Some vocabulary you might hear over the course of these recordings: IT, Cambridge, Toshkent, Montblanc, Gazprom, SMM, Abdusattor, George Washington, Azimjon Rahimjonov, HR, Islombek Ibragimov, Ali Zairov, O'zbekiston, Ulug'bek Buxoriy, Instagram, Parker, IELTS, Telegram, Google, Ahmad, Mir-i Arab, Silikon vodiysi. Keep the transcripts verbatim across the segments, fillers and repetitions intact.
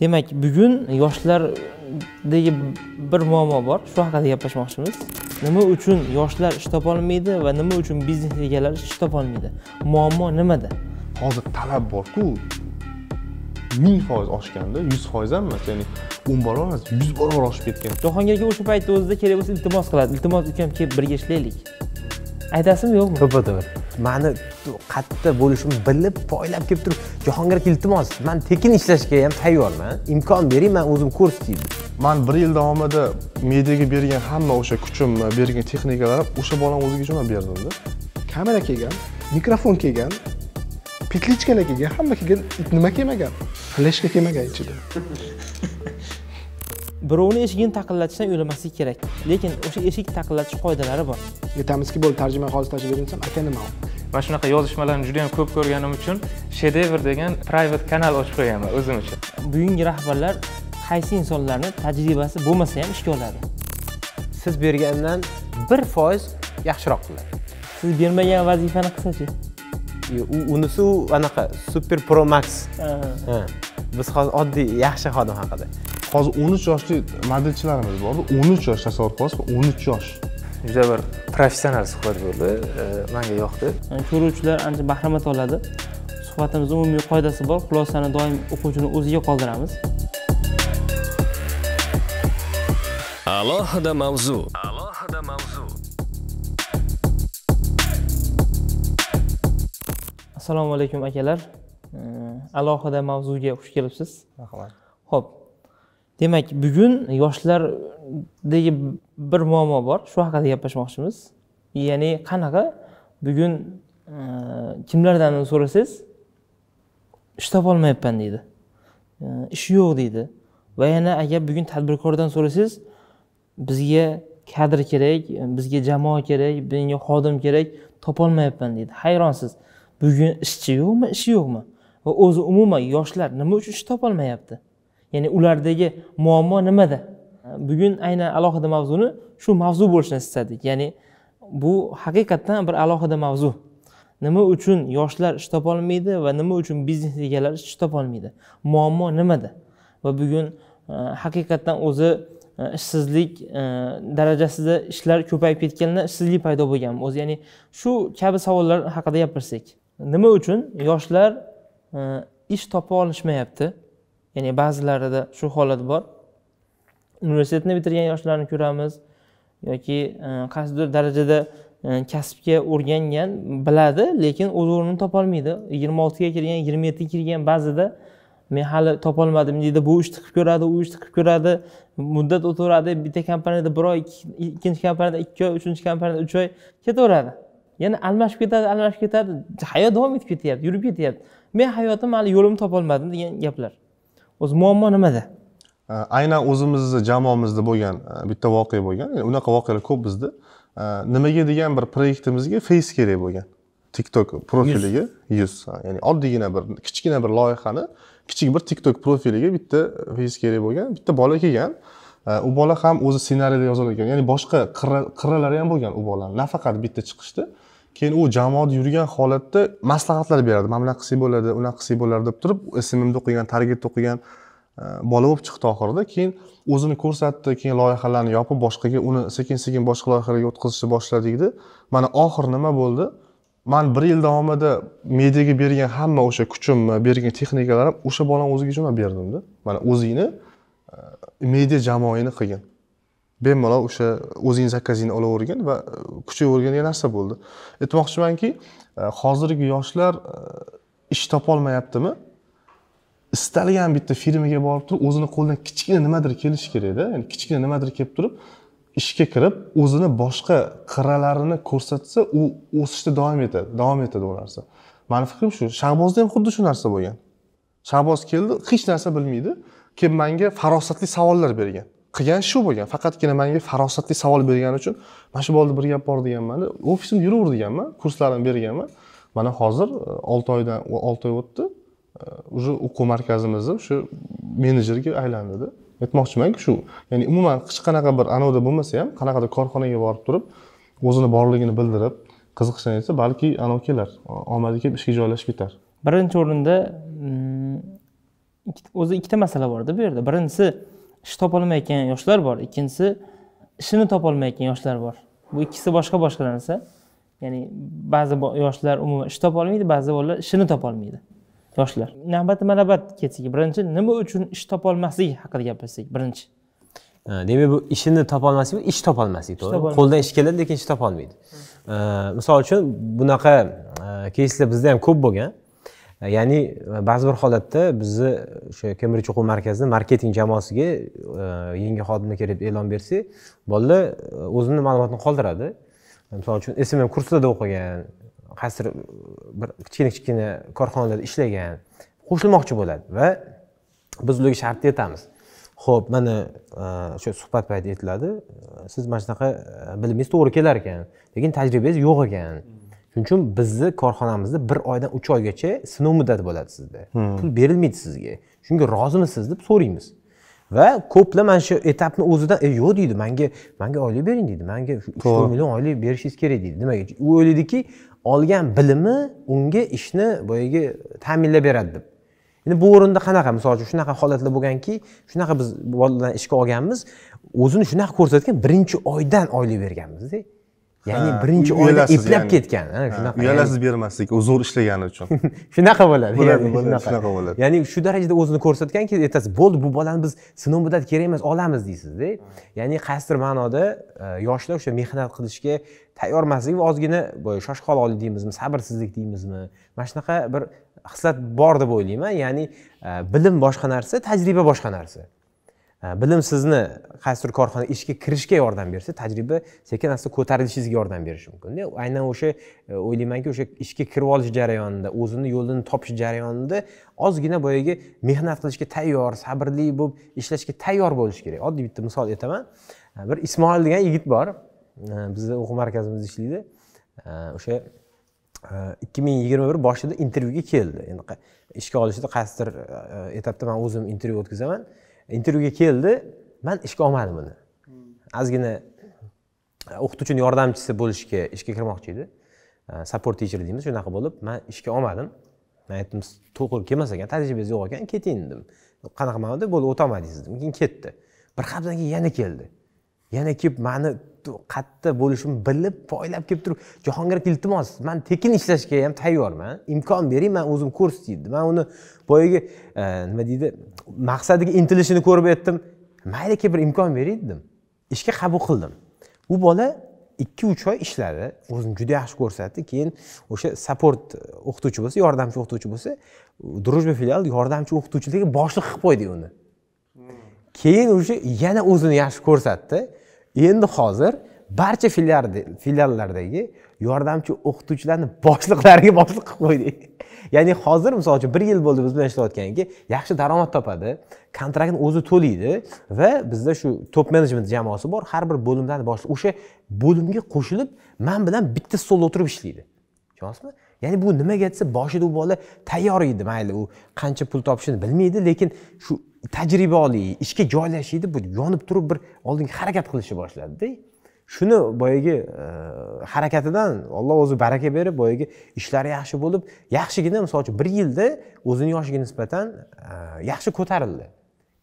Demek bugün yoshlardagi bir muammo bor. Shu haqida gaplashmoqchimiz. Nima uchun yoshlar ish topa olmaydi va nima uchun biznes egalari ish topa olmaydi? Muammo nimada? Hozir talab bor-ku. ming foiz oshganda yuz foiz emas, ya'ni o'n barobar emas, yuz barobar oshib ketgan. Jahongirga o'sha paytda o'zida kerak bo'lsa iltimos qiladi. Iltimos ukam kelib birga ishlaylik. Aytasizmi yo'qmi? To'g'ri. Meni qatta bo'lishimni bilib, poylab kelib turib, Jahongirga iltimos, men tekin ishlashga ham tayyorman. Imkon bering, men o'zim ko'rsatib. Men bir yil davomida mediaga bergan hamma o'sha kuchim, bergan texnikalar o'sha bolam o'ziga jo'nab berdim-da. Kamera kelgan, mikrofon kelgan, pitlichkana kelgan, hamma kelgan, nima kelmagan? Fleshka kelmagan ichida. Birovni eshigini taqillatishdan o'ylamaslik kerak. Lekin o'sha eshik taqillatish qoidalari bor. Aytamizki, bo'l tarjima hozir tajriba berinsam, aka nima u? Mana shunaqa yozishmalarni juda ham ko'p ko'rganim uchun Shedevr degan private kanal ochib qo'yganman o'zim uchun. Bugungi rahbarlar qaysi insonlarni tajribasi bo'lmasa ham ishga oladi? Siz bergandan bir foiz yaxshiroq qiladi. Siz bermagan vazifani qilsa-chi? U unisi anaqa Super Pro Max. Ha. Biz hozir oddiy yaxshi xodim haqida. Hozir o'n uch yoshli modelchilarimiz bor. o'n uch yosh tasavvur qilasiz, o'n uch yosh. Juda bir professional suhbat bo'ldi. Menga yoqdi. Ko'ruvchilar ancha bahramand oladi. Suhbatimiz umumiy qoidasi bor. Xulosani doim o'quvchini o'ziga qoldiramiz. Alohida mavzu. Alohida mavzu. Assalomu alaykum akalar. Alohida mavzuga xush kelibsiz. Marhamat. Xo'p. Demak, bugün yoshlardagi bir muammo bor. Shu haqida gaplashmoqchimiz. Ya'ni qanaqa bugün e, kimlardan so'rasangiz ish topa olmayapman deydi. E, ish yo'q deydi. Va yana agar bugün tadbirkordan so'rasangiz bizga kadr kerak, bizga jamoa kerak, bizga xodim kerak, topa olmayapman deydi. Hayronsiz. Bugün ishchi yo'qmi, ish yo'qmi? Va o'zi umuman yoshlar nima uchun ish topa olmayapti? Ya'ni ulardagi muammo nimada? Bugun aynan alohida mavzuni shu mavzu bo'lishini istadik. Ya'ni bu haqiqatan bir alohida mavzu. Nima uchun yoshlar ish topa olmaydi va nima uchun biznes egalari ish topa olmaydi? Muammo nimada? Va bugun haqiqatan o'zi ishsizlik darajasida ishlar ko'payib ketganlar, ishsizlik paydo bo'lganmi o'zi? Ya'ni shu kabi savollar haqida gapirsak. Nima uchun yoshlar ish topa olishmayapti? Ya'ni ba'zilarida shu holat bor. Universitetni bitirgan yoshlarni ko'ramiz yoki qaysidir darajada kasbga o'rgangan, biladi, lekin o'z o'rnini topa olmaydi. yigirma oltiga kirgan, yigirma yettiga kirgan ba'zida men hali topa olmadim deydi. Bu ishni qilib ko'radi, u ishni qilib ko'radi, muddat o'taveradi. Bitta kompaniyada bir oy, ikkinchi kompaniyada ikki oy, uchinchi kompaniyada uch oy ketaveradi. Ya'ni almashib ketadi, almashib ketadi. Hayot davom etib ketyapti, yurib ketyapti. Men hayotim hali yo'limni topa olmadim degan gaplar. O'z muammo nimada? Aynan o'zimizni jamoamizda bo'lgan bitta voqea bo'lgan. Ya'ni unaqa voqealar ko'p bizda. Nimaga degan bir proyektimizga face kerak bo'lgan. TikTok profiliga yuz. Ya'ni oddiygina bir kichkina bir loyihani, kichik bir TikTok profiliga bitta face kerak bo'lgan. Bitta bola kelgan. U bola ham o'zi ssenariyda yozilgan. Ya'ni boshqa qirralari ham bo'lgan u bola. Nafaqat bitta chiqishdi. Keyin u jamoada yurgan holatda maslahatlar beradi. Mana bunaqa qilsak bo'ladi, unaqa qilsak bo'ladi deb turib, S M M'da o'qigan, targetda o'qigan bola bo'lib chiqdi oxirida. Keyin o'zini ko'rsatdi, keyin loyihalarni yopib, boshqaga uni sekin-sekin boshqa loyihalarga o'tkazishni boshladik-da. Mana oxir nima bo'ldi? Men bir yil davomida mediaga bergan hamma o'sha kuchim, bergan texnikalar ham o'sha bolani o'ziga jo'nab berdim-da. Mana o'zingni media jamoangni qilgan. Bemalol o'sha o'zingiz zakazingni olavergan va kuchayvergan narsa bo'ldi. Aytmoqchimanki, hozirgi yoshlar ish topa olmayaptimi? Istalgan bitta firmaga borib turib, o'zini qo'ldan kichkina nimadir kelishi kerak-da. Ya'ni kichkina nimadir kelib turib, ishga kirib, o'zini boshqa qirralarini ko'rsatsa, u o'sishda davom etadi, davom etadi bu narsa. Mening fikrim shu, Shahbozda ham xuddi shu narsa bo'lgan. Shahboz keldi, hech narsa bilmaydi, kelib menga farosatli savollar bergan. Qilgan shu bo'lgan, faqatgina menga farosatli savol bergani uchun mana shu bo'ldi bir gap bor deganman, ofisimda yuraver deganman, kurslarimni berganman. Mana hozir olti oydan olti oy o'tdi. O'sha o'quv markazimizda shu menejerga aylandida. Aytmoqchimanki shu, ya'ni umuman hech qanaqa bir anoda bo'lmasa ham, qanaqadir korxonaga borib turib, o'zini borligini bildirib, qiziqishini aytsa, balki anokelar omadi kelib ishga joylashib ketar. Birinchi o'rinda o'zi ikkita masala borda bu yerda. Birinchisi ish topolmayotgan yoshlar bor, ikkinchisi ishini topolmayotgan yoshlar bor. Bu ikkisi boshqa boshqa narsa. Ya'ni ba'zi yoshlar umuman ish topolmaydi, ba'zi bolalar ishini topolmaydi. Yoshlar. Navbatma-navbat ketsak, birinchi nima uchun ish topolmaslik haqida gapirsak, birinchi. Demak, bu ishini topolmaslik, ish topolmaslik, to'g'ri? Qo'ldan ish keladi, lekin ish topolmaydi. Misol uchun bunaqa keyslar bizda ham ko'p bo'lgan. Ya'ni ba'zi bir holatda bizni o'sha Cambridge o'quv markazida marketing jamoasiga yangi xodimni kelib e'lon bersak, bolalar o'zini ma'lumotini qoldiradi. Masalan, S M M kursida o'qigan, qaysi bir kichkina-kichkina korxonalarda ishlagan, qo'shilmoqchi bo'ladi va biz ularga shart aytamiz. Xo'p, mana o'sha suhbat paytida aytiladi, siz mana shunaqa bilimingiz to'g'ri kelar ekan, lekin tajribangiz yo'q ekan. Shuning uchun bizni korxonamizda bir oydan uch oygacha sinov muddati bo'ladi sizda. Pul berilmaydi sizga. Chunki rozimisiz deb so'raymiz. Va ko'plar mana shu etapni o'zidan e, yo'q deydi, menga menga oylik bering deydi, menga uch million oylik berishingiz kerak deydi. Nimaga? U o'ylaydiki, olgan bilimi unga ishni boyiga ta'minlab beradi deb. Endi bu o'rinda qanaqa, masalan, shunaqa holatlar bo'lganki, shunaqa biz bolalarni ishga olganmiz, o'zini shunaqa ko'rsatgan, birinchi oydan oylik berganmiz-da. Ya'ni birinchi oyda eplab ketgan, shunaqa. Uyalasiz bermaslik, u zo'r ishlagani uchun. Shunaqa bo'ladi, shunaqa bo'ladi. Ya'ni shu darajada o'zini ko'rsatganki, aytasiz, bo'ldi, bu bolani biz sinov muddati kerak emas, olamiz deysiz-da. Ya'ni qaysidir ma'noda yoshlar o'sha mehnat qilishga tayyor emaslik va ozgina boy shoshqaloqlik deymizmi, sabrsizlik deymizmi, mana shunaqa bir xislat bor deb o'ylayman. Ya'ni bilim boshqa narsa, tajriba boshqa narsa. Bilim sizni qaysidir korxona ishga kirishga yordam bersa, tajriba sekin asta ko'tarilishingizga yordam berishi mumkin-da. Aynan o'sha o'ylaymanki, o'sha ishga kirib olish jarayonida, o'zini yo'lini topish jarayonida ozgina boyagi mehnat qilishga tayyor, sabrli bo'lib ishlashga tayyor bo'lish kerak. Oddiy bitta misol aytaman. Bir Ismoil degan yigit bor. Bizning o'quv markazimizda ishlaydi. O'sha ikki ming yigirma bir boshida intervyuga keldi. Endi ishga olishda qaysidir etapda men o'zim intervyu o'tkazaman. Intervyuga keldi, men ishga olmadim uni. Ozgina o'qituvchining yordamchisi bo'lishga ishga kirmoqchi edi. Support teacher deymiz, shunaqa bo'lib, men ishga olmadim. Men aytdim, to'g'ri kelmas ekan, tajribangiz yo'q ekan, keting dedim. Qanaqa ma'noda bo'ldi, o'tolmadingiz dedim. Keyin ketdi. Bir haftadan keyin yana keldi. Yana kelib, meni qatta bo'lishimni bilib, poylab kelib turib, Jahongir iltimos, men tekin ishlashga ham tayyorman. Imkon bering, men o'zim ko'rsatdim. Men uni boyiga nima deydi, maqsadiga intilishini ko'rib aytdim. Mayli-ki bir imkon bering dedim. Ishga qabul qildim. U bola ikki uch oy ishladi, o'zini juda yaxshi ko'rsatdi. Keyin o'sha support o'qituvchi bo'lsa, yordamchi o'qituvchi bo'lsa, Drujba filial yordamchi o'qituvchiligi boshliq qilib qo'ydi uni. Keyin o'sha yana o'zini yaxshi ko'rsatdi. Endi hozir barcha filiallardagi yordamchi o'qituvchilarni boshliqlariga boshliq qilib qo'ydik. Ya'ni hozir misol uchun bir yil bo'ldi biz bilan ishlayotganiga, yaxshi daromad topadi, kontraktni o'zi to'laydi va bizda shu top menejment jamoasi bor, har bir bo'limdan boshliq o'sha bo'limga qo'shilib, men bilan bitta stolda o'tirib ishlaydi. Tushunyapsizmi? Ya'ni bu nimaga desa, boshida u bola tayyor edi, mayli u qancha pul topishini bilmaydi, lekin shu tajribali, ishga joylashishdi, bu yonib turib bir oldinga harakat qilishni boshladi-da. Shuni boyagi harakatidan Alloh o'zi baraka berib, boyagi ishlari yaxshi bo'lib, yaxshigina misol uchun bir yilda o'zini yoshiga nisbatan yaxshi ko'tarildi.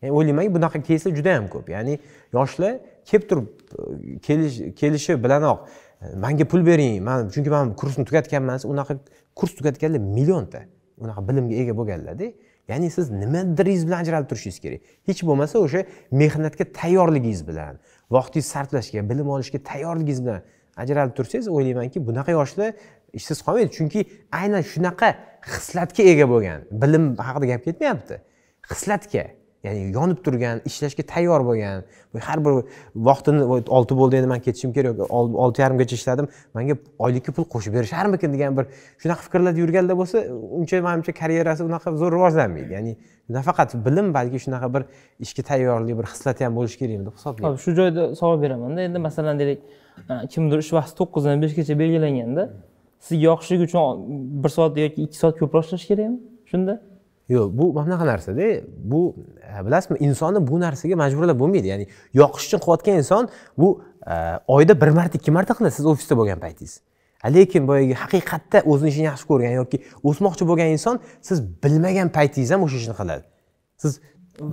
Ya'ni o'ylaymanki, bunaqa keyslar juda ham ko'p. Ya'ni yoshlar kelib turib kelishi bilanoq, menga pul bering, men chunki men kursni tugatganman, unaqa kurs tugatganlar millionta unaqa bilimga ega bo'lganlar-da. Ya'ni siz nimadaringiz bilan ajralib turishingiz kerak. Hech bo'lmasa o'sha mehnatga tayyorligingiz bilan, vaqtingizni sarflashga, bilim olishga tayyorligingiz bilan ajralib tursangiz, o'ylaymanki, bunaqa yoshlar ishsiz qolmaydi. Chunki aynan shunaqa xislatga ega bo'lgan, bilim haqida gap ketmayapti. Xislatga, ya'ni yonib turgan, ishlashga tayyor bo'lgan, har bir vaqtini olti bo'ldi, endi men ketishim kerak, olti yarim gacha ishladim, menga oylikka pul qo'shib berisharmikin degan bir shunaqa fikrlarda yurganlar bo'lsa, uncha menimcha karyerasi unaqa zo'r rivojlanmaydi. Ya'ni nafaqat bilim, balki shunaqa bir ishga tayyorlik, bir xislat ham bo'lishi kerak deb hisoblayman. Shu joyda savol beraman-da. Endi masalan, deylik, kimdir ish vaqti to'qqizdan beshgacha belgilanganda, sizga yoqishligi uchun bir soat yoki ikki soat ko'proq ishlash kerakmi shunda? Yo'q, bu mana qanaqa narsa-da. Bu bilasizmi, insonni bu narsaga majburlab bo'lmaydi. Ya'ni yoqish uchun qilayotgan inson bu oyda bir marta, ikki marta qiladi siz ofisda bo'lgan paytingiz. Lekin boyagi haqiqatda o'zini ishini yaxshi ko'rgan yoki o'smoqchi bo'lgan inson, siz bilmagan paytingiz ham o'sha ishni qiladi. Siz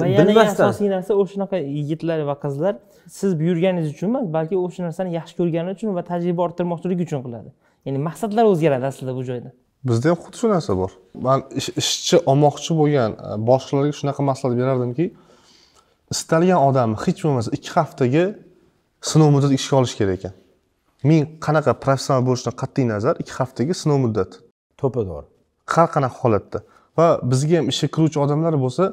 va yana asosiy narsa o'shunaqa yigitlar va qizlar siz buyurganingiz uchun emas, balki o'sha narsani yaxshi ko'rgani uchun va tajriba orttirmoqchiligi uchun qiladi. Ya'ni maqsadlar o'zgaradi aslida bu joyda. Bizda ham xuddi shu narsa bor. Men ishchi olmoqchi bo'lgan boshqalarga shunaqa maslahat berardimki, istalgan odamni hech bo'lmasa ikki haftaga sinov muddatida ishga olish kerak ekan. Men qanaqa professional bo'lishdan qat'iy nazar ikki haftaga sinov muddati. To'ppa to'g'ri. Har qanaqa holatda va bizga ham ishga kiruvchi odamlar bo'lsa,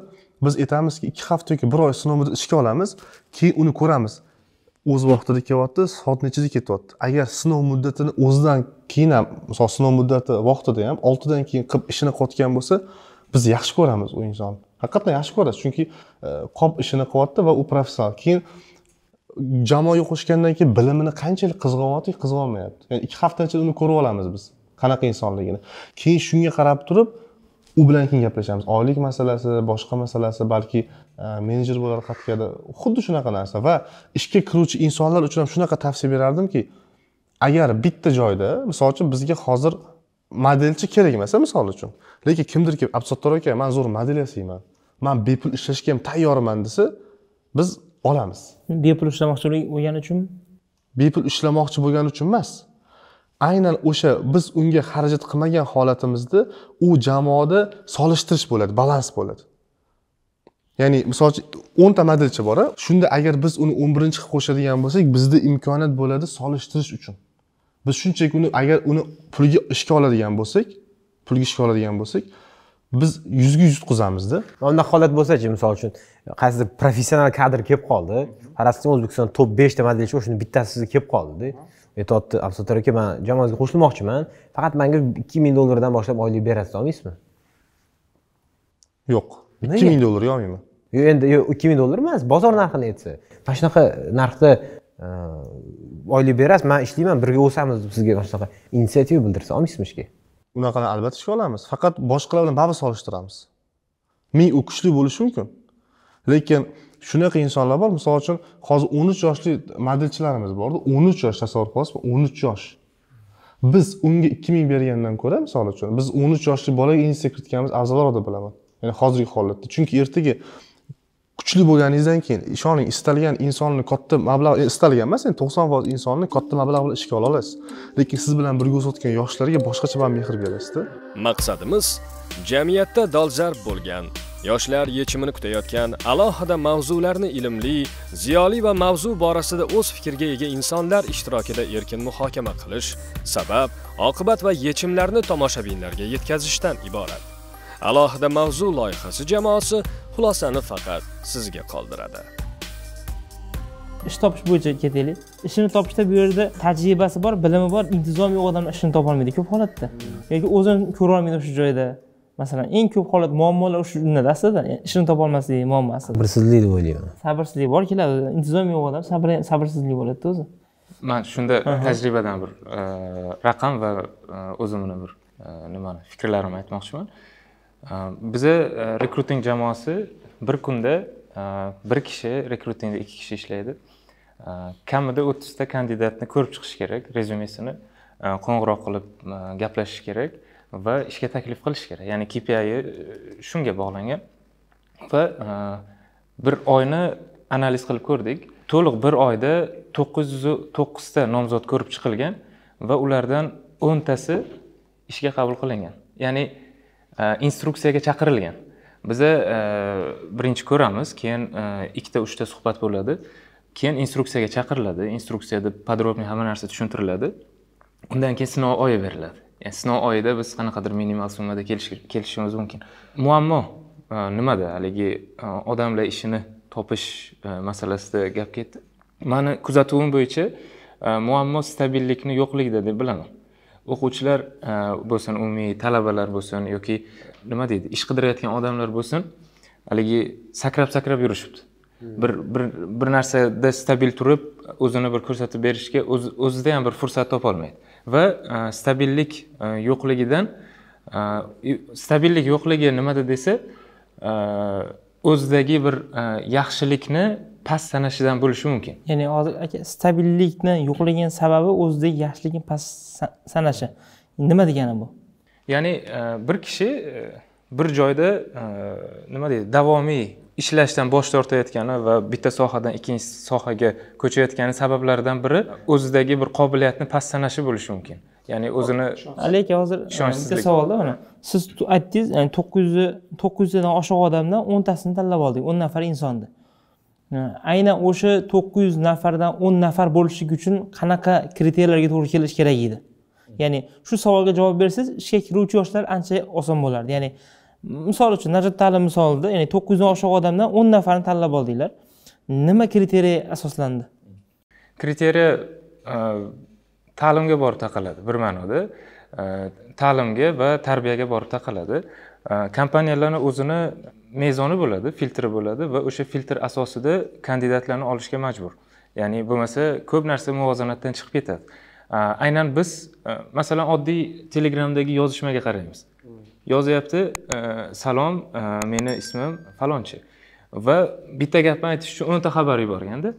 biz aytamizki ikki hafta yoki bir oy sinovni ishga olamiz, keyin uni ko'ramiz. O'z vaqtida kelyapti, soat nechida ketyapti. Agar sinov muddatini o'zidan keyin ham, masalan, sinov muddati vaqtida ham oltidan keyin qilib ishini qotgan bo'lsa, biz yaxshi ko'ramiz u insonni. Haqiqatan yaxshi ko'ramiz, chunki qop ishini qilyapti va u professional. Keyin jamoaga qo'shgandan keyin bilimini qanchalik qizg'amoqchi, qizg'olmayapti. Ya'ni ikki hafta ichida uni ko'rib olamiz biz, qanaqa insonligini. Keyin shunga qarab turib u bilan keyin gaplashamiz. Oylik masalasi, boshqa masalasi, balki menejer bo'lar qatqada xuddi shunaqa narsa va ishga kiruvchi insonlar uchun ham shunaqa tavsiya berardimki, agar bitta joyda, misol uchun bizga hozir modelchi kerak emas, misol uchun. Lekin kimdir kelib, Abdusattor aka, men zo'r model yasayman, men bepul ishlashga ham tayyorman desa, biz olamiz. Bepul ishlamoqchilik bo'lgani uchun? Bepul ishlamoqchi bo'lgani uchun emas. Aynan o'sha biz unga xarajat qilmagan holatimizda u jamoada solishtirish bo'ladi, balans bo'ladi. Ya'ni misol uchun o'nta modelchi bor, shunda agar biz uni o'n birinchi qilib qo'shadigan bo'lsak, bizda imkoniyat bo'ladi solishtirish uchun. Biz shunchaki uni agar uni pulga ishga oladigan bo'lsak, pulga ishga oladigan bo'lsak, biz yuzga yuz qizamiz-da. Unda holat bo'lsa-chi, misol uchun, qaysidir professional kadr kelib qoldi. Qarasizmi, O'zbekiston top besh ta modelchi, o'shuning bittasi sizga kelib qoldi-da. Aytdi, Abdusattor aka, men jamoamizga qo'shilmoqchiman. Faqat menga ikki ming dollardan boshlab oylik berasiz, olmaysizmi? Yo'q. ikki ming dollar olmayman. Yo'q, endi ikki ming dollar emas, bozor narxini aytsa. Mana shunaqa narxda oylik berasiz, men ishlayman, birga o'samiz deb sizga mana shunaqa inisiativa bildirsa, olmaysizmi ishga? Unaqani albatta ishga olamiz. Faqat boshqalar bilan ba'zi solishtiramiz. Men u kuchli bo'lishi mumkin. Lekin shunaqa insonlar bor, misol uchun hozir o'n uch yoshli modelchilarimiz bordi. o'n uch yosh tasavvur qilasizmi? o'n uch yosh. Biz unga ikki ming bergandan ko'ra, misol uchun biz o'n uch yoshli bolaga inisiativ kiritganimiz afzalroq deb bilaman. Ya'ni hozirgi holatda. Chunki ertaga kuchli bo'lganingizdan keyin ishoning, istalgan insonni katta mablag', istalgan emas, ya'ni to'qson foiz insonni katta mablag' bilan ishga ola olasiz. Lekin siz bilan birga o'sotgan yoshlarga boshqacha bir mehr berasiz-da. Maqsadimiz jamiyatda dolzarb bo'lgan yoshlar yechimini kutayotgan alohida mavzularni ilmli, ziyoli va mavzu borasida o'z fikriga ega insonlar ishtirokida erkin muhokama qilish, sabab, oqibat va yechimlarni tomoshabinlarga yetkazishdan iborat. Alohida mavzu loyihasi jamoasi xulosani faqat sizga qoldiradi. Ish topish bo'yicha ketaylik. Ishini topishda bu yerda tajribasi bor, bilimi bor, intizomiy odamlar ishini topa olmaydi ko'p holatda. Yoki o'zini ko'ra olmaydi shu joyda. Masalan, eng ko'p holat muammolar shunda aslida, ishini topa olmaslik muammo aslida. Sabrsizlik deb o'ylayman. Sabrsizlik bor keladi, intizomiy yo'q odam sabr sabrsizlik bo'ladi o'zi. Men shunda tajribadan bir raqam va o'zimni bir nimani fikrlarimni aytmoqchiman. Biza rekruting jamoasi bir kunda bir kishi rekrutingda ikki kishi ishlaydi. Kamida o'ttizta kandidatni ko'rib chiqish kerak, rezyumesini qo'ng'iroq qilib gaplashish kerak va ishga taklif qilish kerak. Ya'ni K P I shunga bog'langan. Va bir oyni analiz qilib ko'rdik. To'liq bir oyda to'qqiz yuz to'qqizta nomzod ko'rib chiqilgan va ulardan o'ntasi ishga qabul qilingan. Ya'ni instruksiyaga chaqirilgan. Biza birinchi ko'ramiz, keyin ikkita uchta suhbat bo'ladi. Keyin instruksiyaga chaqiriladi. Instruksiyada podrobni hamma narsa tushuntiriladi. Undan keyin sinov oyi beriladi. Yani sinov oyida biz qanaqadir minimal summada kelishishimiz mumkin. Muammo nimada? Haligi odamlar ishini topish masalasida gap ketdi. Meni kuzatuvim bo'yicha muammo stabillikni yo'qligida deb bilaman. O'quvchilar bo'lsin, umumiy talabalar bo'lsin yoki nima deydi, ish qidirayotgan odamlar bo'lsin, haligi sakrab-sakrab yurishibdi. Bir bir bir narsada stabil turib, o'zini bir ko'rsatib berishga o'zida ham bir fursat topa olmaydi. Va stabillik yo'qligidan stabillik yo'qligi nimada desa, o'zidagi bir yaxshilikni past sanashidan bo'lishi mumkin. Ya'ni hozir aka stabillikni yo'qlagan sababi o'zidagi yaxshilikni past sanashi. Nima degani bu? Ya'ni bir kishi bir joyda nima deydi, davomiy ishlashdan bosh tortayotgani va bitta sohadan ikkinchi sohaga ko'chayotgani sabablaridan biri o'zidagi bir qobiliyatni past sanashi bo'lishi mumkin. Ya'ni o'zini lekin hozir bitta savolda mana siz aytdingiz, ya'ni to'qqiz yuz to'qqiz yuz dan oshiq odamdan o'ntasini tanlab oldik, o'n nafar insonni. Aynan o'sha to'qqiz yuz nafardan o'n nafar bo'lishi uchun qanaqa kriteriyalarga to'g'ri kelish kerak edi? Ya'ni shu savolga javob bersangiz, ishga kiruvchi yoshlar ancha oson bo'lardi. Ya'ni misol uchun Najot Ta'lim misolida, ya'ni to'qqiz yuz dan oshiq odamdan o'n nafarini tanlab oldinglar. Nima kriteriya asoslandi? Kriteriya ta'limga borib taqaladi bir ma'noda. Ta'limga va tarbiyaga borib taqaladi. Kompaniyalarning o'zini mezoni bo'ladi, filtri bo'ladi va o'sha filtr asosida kandidatlarni olishga majbur. Ya'ni bo'lmasa ko'p narsa muvozanatdan chiqib ketadi. Aynan biz masalan oddiy Telegramdagi yozishmaga qaraymiz. Yozayapti, salom, meni ismim falonchi. Va bitta gapni aytish uchun o'nta xabar yuborganda,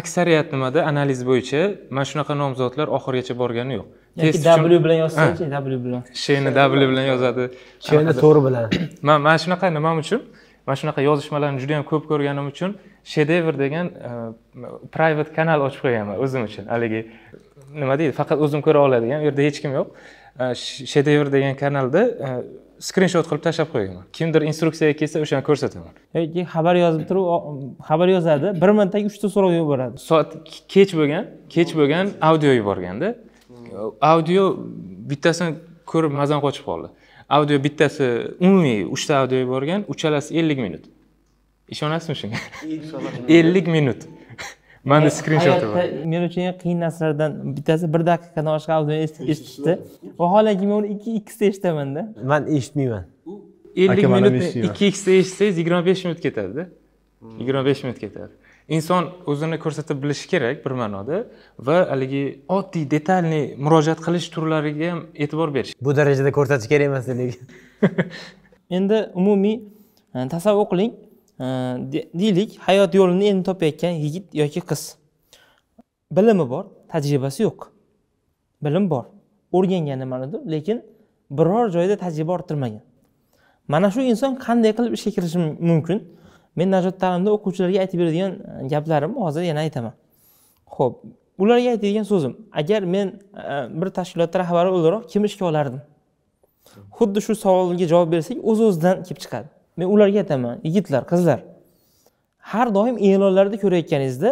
aksariyat nimada analiz bo'yicha mana shunaqa nomzodlar oxirgacha borgani yo'q. Test W bilan yozsangiz, W bilan. Sheni W bilan yozadi, sheni to'g'ri bilan. Men mana shunaqa nima uchun? Mana shunaqa yozishmalarni juda ham ko'p ko'rganim uchun Shedevr degan private kanal ochib qo'yganman o'zim uchun. Haligi nima deydi, faqat o'zim ko'ra oladigan, u yerda hech kim yo'q. Shedevr degan kanalda skrinshot qilib tashlab qo'yaman. Kimdir instruksiyaga kelsa o'shani ko'rsataman. Yoki xabar yozib turib, xabar yozadi, bir minutda uchta so'roq yuboradi. Soat kech bo'lgan, kech bo'lgan audio yuborganda, audio bittasini ko'rib mazam qochib qoldi. Audio bittasi umumiy uchta audio yuborgan, uchalasi ellik minut. Ishonasizmi shunga? ellik minut. Manda skrinshoti bor. Men uchun eng qiyin narsalardan bittasi bir daqiqadan oshqa audioni eshitishdi. Vaholanki men uni ikki x da eshitaman-da. Men eshitmayman. ellik minutni ikki x da eshitsangiz yigirma besh minut ketadi-da. yigirma besh minut ketadi. Inson o'zini ko'rsatib bilishi kerak bir ma'noda va haligi oddiy detalni murojaat qilish turlariga ham e'tibor berish. Bu darajada ko'rsatish kerak emas lekin. Endi umumiy tasavvur qiling. Deylik, hayot yo'lini endi topayotgan yigit yoki qiz. Bilimi bor, tajribasi yo'q. Bilim bor, o'rgangani nimanidir, lekin biror joyda tajriba orttirmagan. Mana shu inson qanday qilib ishga kirishi mumkin? Men Najot Ta'limda o'quvchilarga aytib beradigan gaplarimni hozir yana aytaman. Xo'p, ularga aytadigan so'zim, agar men bir tashkilotda rahbar o'laroq kim ishga olardim? Xuddi shu savolga javob bersak, o'z-o'zidan kelib chiqadi. Men ularga aytaman, yigitlar, qizlar, har doim e'lonlarda ko'rayotganingizda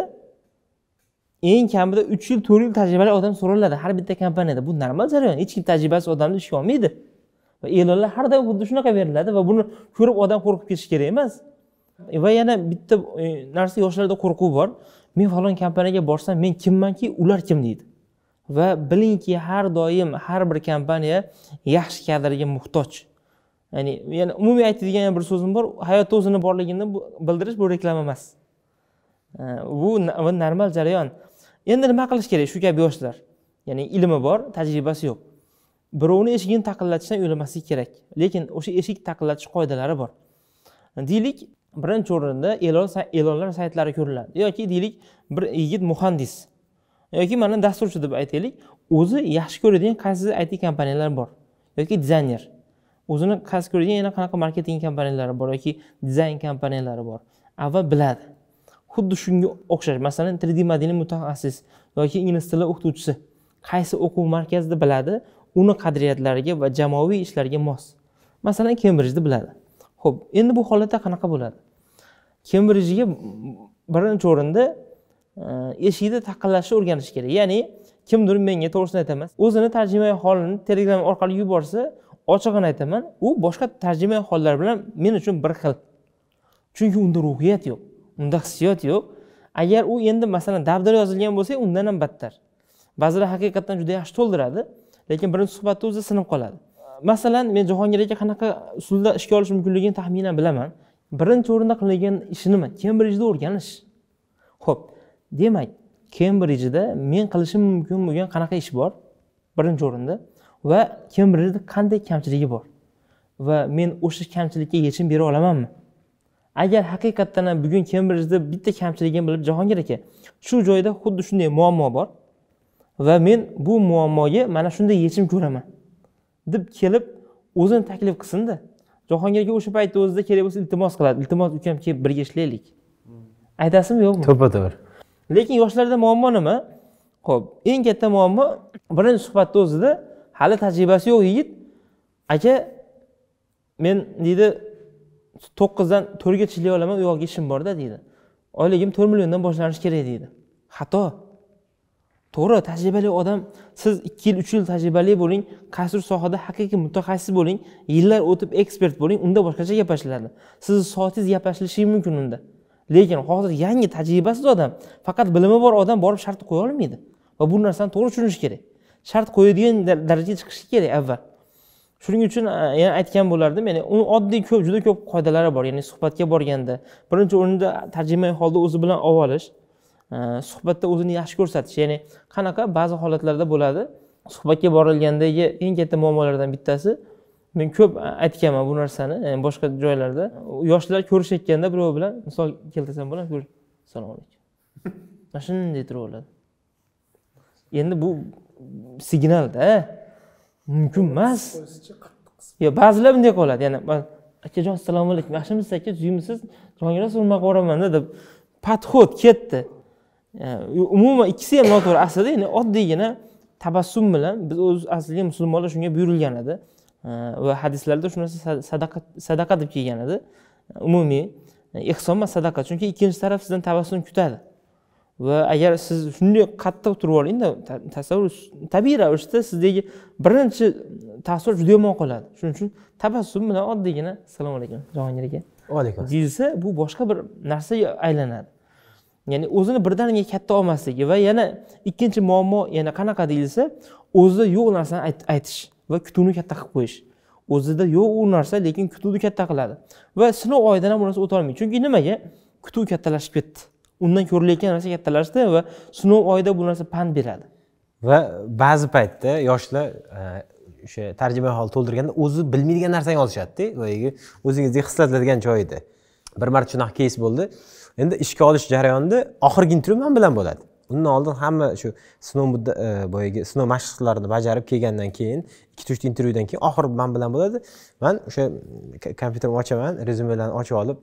eng kamida uch yil to'rt yil tajribali odam so'raladi har bitta kompaniyada. Bu normal jarayon. Hech kim tajribasiz odamni ishga olmaydi. Va e'lonlar har doim xuddi shunaqa beriladi va buni ko'rib odam qo'rqib ketishi kerak emas. Va yana bitta narsa yoshlarda qo'rquv bor. Men falon kompaniyaga borsam men kimmanki, ular kim deydi. Va bilingki, har doim har bir kompaniya yaxshi kadrga muhtoj. Ya'ni, yani umumiy aytadigan bir so'zim bor, hayotda o'zini borligini bildirish bu reklama emas. Bu normal jarayon. Endi nima qilish kerak shu kabi yoshlar? Ya'ni ilmi bor, tajribasi yo'q. Birovni eshigini taqillatishdan o'ylamaslik kerak. Lekin o'sha eshik taqillatish qoidalari bor. Deylik, birinchi o'rinda e'lon e'lonlar saytlari ko'riladi. Yoki deylik, bir yigit muhandis yoki mana dasturchi deb aytaylik, o'zi yaxshi ko'radigan qaysi I T kompaniyalar bor yoki dizayner. O'zini qaysi ko'radigan yana qanaqa marketing kompaniyalari bor yoki dizayn kompaniyalari bor. Avval biladi. Xuddi shunga o'xshash, masalan, tre D modelning mutaxassis yoki ingliz tili o'qituvchisi qaysi o'quv markazida biladi, uni qadriyatlariga va jamoaviy ishlarga mos. Masalan, Cambridgeda biladi. Xo'p, endi bu holatda qanaqa bo'ladi? Cambridgega birinchi o'rinda eshikda taqillashni o'rganish kerak. Ya'ni kimdir menga to'g'risini aytaman, o'zini tarjimai holini Telegram orqali yuborsa, ochig'ini aytaman, u boshqa tarjimai hollar bilan men uchun bir xil. Chunki unda ruhiyat yo'q, unda hissiyot yo'q. Agar u endi masalan dabdara yozilgan bo'lsa, undan ham battar. Ba'zilar haqiqatan juda yaxshi to'ldiradi, lekin birinchi suhbatda o'zi sinib qoladi. Masalan, men Jahongir aka qanaqa usulda ishga olish mumkinligini taxminan bilaman. Birinchi o'rinda qilingan ishi nima? Cambridgeda o'rganish. Xo'p, demak, Cambridgeda men qilishim mumkin bo'lgan qanaqa ish bor? Birinchi o'rinda va Cambridgeda qanday kamchiligi bor va men o'sha kamchilikka yechim bera olamanmi? Agar haqiqatdan ham bugun Cambridgeda bitta kamchiligini bilib, Jahongir aka, shu joyda xuddi shunday muammo bor va men bu muammoga mana shunday yechim ko'raman deb kelib o'zini taklif qilsin-da, Jahongirga o'sha paytda o'zida kerak bo'lsa iltimos qiladi. Iltimos ukam kelib birga ishlaylik. Aytasizmi yo'qmi? To'ppa-to'g'ri. Lekin yoshlarda muammo nima? Xo'p, eng katta muammo birinchi suhbatda o'zida hali tajribasi yo'q yigit aka men deydi to'qqizdan to'rtga ishlay olaman, u yoqqa ishim borda deydi. Oyligim to'rt milliondan boshlanishi kerak deydi. Xato. To'g'ri, tajribali odam, siz ikki yil, uch yil tajribali bo'ling, qaysidir sohada haqiqiy mutaxassis bo'ling, yillar o'tib ekspert bo'ling, unda boshqacha gaplashiladi. Siz soatingiz gaplashilishi mumkin unda. Lekin hozir yangi tajribasiz odam, faqat bilimi bor odam borib shart qo'ya olmaydi va bu narsani to'g'ri tushunish kerak. Shart qo'yadigan darajaga chiqish kerak avval. Shuning uchun yana aytgan bo'lardim, ya'ni uni oddiy ko'p, juda ko'p qoidalari bor. Ya'ni suhbatga borganda, birinchi o'rinda tarjimai holda o'zi bilan avvalish, suhbatda o'zini yaxshi ko'rsatish, ya'ni qanaqa ba'zi holatlarda bo'ladi. Suhbatga borilgandagi eng katta muammolardan bittasi, men ko'p aytganman bu narsani, ya'ni boshqa joylarda yoshlar ko'rishayotganda birov bilan misol keltirsam bo'ladi, ko'r. Assalomu alaykum. Mana shunday turib oladi. Endi bu signalda mümkün mez. Ya bazıları bende kolat yani. Akıcan selamun aleyküm. Akşam siz akıcan zümsüz. Jahongirga sormak oramanda yani, da patkot ketti. Umuma ikisi hem notor aslida yani oddiy yine tabassum bilan biz o'z asliga musulmonlar shunga buyurilgan edi. Ve hadislarda şu narsa sadaqa sadaqa deb kelgan edi. Umumiy ihson va sadaqa. Çünkü ikinci taraf sizden tabassum kutadi. Ve eğer siz shunday qattiq turib olingda tasavvur tabiiy ravishda sizdagi birinchi ta'sir juda yomon qoladi. Shuning uchun tabassum bilan oddiygina assalomu alaykum Jahongir aka. Va alaykum. Deyilsa bu boshqa bir narsaga aylanadi. Ya'ni o'zini birdaniga katta olmasligi va yana ikkinchi muammo yana qanaqa deyilsa, o'zida yo'q narsani aytish va kutuvni katta qilib qo'yish. O'zida yo'q u narsa, lekin kutuvni katta qiladi. Va sinov oyidan ham bu narsa o'ta olmaydi. Chunki nimaga? Kutuv kattalashib ketdi. Undan ko'rilayotgan narsa kattalashdi va sinov oyida bu narsa pand beradi. Va ba'zi paytda yoshlar o'sha tarjima hol to'ldirganda o'zi bilmaydigan narsani yozishadi-da, yoki o'zingizni hislatiladigan joyida. Bir marta shunaqa keys bo'ldi. Endi ishga olish jarayonida oxirgi intervyu men bilan bo'ladi. Undan oldin hamma shu sinov boyiga sinov mashqlarini bajarib kelgandan keyin ikki uch ta intervyudan keyin oxiri men bilan bo'ladi. Men o'sha kompyuterni ochaman, rezumelarni ochib olib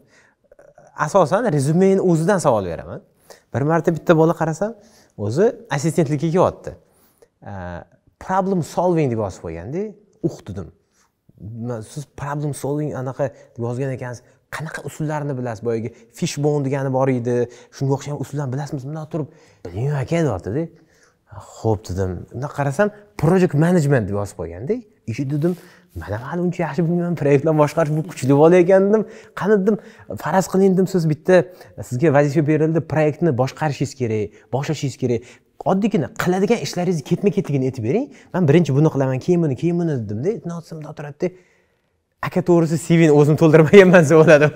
asosan rezumening o'zidan savol beraman. Bir marta bitta bola qarasam, o'zi assistentlikka kelyapti. Problem solving deb yozib qo'ygan-da, uh dedim. Siz problem solving anaqa deb yozgan ekansiz, qanaqa usullarni bilasiz? Boyagi fishbone degani bor edi. Shunga o'xshagan usullarni bilasizmi? Bundan turib, "Bilmayman aka", deyapti-da. Xo'p dedim. Undan qarasam, project management deb yozib qo'ygan-da. Ishi dedim, mana hali uncha yaxshi bilmayman, proyektlar boshqarish bu kuchli bola ekan dedim. Qani dedim, faraz qiling dedim, siz bitta sizga vazifa berildi, proyektni boshqarishingiz kerak, boshlashingiz kerak. Oddiygina qiladigan ishlaringizni ketma-ketligini aytib bering. Men birinchi buni qilaman, keyin buni, keyin buni dedim-da. Notsam o'tiradi-da. Aka to'g'risi C V'ni o'zim to'ldirmaganman deb o'yladim.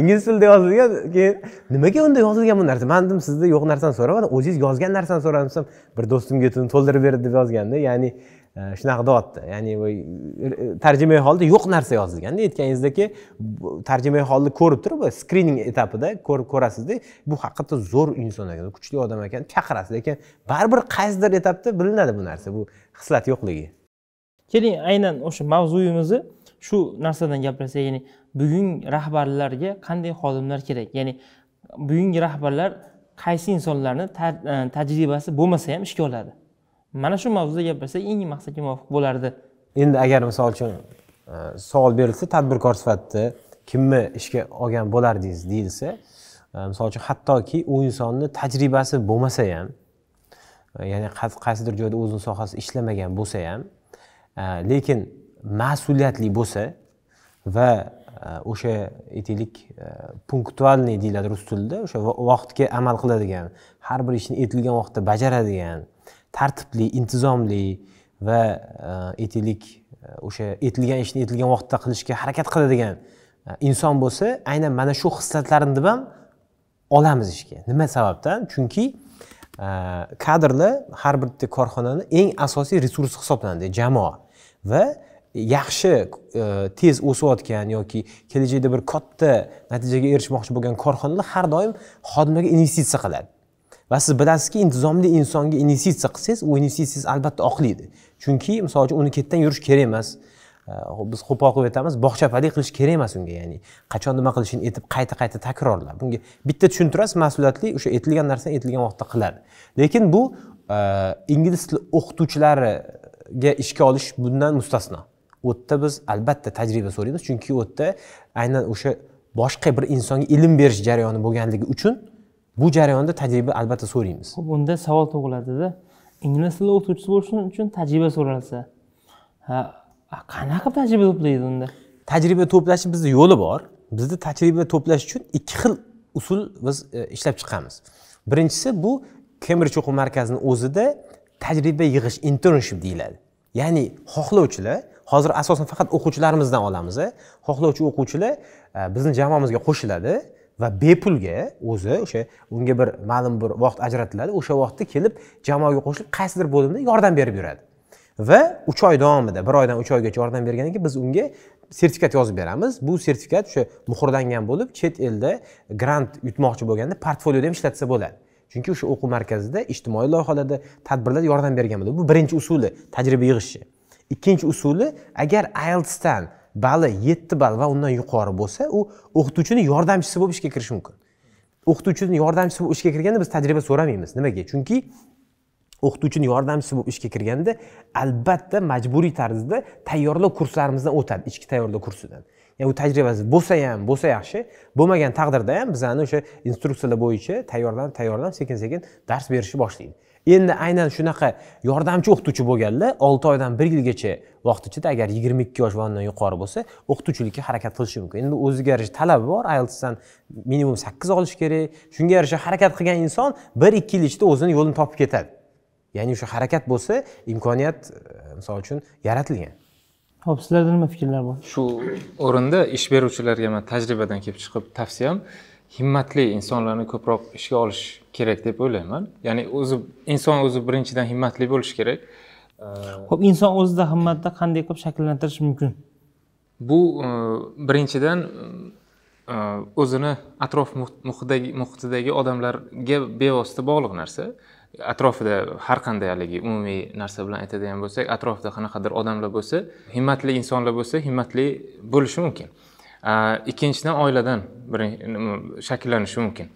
Ingliz tilida yozilgan, keyin nimaga unda yozilgan bu narsa? Men dedim, sizda yo'q narsani so'ramadim, o'zingiz yozgan narsani so'ramsam, bir do'stimga aytdim, to'ldirib berdi deb yozganda, ya'ni shunaqa deyapti. Ya'ni tarjimai holda yo'q narsa yozilganda aytganingizdagi tarjimai holni ko'rib turib, skrining etapida ko'rasiz-da, bu haqiqatda zo'r inson ekan, kuchli odam ekan, chaqirasiz, lekin baribir qaysidir etapda bilinadi bu narsa, bu xislat yo'qligi. Keling, aynan o'sha mavzuyimizni shu narsadan gapirsak, ya'ni bugungi rahbarlarga qanday xodimlar kerak? Ya'ni bugungi rahbarlar qaysi insonlarni tajribasi bo'lmasa ham ishga oladi? Mana shu mavzuda gapirsak eng maqsadga muvofiq bo'lardi. Endi agar misol uchun savol berilsa, tadbirkor sifatida kimni ishga olgan bo'lardingiz deyilsa, misol uchun hattoki u insonni tajribasi bo'lmasa ham, ya'ni qaysidir joyda o'zining sohasida ishlamagan bo'lsa ham, lekin mas'uliyatli bo'lsa va o'sha aytaylik punktualniy deyiladi rus tilida, o'sha vaqtga amal qiladigan, har bir ishni aytilgan vaqtda bajaradigan, tartibli, intizomli va aytaylik o'sha aytilgan ishni aytilgan vaqtda qilishga harakat qiladigan inson bo'lsa, aynan mana shu xislatlarni deb ham olamiz ishga. Nima sababdan? Chunki kadrlar har bir korxonani eng asosiy resursi hisoblanadi, jamoa. Va yaxshi tez o'sayotgan yoki kelajakda bir katta natijaga erishmoqchi bo'lgan korxonalar har doim xodimlarga investitsiya qiladi. Va siz bilasizki, intizomli insonga investitsiya qilsangiz, u investitsiyangiz albatta oqlaydi. Chunki, misol uchun, uni ketdan yurish kerak emas. biz qo'pol qilib aytamiz, bog'chapalik qilish kerak emas unga, ya'ni qachon nima qilishini aytib qayta-qayta takrorlab. Bunga bitta tushuntirasiz, mas'uliyatli o'sha aytilgan narsani aytilgan vaqtda qiladi. Lekin bu ingliz tili o'qituvchilariga ishga olish bundan mustasno. U yerda biz albatta tajriba so'raymiz, chunki u yerda aynan o'sha boshqa bir insonga ilm berish jarayoni bo'lganligi uchun bu jarayonda tajriba albatta so'raymiz. Xo'p, unda savol tug'iladi-da. Ingliz tili o'qituvchisi bo'lish uchun tajriba so'ralsa, ha, qanaqa tajriba to'playdi unda? Tajriba to'plashning bizda yo'li bor. Bizda tajriba to'plash uchun ikki xil usul biz ishlab chiqamiz. Birinchisi bu Cambridge o'quv markazining o'zida tajriba yig'ish, internship deyiladi. Ya'ni xohlovchilar, hozir asosan faqat o'quvchilarimizdan olamiz, xohlovchi o'quvchilar bizning jamoamizga qo'shiladi va bepulga o'zi o'sha unga bir ma'lum bir vaqt ajratiladi. O'sha vaqtda kelib jamoaga qo'shilib qaysidir bo'limda yordam berib yuradi. Va uch oy davomida, bir oydan uch oygacha yordam bergandan keyin biz unga sertifikat yozib beramiz. Bu sertifikat o'sha muhrlangan bo'lib, chet elda grant yutmoqchi bo'lganda portfolioda ham ishlatsa bo'ladi. Chunki o'sha o'quv markazida ijtimoiy loyihalarda, tadbirlarda yordam bergan bo'ladi. Bu birinchi usuli tajriba yig'ishi. Ikkinchi usuli, agar I E L T S dan bali yetti ball va undan yuqori bo'lsa, u o'qituvchining yordamchisi bo'lib ishga kirishi mumkin. O'qituvchining yordamchisi bo'lib ishga kirganda biz tajriba so'ramaymiz. Nimaga? Chunki o'qituvchining yordamchisi bo'lib ishga kirganda albatta majburiy tarzda tayyorlov kurslarimizdan o'tadi, ichki tayyorlov kursidan. Ya'ni u tajribasi bo'lsa ham, bo'lsa yaxshi, bo'lmagan taqdirda ham bizani o'sha instruksiyalar bo'yicha tayyorlanib, tayyorlanib sekin-sekin dars berishni boshlaydi. Endi aynan shunaqa yordamchi o'qituvchi bo'lganlar olti oydan bir yilgacha vaqt ichida agar yigirma ikki yosh va undan yuqori bo'lsa, o'qituvchilikka harakat qilishi mumkin. Endi o'ziga yarasha talabi bor. I E L T S dan minimum sakkiz olish kerak. Shunga yarasha harakat qilgan inson bir ikki yil ichida o'zini yo'lini topib ketadi. Ya'ni o'sha harakat bo'lsa, imkoniyat misol uchun yaratilgan. Xo'p, sizlarda nima fikrlar bor? Shu o'rinda ish beruvchilarga men tajribadan kelib chiqib tavsiyam, himmatli insonlarni ko'proq ishga olish kerak deb o'ylayman. Ya'ni o'zi inson o'zi birinchidan himmatli bo'lishi kerak. Xo'p, inson o'zida himmatni qanday qilib shakllantirish mumkin? Bu birinchidan o'zini atrof muhitidagi muhitidagi odamlarga bevosita bog'liq narsa. Atrofida har qanday haligi umumiy narsa bilan aytadigan bo'lsak, atrofida qanaqadir odamlar bo'lsa, himmatli insonlar bo'lsa, himmatli bo'lishi mumkin. Ikkinchidan oiladan shakllanishi mumkin.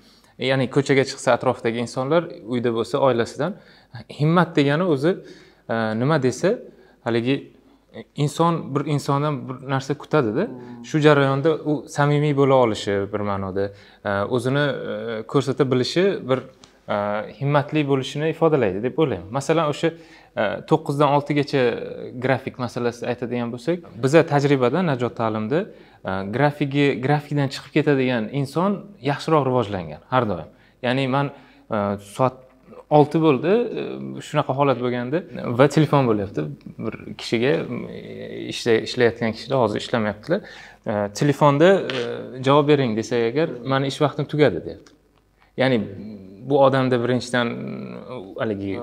Ya'ni ko'chaga chiqsa atrofidagi insonlar, uyda bo'lsa oilasidan. Himmat degani o'zi nima desa, haligi inson bir insondan bir narsa kutadi-da. Shu jarayonda u samimiy bo'la olishi, bir ma'noda o'zini ko'rsata bilishi bir himmatli bo'lishini ifodalaydi deb o'ylayman. Masalan, o'sha to'qqizdan oltigacha grafik masalasida aytadigan bo'lsak, biza tajribada Najot ta'limda grafiki grafikdan chiqib ketadigan inson yaxshiroq rivojlangan har doim. Ya'ni men soat olti bo'ldi, shunaqa holat bo'lganda va telefon bo'lyapti bir kishiga, ishlayotgan kishida hozir ishlamayaptilar. Telefonda javob bering desa, agar meni ish vaqtim tugadi deyapti. Ya'ni bu odamda birinchidan haligi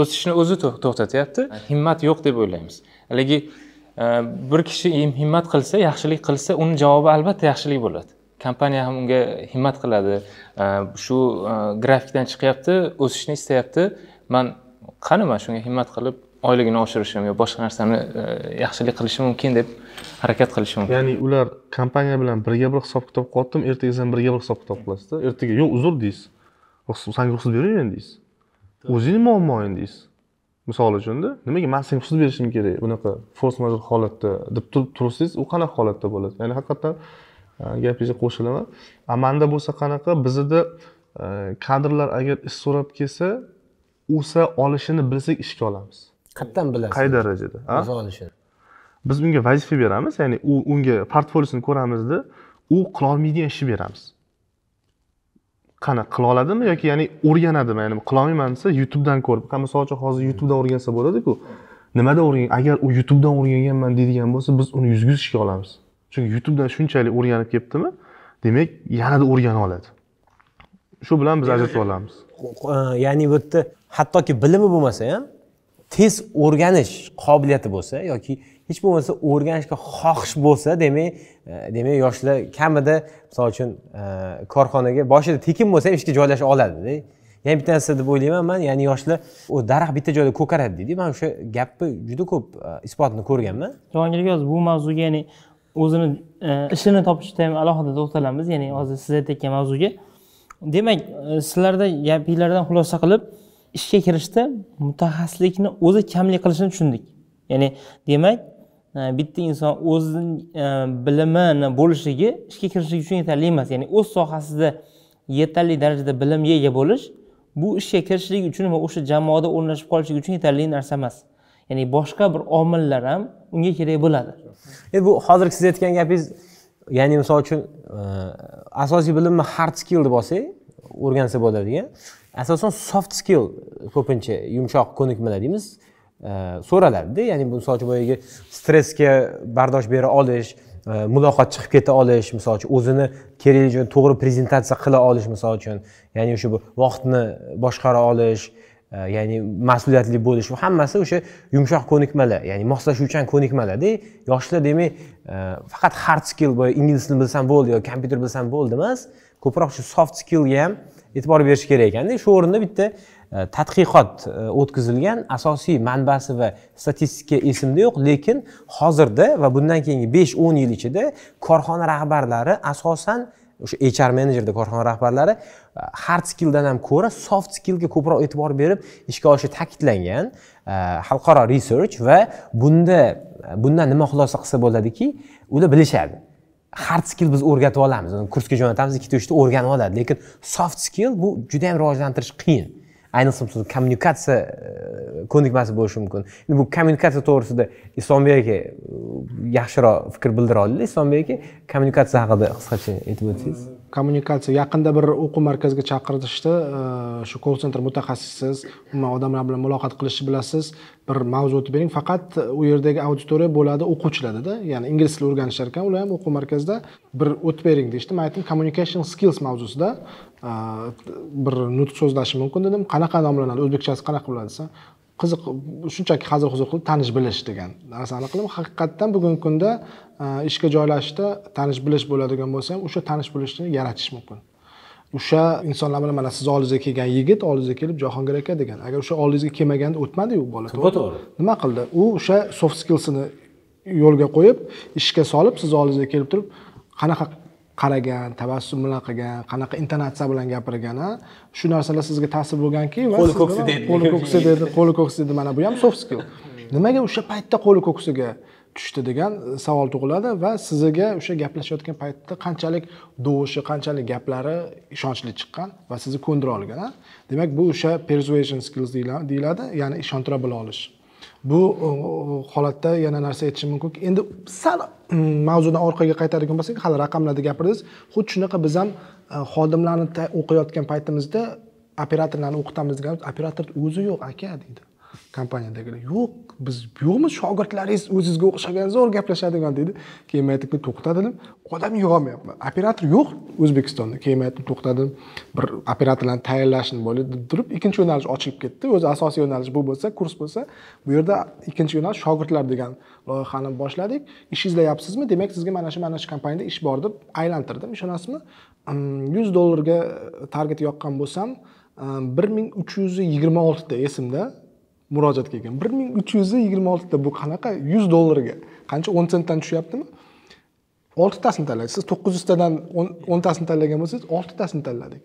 o'sishni o'zi to'xtatyapti. Himmat yo'q deb o'ylaymiz. Haligi bir kishi himmat qilsa, yaxshilik qilsa, uni javobi albatta yaxshilik bo'ladi. Kompaniya ham unga himmat qiladi. Shu grafikdan chiqyapti, o'sishni istayapti. Men qani men shunga himmat qilib oyligini oshirishim yoki boshqa narsani yaxshilik qilishim mumkin deb harakat qilishim mumkin. Ya'ni ular kompaniya bilan birga bir hisob-kitob qotdim, ertagizdan birga bir hisob-kitob qilasizda. Ertaga yo'q, uzr deysiz. Sen ruxsat berayin deysiz. O'zingni muammoing deysiz. Misol uchun-da, nimaga men senga ruxsat berishim kerak? Bunaqa force major holatda deb tursangiz, u qanaqa holatda bo'ladi? Ya'ni haqiqatan gapingizga qo'shilaman. Amanda bo'lsa qanaqa, bizda kadrlar agar ish so'rab kelsa, o'sa olishini bilsak ishga olamiz. Qatdan bilasiz. Qay darajada? O'zi olishini. Biz unga vazifa beramiz, ya'ni u unga portfoliosini ko'ramizda, u qila olmaydigan ishni beramiz. Qana qila oladimi yoki ya'ni o'rganadimi? Ya'ni qila olmayman desa YouTube dan ko'rib, misol uchun hozir YouTube dan o'rgansa bo'ladi-ku. Nimada o'rgan? Agar u YouTube dan o'rganganman deydigan bo'lsa, biz uni yuz yuz ishga olamiz. Chunki YouTube dan shunchalik o'rganib ketdimi, demak, yanada o'rgana oladi. Shu bilan biz ajratib olamiz. Ya'ni bu yerda hattoki bilimi bo'lmasa ham, tez o'rganish qobiliyati bo'lsa yoki hech bo'lmasa o'rganishga xohish bo'lsa, demak, demak yoshlar kamida, misol uchun korxonaga boshida tekin bo'lsa ham ishga joylasha oladi. Yani bir tanesi de bo'ylayman ben, yani yaşlı o daraxt bitta joyda ko'karadi dedi. Ben şu gapni juda ko'p isbotini ko'rganman. Jahongir aka, bu mavzuga yani o'zini ishini topishda ham alohida to'xtalamiz. Yani hozir siz aytayotgan mavzuga. Demak, sizlarda gapingizlardan xulosa qilib ishga kirishda mutaxassislikni o'zi kamlik qilishini tushundik. Ya'ni demak, bitta inson o'zining bilimini bo'lishligi ishga kirishlik uchun yetarli emas. Ya'ni o'z sohasida yetarli darajada bilimga ega bo'lish bu ishga kirishlik uchun va o'sha jamoada o'rnashib qolishlik uchun yetarli narsa emas. Ya'ni boshqa bir omillar ham unga kerak bo'ladi. Endi bu hozirgi siz aytgan gapingiz, ya'ni misol uchun asosiy bilimni hard skill deb olsak, o'rgansa bo'ladigan. Asosan soft skill ko'pincha yumshoq ko'nikmalar deymiz. So'raladi-da, ya'ni bu misol uchun boyagi stressga bardosh bera olish, muloqot chiqib keta olish, misol uchun o'zini kerakli joyda to'g'ri prezentatsiya qila olish, misol uchun, ya'ni o'sha bu vaqtni boshqara olish, ya'ni mas'uliyatli bo'lish, hammasi o'sha yumshoq ko'nikmalar, ya'ni moslashuvchan ko'nikmalar-da. Yoshlar demak, faqat hard skill bo'y ingliz tilini bilsam bo'ldi yoki kompyuter bilsam bo'ldi emas, ko'proq shu soft skillga ham e'tibor berish kerak ekanda. Shu o'rinda bitta tadqiqot o'tkazilgan, asosiy manbasi va statistika esimda yo'q, lekin hozirda va bundan keyingi besh o'n yil ichida korxona rahbarlari, asosan o'sha H R menejerda korxona rahbarlari hard skilldan ham ko'ra soft skillga ko'proq e'tibor berib ishga olishi ta'kidlangan xalqaro research. Va bunda bundan nima xulosa qilsa bo'ladiki, ular bilishadi. Hard skill biz o'rgatib olamiz, yani kursga jo'natamiz, ikki uch ta o'rganib oladi, lekin soft skill bu juda ham rivojlantirish qiyin. Ayniqsa kommunikatsiya ko'nikmasi bo'lishi mumkin. Bu kommunikatsiya to'g'risida Islombek aka yaxshiroq fikr bildira oladi. Islombek aka, kommunikatsiya haqida qisqacha aytib o'tsangiz. Kommunikatsiya yaqinda bir o'quv markaziga chaqirishdi, shu call center mutaxassisiz, umuman odamlar bilan muloqot qilishni bilasiz, bir mavzuni bering, faqat u yerdagi auditoriya bo'ladi o'quvchilarda-da, ya'ni ingliz tilini o'rganishar ekan, ular ham o'quv markazida bir o'tib bering deshdim. Men aytdim, communication skills mavzusida bir nutq so'zlashi mumkin dedim. Qanaqa nomlanadi, o'zbekchasi qanaqa bo'ladi desa, qiziq, shunchaki hazil-huzul qilib tanish bilish degan narsani qildim. Haqiqatan bugungi kunda ishga joylashishda tanish bilish bo'ladigan bo'lsa ham, o'sha tanish bilishni yaratish mumkin. O'sha insonlar bilan mana siz oldingizga kelgan yigit oldingizga kelib Jahongir aka degan. Agar o'sha oldingizga kelmaganda o'tmadi-yu bola. To'g'ri. Nima qildi? U o'sha soft skillsini yo'lga qo'yib, ishga solib, siz oldingizga kelib turib qanaqa qaragan, tabassum bilan qilgan, qanaqa intonatsiya bilan gapirgani, shu narsalar sizga ta'sir bo'lganki, qo'li ko'ksida edi, qo'li ko'ksida edi, qo'li ko'ksida, mana bu ham soft skill. Nimaga o'sha paytda qo'li ko'ksiga tushdi degan savol tug'iladi va sizga o'sha gaplashayotgan paytda qanchalik dovushi, qanchalik gaplari ishonchli chiqqan va sizni ko'ndira olgan. Demak, bu o'sha persuasion skills deyiladi, ya'ni ishontira bila olish. Bu holatda yana narsa aytishim mumkinki, endi sal mavzudan orqaga qaytadigan bo'lsak, hali raqamlarda gapirdingiz. Xuddi shunaqa biz ham xodimlarni o'qiyotgan paytimizda operatorlarni o'qitamiz deganimiz, operator o'zi yo'q aka deydi. Kompaniyadagilar yo'q, biz yo'qmiz, shogirdlaringiz o'zingizga o'xshagan zo'r gaplashadigan dedi. Keyin men aytdim, to'xtadim, odam yig'olmayapman. Operator yo'q O'zbekistonda. Keyin aytdim, to'xtadim, bir operatorlarni tayyorlashni bo'lib turib, ikkinchi yo'nalish ochilib ketdi. O'zi asosiy yo'nalish bu bo'lsa, kurs bo'lsa, bu yerda ikkinchi yo'nalish shogirdlar degan loyihani boshladik. Ish izlayapsizmi? Demak, sizga mana shu mana shu kompaniyada ish bor deb aylantirdim. Ishonasizmi? yuz dollarga target yoqqan bo'lsam, bir ming uch yuz yigirma olti ta esimda murojaat kelgan. bir ming uch yuz yigirma olti ta, bu qanaqa? yuz dollarga. Qancha, o'n sentdan tushyaptimi? olti tasini tanlaysiz. Siz to'qqiz yuz tadan o'n tasini tanlagan bo'lsangiz, olti tasini tanladik.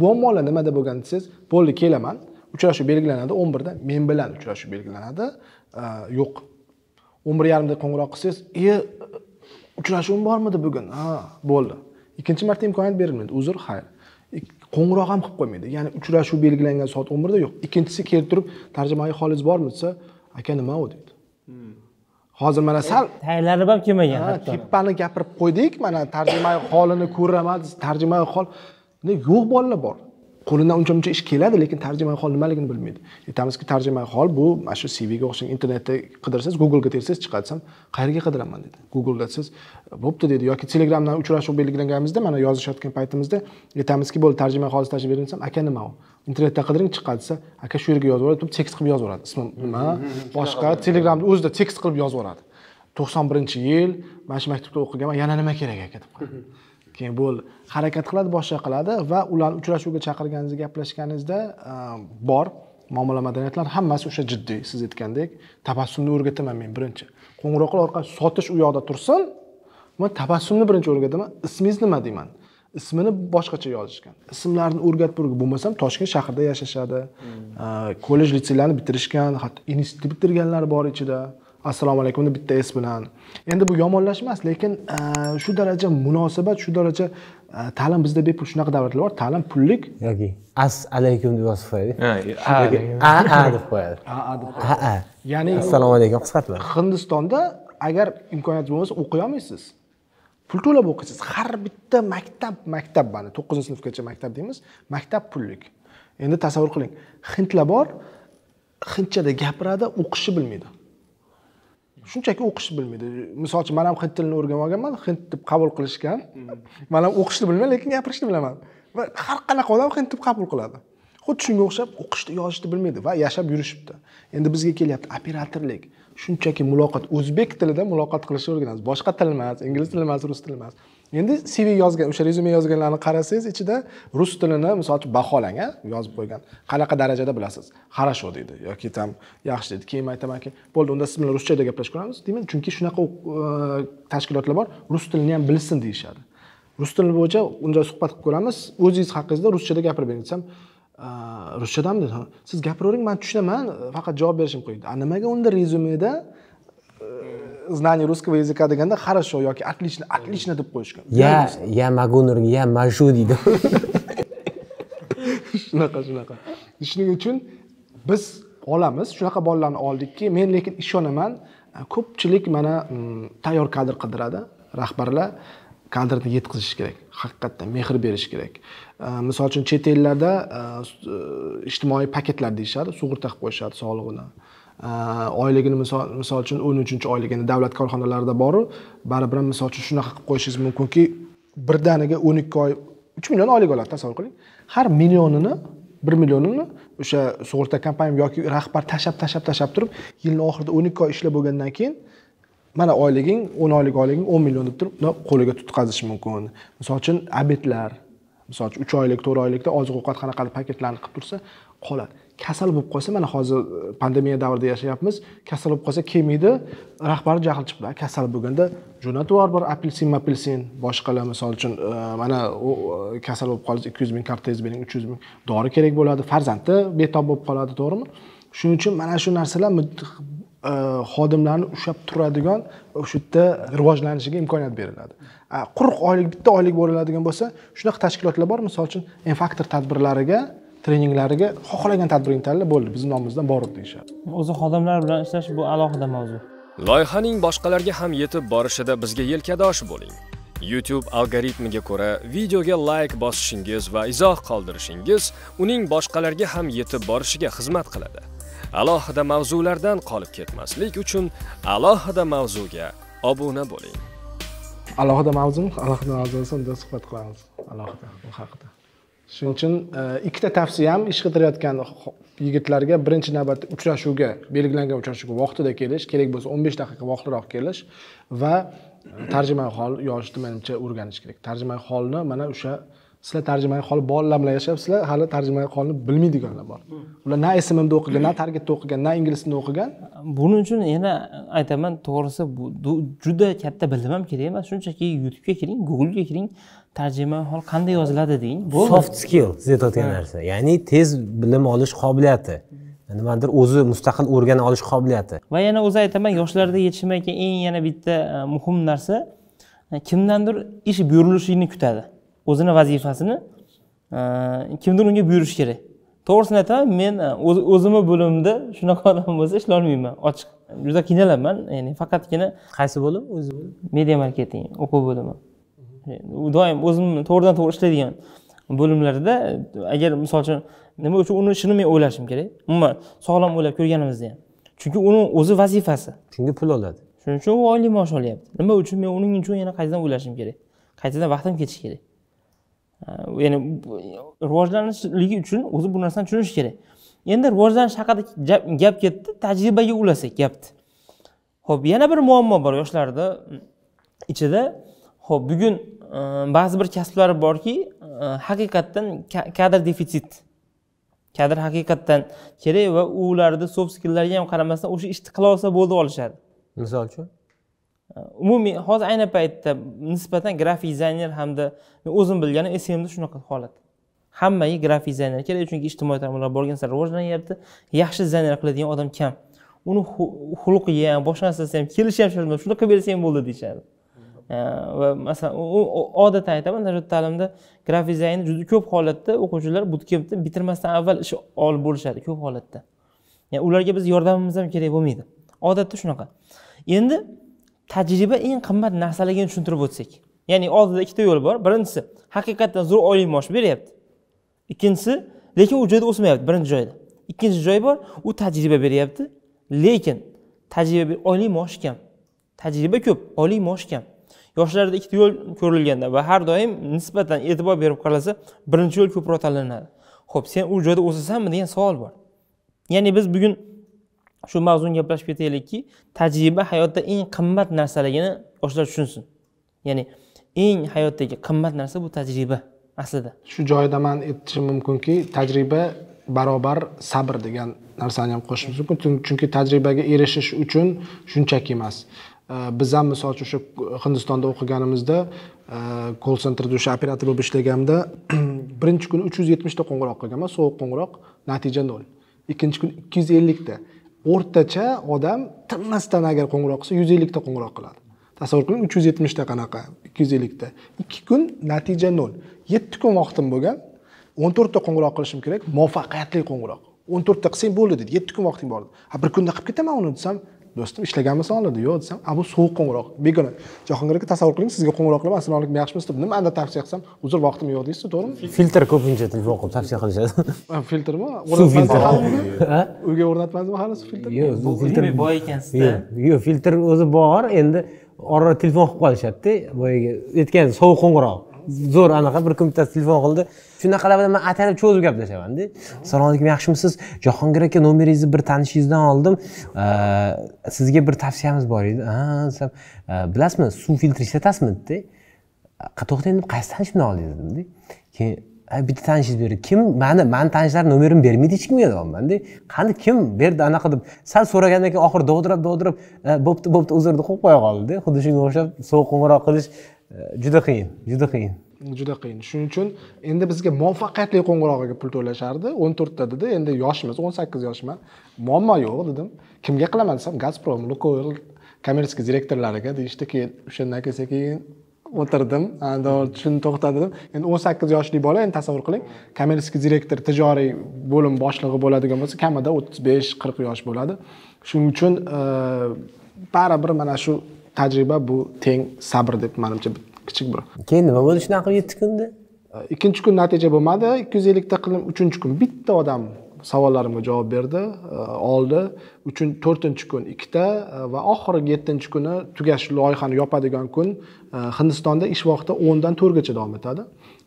Muammolar nimada bo'lgan desiz, bo'ldi, kelaman, uchrashuv belgilanadi o'n birda, men bilan uchrashuv belgilanadi. Yo'q. o'n bir yarim da qo'ng'iroq qilsangiz, "E, uchrashuvim bormidi bugun?" Ha, bo'ldi. Ikkinchi marta imkoniyat berilmaydi. Uzr, xayr. Qo'ng'iroq ham qilib qo'ymaydi. Ya'ni uchrashuv belgilangan soat o'n birda yo'q. Ikkinchisi kelib turib, tarjimai holingiz bormi desa, aka nima u deydi. Hozir mana sal tayyorlanib ham kelmagan hatto. Kippani gapirib qo'ydik, mana tarjimai holini ko'raman, tarjimai hol yo'q, bolalar bor. Qo'lidan uncha-muncha ish keladi, lekin tarjimai hol nimaligini bilmaydi. Aytamizki, tarjimai hol bu mana shu C V ga o'xshagan, internetda qidirsangiz, Google ga tersangiz chiqatsam, qayerga qidiraman dedi. Google da siz bo'pti dedi yoki Telegramdan uchrashuv belgilanganimizda, mana yozishayotgan paytimizda aytamizki, bo'ldi, tarjimai hol tashlab berinsam, aka nima u? Internetda qidiring, chiqadsa, aka shu yerga yozib oladi, tekst qilib yozib oladi. Ismi nima? Boshqa Telegramda o'zida tekst qilib yozib oladi. to'qson birinchi yil, mana shu maktabda o'qiganman, yana nima kerak aka deb qo'ydi. keyin bu harakat qiladi, boshqa qiladi va ularni uchrashuvga chaqirganingizda, gaplashganingizda bor muomala madaniyatlari hammasi o'sha jiddiy siz aytgandek tabassumni o'rgataman men birinchi. Qo'ng'iroq qilib orqaga sotish u yoqda tursin, men tabassumni birinchi o'rgataman. Ismingiz nima deyman? Ismini boshqacha yozishgan. Ismlarni o'rgatib turib bo'lmasam Toshkent shahrida yashashadi. Kollej, litseylarni bitirishgan, hatto institut bitirganlar bor ichida. Assalomu alaykum deb bitta es bilan. Endi bu yomonlash emas, lekin shu daraja munosabat, shu daraja ta'lim bizda bepul shunaqa davlatlar bor, ta'lim pullik yoki as alaykum deb yozadi. Ha, a deb qo'yadi. A deb. Ha. Ya'ni assalomu alaykum qisqartirib. Hindistonda agar imkoniyat bo'lmasa o'qiy olmaysiz. Pul to'lab o'qiysiz. Har bitta maktab, maktab mana to'qqizinchi sinfgacha maktab deymiz, maktab pullik. Endi tasavvur qiling, hindlar bor, hindchada gapiradi, o'qishni bilmaydi. Shunchaki o'qishni bilmaydi. Misol uchun men ham hind tilini o'rganib olganman, hind deb qabul qilishgan. Men ham o'qishni bilmayman, lekin gapirishni bilaman. Va har qanaqa odam hind deb qabul qiladi. Xuddi shunga o'xshab o'qishni, yozishni bilmaydi va yashab yurishibdi. Endi bizga kelyapti operatorlik. Shunchaki muloqot, o'zbek tilida muloqot qilishni o'rganamiz. Boshqa til emas, ingliz tili emas, rus tili emas. Endi C V yozgan, o'sha rezume yozganlarni qarasangiz, ichida rus tilini, masalan, baholang, yozib qo'ygan. Qanaqa darajada bilasiz? Хорошо deydi yoki tam yaxshi dedi. Keyin aytamanki, bo'ldi, unda siz bilan ruschada gaplashib ko'ramiz, deyman, chunki shunaqa tashkilotlar bor, rus tilini ham bilsin deyshadi. Rus tili bo'yicha unda suhbat qilib ko'ramiz. O'zingiz haqingizda ruschada gapirib bering desam, ruschadam dedi. Siz gapiravering, men tushunaman, faqat javob berishim qo'ying. A nimaga unda rezumeda знание русского языка deganda хорошо yoki отлично, отлично deb qo'yishgan. Ya, ya magunur, ya maju dedi. Shunaqa, shunaqa. Shuning uchun biz olamiz, shunaqa bolalarni oldikki, men lekin ishonaman, ko'pchilik mana tayyor kadr qidiradi, rahbarlar kadrni yetkazish kerak. Haqiqatdan mehr berish kerak. Misol uchun chet ellarda ijtimoiy paketlar deyishadi, sug'urta qilib qo'yishadi sog'lig'ini. Oyligini misol uchun o'n uchinchi oyligini davlat korxonalarida boru, baribir misol uchun shunaqa qilib qo'yishingiz mumkinki, birdaniga o'n ikki oy uch million oylik oladi, tasavvur qiling. Har millionini, bir millionini o'sha sug'urta kompaniya yoki rahbar tashab tashab tashab turib, yilning oxirida o'n ikki oy ishlab bo'lgandan keyin mana oyliging, o'n oylik oyliging o'n million deb turib, qo'liga tutqazish mumkin. Misol uchun abetlar, misol uchun uch oylik, to'rt oylikda oziq-ovqat qanaqa paketlarni qilib tursa, qoladi. Kasal bo'lib qolsa, mana hozir pandemiya davrida yashayapmiz, kasal bo'lib qolsa kelmaydi, rahbar jahl chiqdi. Kasal bo'lganda jo'natib bir apelsin, apelsin, boshqalar misol uchun mana kasal bo'lib qolsa ikki yuz ming kartangiz bering, uch yuz ming dori kerak bo'ladi, farzandi betob bo'lib qoladi, to'g'rimi? Shuning uchun mana shu narsalar xodimlarni ushab turadigan o'sha yerda rivojlanishiga imkoniyat beriladi. qirq oylik bitta oylik bo'linadigan bo'lsa, shunaqa tashkilotlar bor, misol uchun infaktor tadbirlariga, treninglariga xohlagan tadbiring tanlab bo'ldi, bizning nomimizdan borib deyishadi. O'zi xodimlar bilan ishlash bu alohida mavzu. Loyihaning boshqalarga ham yetib borishida bizga yelkadosh bo'ling. YouTube algoritmiga ko'ra videoga like bosishingiz va izoh qoldirishingiz uning boshqalarga ham yetib borishiga xizmat qiladi. Alohida mavzulardan qolib ketmaslik uchun alohida mavzuga obuna bo'ling. Alohida mavzum, alohida mavzusida suhbat qilamiz. Alohida bu haqida. Shuning uchun ikkita tavsiyam ish qidirayotgan yigitlarga birinchi navbatda uchrashuvga, belgilangan uchrashuvga vaqtida kelish, kerak bo'lsa o'n besh daqiqa vaqtliroq kelish va tarjimai hol yozishni menimcha o'rganish kerak. Tarjimai holni mana o'sha sizlar tarjimai hol bolalar bilan yashayapsizlar, hali tarjimai holni bilmaydiganlar bor. Ular na S M M'da o'qigan, na targetda o'qigan, na ingliz tilida o'qigan. Buning uchun yana aytaman, to'g'risi juda katta bilim ham kerak emas. Shunchaki YouTube ga kiring, Google ga kiring, tarjimai hol qanday yoziladi deng. Soft skill siz aytayotgan narsa. Ya'ni tez bilim olish qobiliyati, nimadir o'zi mustaqil o'rgana olish qobiliyati. Va yana o'zi aytaman, yoshlarda yetishmayotgan eng yana bitta muhim narsa, kimdandir ish buyurilishini kutadi. O'zini vazifasini kimdir unga buyurish kerak. To'g'risini aytaman, men o'zimni bo'limda shunaqa odam bo'lsa ishlay olmayman, ochiq. Juda qiynalaman, ya'ni faqatgina qaysi bo'lim? O'zi bo'lim. Media marketing o'quv bo'limi. U doim o'zimni to'g'ridan-to'g'ri ishlaydigan bo'limlarda agar misol uchun nima uchun uni ishini men o'ylashim kerak. Umuman sog'lom o'ylab ko'rganimizda ham. Chunki uni o'zi vazifasi. Chunki pul oladi. Shuning uchun u oylik maosh olyapti. Nima uchun men uning uchun yana qaytadan o'ylashim kerak? Qaytadan vaqtim ketishi kerak. Ya'ni rivojlanishligi uchun o'zi bu narsani tushunish kerak. Endi rivojlanish haqida gap ketdi, tajribaga ulasak gapdi. Xo'p, yana bir muammo bor yoshlarda ichida, Xo'p, bugün ba'zi bir kasblar borki haqiqatan kadr defitsit. Kadr haqiqatan kerak va ularda soft skilllarga ham qaramasdan o'sha ishni qila olsa bo'ldi olishadi. Misol uchun, umumiy hozir ayni paytda nisbatan grafik dizayner hamda o'zim bilganim S M M'da shunaqa holat. Hammaga grafik dizayner kerak, chunki ijtimoiy tarmoqlar borgan sari rivojlanyapti. Yaxshi dizayner qiladigan odam kam. Uni xulqiga ham, boshqa narsasiga ham kelishi ham shart emas. Shuni qilib bersang bo'ldi deyshadi. Va masalan, odatda aytaman, Najot ta'limda grafik dizaynni juda ko'p holatda o'quvchilar bootcampni bitirmasdan avval ish olib bo'lishadi ko'p holatda. Ya'ni ularga biz yordamimiz ham kerak bo'lmaydi. Odatda shunaqa. Endi tajriba eng qimmat narsaligini tushuntirib o'tsak, ya'ni oldida ikkita yo'l bor. Birinchisi, haqiqatdan zo'r oylik maosh beryapti. Ikkinchisi, lekin u joyda o'smayapti, birinchi joyda. Ikkinchi joy bor, u tajriba beryapti, lekin tajriba oylik maosh kam. Tajriba ko'p, oylik maosh kam. Yoshlarda ikkita yo'l ko'rilganda va har doim nisbatan e'tibor berib qaralsa, birinchi yo'l ko'proq tanlanadi. Xo'p, sen u joyda o'sasanmi degan savol bor. Ya'ni biz bugun shu mavzuni gaplashib ketaylikki, tajriba hayotda eng qimmat narsaligini yoshlar tushunsin. Ya'ni eng hayotdagi qimmat narsa bu tajriba aslida. Shu joyda men aytishim mumkinki, tajriba barobar sabr degan narsani ham qo'shishimiz mumkin, chunki tajribaga erishish uchun shunchaki emas. Biz ham misol uchun shu Hindistonda o'qiganimizda call centerda o'sha operator bo'lib ishlaganimda birinchi kuni uch yuz yetmish ta qo'ng'iroq qilganman, sovuq qo'ng'iroq, natija nol. Ikkinchi kun ikki yuz ellik ta. O'rtacha odam tinmasdan agar qo'ng'iroq qilsa yuz ellik ta qo'ng'iroq qiladi. Tasavvur qiling, uch yuz yetmish ta qanaqa, ikki yuz ellik ta. ikki kun natija nol. yetti kun vaqtim bo'lgan. o'n to'rt ta qo'ng'iroq qilishim kerak, muvaffaqiyatli qo'ng'iroq. o'n to'rt ta qilsang bo'ldi dedi. yetti kun vaqtim bor edi. Ha, bir kunda qilib ketaman uni desam, do'stim ishlaganmisan dedi. Yo'q desam, "A bu sovuq qo'ng'iroq." Begona. Jahongir aka, tasavvur qiling, sizga qo'ng'iroq qilib, "Assalomu alaykum, yaxshimisiz?" deb nimani tavsiya qilsam, "Uzr, vaqtim yo'q" deysiz, to'g'rimi? Filtr ko'pincha telefon qilib tavsiya qilishadi. Filtrmi? Uyga o'rnatmadingizmi hali suv filtrini? Yo'q, bu filtr boy ekansiz-da. Yo'q, filtr o'zi bor, endi orada telefon qilib qolishadi-da. Boyaga aytgan sovuq qo'ng'iroq. Zo'r anaqa bir kun bittasi telefon qildi. Shunaqalar bilan men atalib cho'zib gaplashaman-da. "Assalomu alaykum, yaxshimisiz? Jahongir aka, nomeringizni bir tanishingizdan oldim. Sizga bir tavsiyamiz bor edi." "Ha, desam, bilasizmi, suv filtri ishlatasizmi?" "To'xtang, qaysi tanishimdan oldingiz?" dedi. Keyin, "Bitta tanishingiz berdi." "Kim? Mani, mani tanishlar nomerimni bermaydi hech kimga" deyapman-da. "Qani kim berdi anaqa?" deb sal so'ragandan keyin oxir dovdirab dovdirab bo'pti bo'pti uzr deb qo'yib qo'ya qoldi. Xuddi shunga o'xshab sovuq qo'ng'iroq qilish juda qiyin, juda qiyin. Juda qiyin. Shuning uchun endi bizga muvaffaqiyatli qo'ng'iroqqa pul to'lashardi. o'n to'rt ta dedi. Endi yoshimiz o'n sakkiz yoshman. Muammo yo'q dedim. Kimga qilaman desam, Gazprom, Lukoil kommersiya direktorlariga deyishdi. Keyin o'shandan keyin o'tirdim, shuni to'xtatdim. Endi o'n sakkiz yoshli bola, endi tasavvur qiling, kommersiya direktor tijoriy bo'lim boshlig'i bo'ladigan bo'lsa, kamida o'ttiz besh qirq yosh bo'ladi. Shuning uchun baribir mana shu tajriba bu teng sabr deb menimcha kichik bir. Keyin nima bo'ldi shuni aqib yetti kunda? Ikkinchi kun natija bo'lmadi, ikki yuz ellik ta qildim. Uchinchi kun bitta odam savollarimga javob berdi, oldi. to'rtinchi kun ikkita va oxirgi yettinchi kuni tugash loyihani yopadigan kun. Hindistonda ish vaqti o'ndan to'rtgacha davom etadi.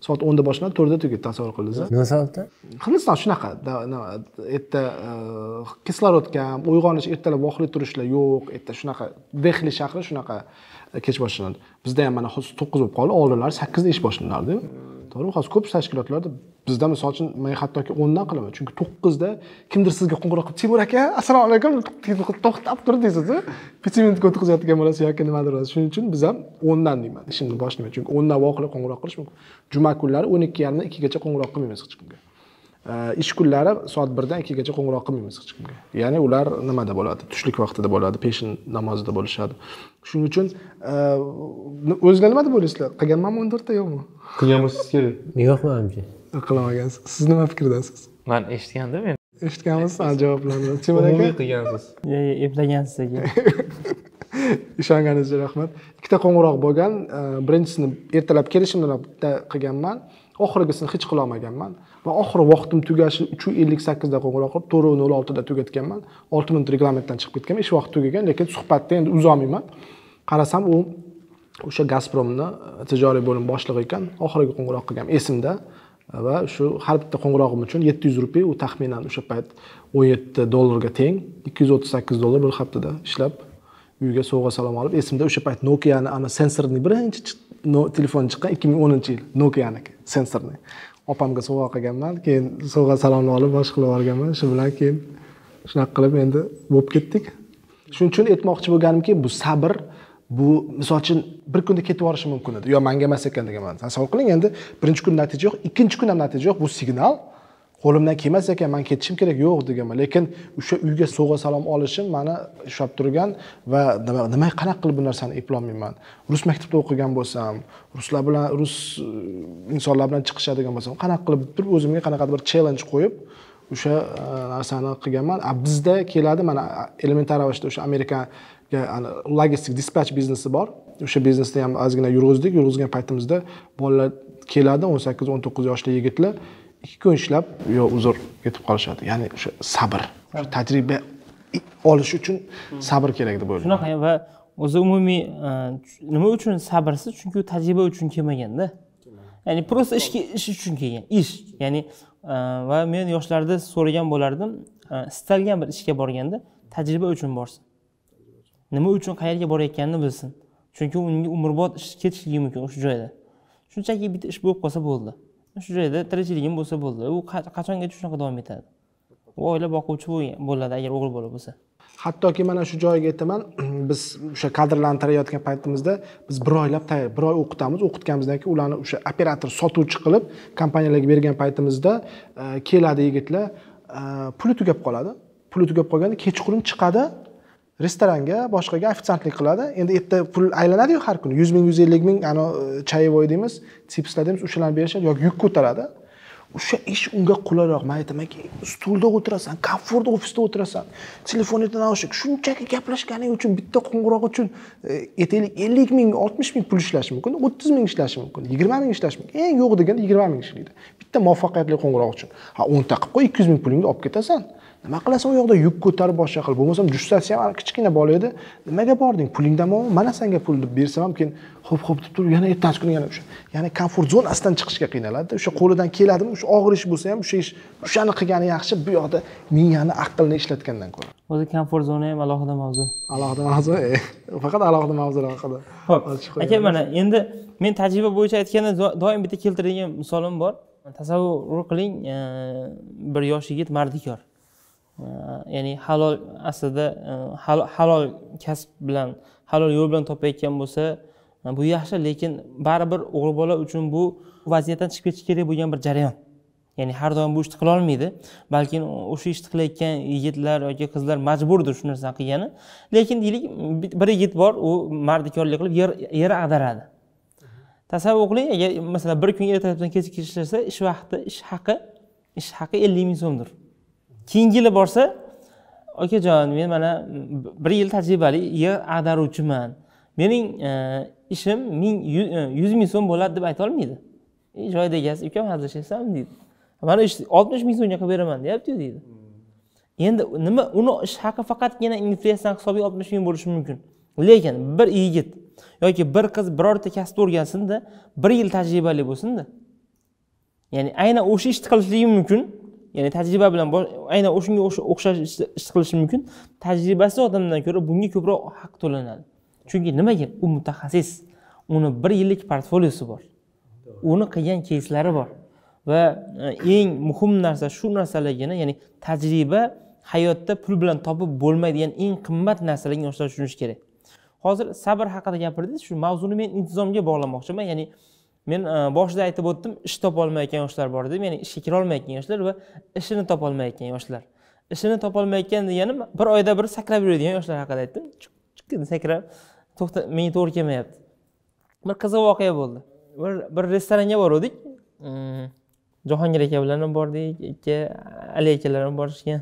Soat o'nda boshlanadi, to'rtda tugaydi, tasavvur qilingizmi? Nima sababdan? Hindiston shunaqa, erta kislorod kam, uyg'onish ertalab vaqtli turishlar yo'q, erta shunaqa. Dehli shahri shunaqa kech boshlanadi. Bizda ham mana hozir to'qqiz bo'lib qoldi, oldinlari sakkizda ish boshlanardi. To'g'rimi? Hozir ko'p tashkilotlarda bizda misol uchun men hattoki o'ndan qilaman, chunki to'qqizda kimdir sizga qo'ng'iroq qilib, "Temur aka, assalomu alaykum", to'xtab turib deysiz-ku. besh minutga o'tkazayotgan bo'lasiz yoki nimadir. Shuning uchun biz ham o'ndan deyman, ishimni boshlayman, chunki o'ndan voqli qo'ng'iroq qilish mumkin. Juma kunlari o'n ikki yarim ikkigacha qo'ng'iroq qilmaymiz hech kimga. Ish kunlari soat birdan ikkigacha qo'ng'iroq qilmaymiz hech kimga. Ya'ni ular nimada bo'ladi? Tushlik vaqtida bo'ladi, peshin namozida bo'lishadi. Shuning uchun o'zingizlar nima deb o'ylaysizlar? Qilganmanmi o'n to'rt ta yo'qmi? Qilganmisiz kerak. Yo'qmi amji? Qilmagansiz. Siz nima fikrdasiz? Men eshitgandim endi. Eshitganmisiz? Javoblarni. Temurbek aka qilgansiz. Yo'q, eplagansiz aka. Ishonganingizga rahmat. Ikkita qo'ng'iroq bo'lgan. Birinchisini ertalab kelishimdan qilganman. Oxirgisini hech qila olmaganman va oxir vaqtim tugashi uch ellik sakkizda qo'ng'iroq qilib, to'rt nol oltida tugatganman. olti minut reglamentdan chiqib ketganman, ish vaqti tugagan, lekin suhbatda endi uzolmayman. Qarasam u o'sha Gazpromni tijoriy bo'lim boshlig'i ekan. Oxirgi qo'ng'iroq qilgan esimda va shu har bitta qo'ng'irog'im uchun yetti yuz rupiy, u taxminan o'sha payt o'n yetti dollarga teng, ikki yuz o'ttiz sakkiz dollar bir haftada ishlab, uyga sovg'a salom olib, esimda o'sha payt Nokia'ni ana sensorni birinchi no, telefon chiqqan ikki ming o'ninchi yil Nokia'niki sensorni. Opamga sovg'a qilganman, keyin sovg'a salomni olib bosh qilib olganman. Shu bilan keyin shunaqa qilib endi bo'lib ketdik. Shuning uchun aytmoqchi bo'lganimki, bu sabr, bu misol uchun bir kunda ketib borishi mumkin edi. Yo, menga emas ekan deganman. Tasavvur qiling, endi birinchi kun natija yo'q, ikkinchi kun ham natija yo'q, bu signal. Qo'limdan kelmas ekan, men ketishim kerak, yo'q deganman. Lekin o'sha uyga sovg'a salom olishim meni ushlab turgan va nima qanaqa qilib bu narsani eplolmayman. Rus maktabida o'qigan bo'lsam, ruslar bilan rus insonlar bilan chiqishadigan bo'lsam, qanaqa qilib bir o'zimga qanaqadir bir challenge qo'yib o'sha narsani qilganman. Bizda keladi, mana elementar ravishda o'sha Amerikaga logistik dispatch biznesi bor. O'sha biznesni ham ozgina yurg'izdik. Yurg'izgan paytimizda bolalar keladi, o'n sakkiz o'n to'qqiz yoshli yigitlar ikki kun ishlab yo uzr ketib qolishadi. Ya'ni o'sha sabr, o'sha tajriba olish uchun sabr kerak deb o'ylayman. Shunaqa va o'zi umumiy nima uchun sabrsiz? Chunki tajriba uchun kelmaganda. Ya'ni prosta ishga ish uchun kelgan, ish. Ya'ni va men yoshlarda so'ragan bo'lardim, istalgan bir ishga borganda tajriba uchun borsin. Nima uchun qayerga borayotganini bilsin. Chunki unga umrbod ish ketishligi mumkin o'sha joyda. Shunchaki bitta ish bo'lib qolsa bo'ldi. Shu joyda tirikchiligim bo'lsa bo'ldi. U qachongacha shunaqa davom etadi. U oila boquvchi bo'ladi agar o'g'il bola bo'lsa. Hattoki mana shu joyga aytaman, biz o'sha kadrlarni tarayotgan paytimizda biz bir oylab tayyor, bir oy o'qitamiz, o'qitganimizdan keyin ularni o'sha operator sotuvchi qilib kompaniyalarga bergan paytimizda keladi yigitlar, puli tugab qoladi. Puli tugab qolganda kechqurun chiqadi, restoranga, boshqaga ofitsiantlik qiladi. Endi erta pul aylanadi-yu har kuni yuz ming, yuz ellik ming ana chayevoy deymiz, chipslar deymiz, o'shalarni berishadi yoki yuk ko'taradi. O'sha ish unga qulayroq. Men aytamanki, stulda o'tirasan, komfort ofisda o'tirasan, telefoningda naushnik, shunchaki gaplashganing uchun bitta qo'ng'iroq uchun aytaylik ellik ming, oltmish ming pul ishlash mumkin, o'ttiz ming ishlash mumkin, yigirma ming ishlash mumkin. Eng yo'q deganda yigirma ming ishlaydi. Bitta muvaffaqiyatli qo'ng'iroq uchun. Ha, o'nta qilib qo'y, ikki yuz ming pulingni olib ketasan. Nima qilasan u yoqda yuk ko'tarib boshqa qil. Bo'lmasam jussasi ham kichkina bola edi. Nimaga bording? Pulingdan bo'lmi? Mana senga pul deb bersam ham keyin xo'p-xo'p deb turib yana ertasi kuni yana o'sha. Ya'ni komfort zonasidan chiqishga qiynaladi. O'sha qo'lidan keladimi? O'sha og'ir ish bo'lsa ham o'sha ish, o'shani qilgani yaxshi, bu yoqda miyani, aqlni ishlatgandan ko'ra. O'zi komfort zona ham alohida mavzu. Alohida mavzu. Faqat alohida mavzu haqida. Xo'p. Aka, mana endi men tajriba bo'yicha aytganda doim bitta keltiradigan misolim bor. Tasavvur qiling, bir yosh yigit mardikor. Ya'ni halol aslida halol kasb bilan, halol yo'l bilan topayotgan bo'lsa, bu yaxshi, lekin baribir o'g'il bola uchun bu vaziyatdan chiqib ketish kerak bo'lgan bir jarayon. Ya'ni har doim bu ishni qila olmaydi, balki o'sha ishni qilayotgan yigitlar yoki qizlar majburdir shu narsani qilgani. Lekin deylik, bir yigit bor, u mardikorlik qilib yer ag'daradi. Tasavvur qiling, agar masalan bir kun ertalabdan kechgacha ishlasa, ish vaqti, ish haqi, ish haqi ellik ming so'mdir. Keyingi yili borsa, "Okajon, men mana bir yil tajribali yer ag'daruvchiman. Mening ishim ming yuz ming so'm bo'ladi" deb ayta olmaydi. E, joyda egasi, "Ukam, hazillashaysan" deydi. "Mana ish oltmish ming so'mga qilib beraman" deyapti, deydi. Endi nima, uni ish haqi faqatgina inflyatsiya hisobiga oltmish ming bo'lishi mumkin. Lekin bir yigit yoki bir qiz birorta kasbni o'rgansin-da, bir yil tajribali bo'lsin-da. Ya'ni aynan o'sha ishni qilishligi mumkin. Ya'ni tajriba bilan aynan o'shunga o'xshash ish qilishi mumkin. Tajribasi odamdan ko'ra bunga ko'proq haq to'lanadi. Chunki nimaga? U mutaxassis. Uni bir yillik portfoliosi bor. Uni qilgan keyslari bor. Va eng muhim narsa shu narsalargina, ya'ni tajriba hayotda pul bilan topib bo'lmaydigan eng qimmat narsalarni yoshlar tushunishi kerak. Hozir sabr haqida gapirdingiz, shu mavzuni men intizomga bog'lamoqchiman. Ya'ni men boshida aytib o'tdim, ish topa olmayotgan yoshlar bor deb, ya'ni ishga kira olmayotgan yoshlar va ishini topa olmayotgan yoshlar. Ishini topa olmayotgan deganim bir oyda bir sakrab yuradigan yoshlar haqida aytdim. Chiqdi sakrab, to'xta, menga to'g'ri kelmayapti. Bir qiziq voqea bo'ldi. Bir bir restoranga bordik. Jahongir aka bilan ham bordik, ikki Ali akalar ham borishgan.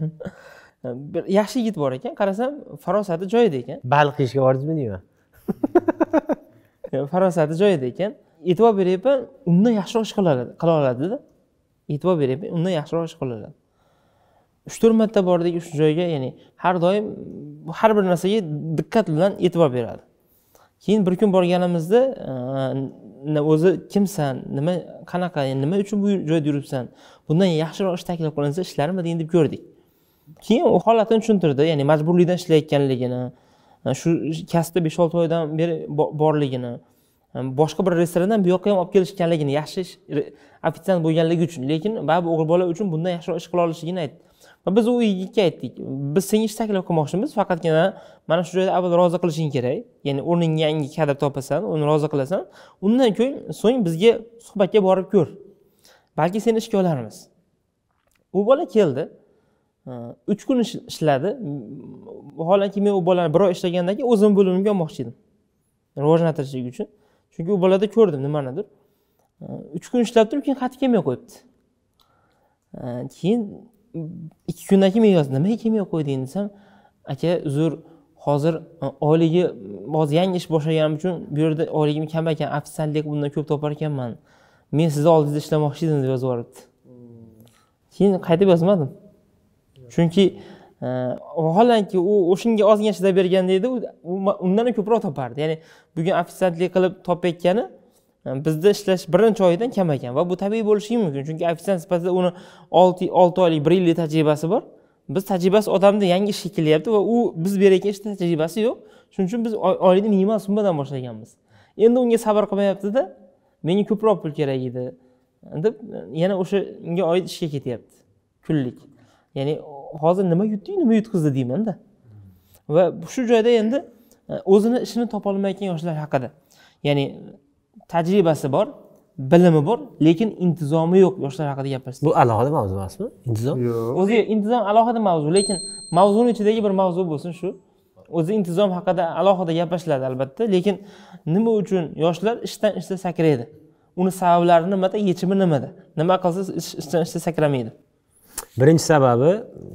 Bir yaxshi yigit bor ekan, qarasam farosati joyida ekan. Baliq ishga bordingmi deyman. Farosati joyida ekan. E'tibor berayapman, undan yaxshiroq ish qila oladi-da. E'tibor berayapman, undan yaxshiroq ish qila oladi. uch to'rt marta bordik shu joyga, ya'ni har doim har bir narsaga diqqat bilan e'tibor beradi. Keyin bir kun borganimizda o'zi kimsan, nima qanaqa, nima uchun bu joyda yuribsan, bundan yaxshiroq ish taklif qilinsa ishlarmiding deb ko'rdik. Keyin u holatini tushuntirdi, ya'ni majburlikdan ishlayotganligini, shu kasbda besh olti oydan beri borligini, boshqa bir restorandan bu yoqqa ham olib kelishganligini, yaxshi ofitsiant bo'lganligi uchun, lekin baribir o'g'il bola uchun bundan yaxshiroq ish qila olishligini aytdi. Va biz u yigitga aytdik, biz senga ish taklif qilmoqchimiz, faqatgina mana shu joyda avval rozi qilishing kerak. Ya'ni o'rningga yangi kadr topasan, uni rozi qilasan. Undan keyin so'ng bizga suhbatga borib ko'r. Balki seni ishga olarmiz. U bola keldi. uch kun ishladi. Vaholanki men u bolani bir oy ishlagandan keyin o'zim bo'limimga olmoqchi edim. Rivojlantirishlik uchun. Chunki u bolada ko'rdim nimanidir. uch kun ishlab turib, keyin xat kelmay qo'yibdi. Keyin ikki kundan keyin men yozdim, nimaga kelmay qo'yding desam, aka, uzr, hozir oyligi hozir yangi ish boshlaganim uchun bu yerda oyligim kam ekan, ofitsiantlik bundan ko'p topar ekanman. Men sizni oldingizda ishlamoqchi edim deb yozib yuboribdi. Keyin qaytib yozmadim. Chunki vaholanki u o'shanga ozgina chidab berganda edi, undan ko'proq topardi. Ya'ni bugun ofitsiantlik qilib topayotgani bizda ishlash birinchi oyidan kam ekan va bu tabiiy bo'lishi mumkin, chunki ofitsiant sifatida uni olti oylik bir yillik tajribasi bor. Biz tajribasi odamda yangi ish kelyapti va u biz berayotgan ishda tajribasi yo'q. Shuning uchun biz oylikni minimal summadan boshlaganmiz. Endi unga sabr qilmayapti-da, menga ko'proq pul kerak edi deb yana o'shanga oid ishga ketyapti kunlik. Ya'ni hozir nima yutding, nima yutqizdi deyman-da. Va shu joyda endi o'zini ishini topa olmayotgan yoshlar haqida. Ya'ni tajribasi bor, bilimi bor, lekin intizomi yo'q yoshlar haqida gapirasiz. Bu alohida mavzu emasmi? Intizom? Yo'q. O'zi intizom alohida mavzu, lekin mavzuning ichidagi bir mavzu bo'lsin shu. O'zi intizom haqida alohida gapirishiladi albatta, lekin nima uchun yoshlar ishdan ishda sakraydi? Uni sabablari nimada, yechimi nimada? Nima qilsa ishdan ishda sakramaydi? Birinchi sababi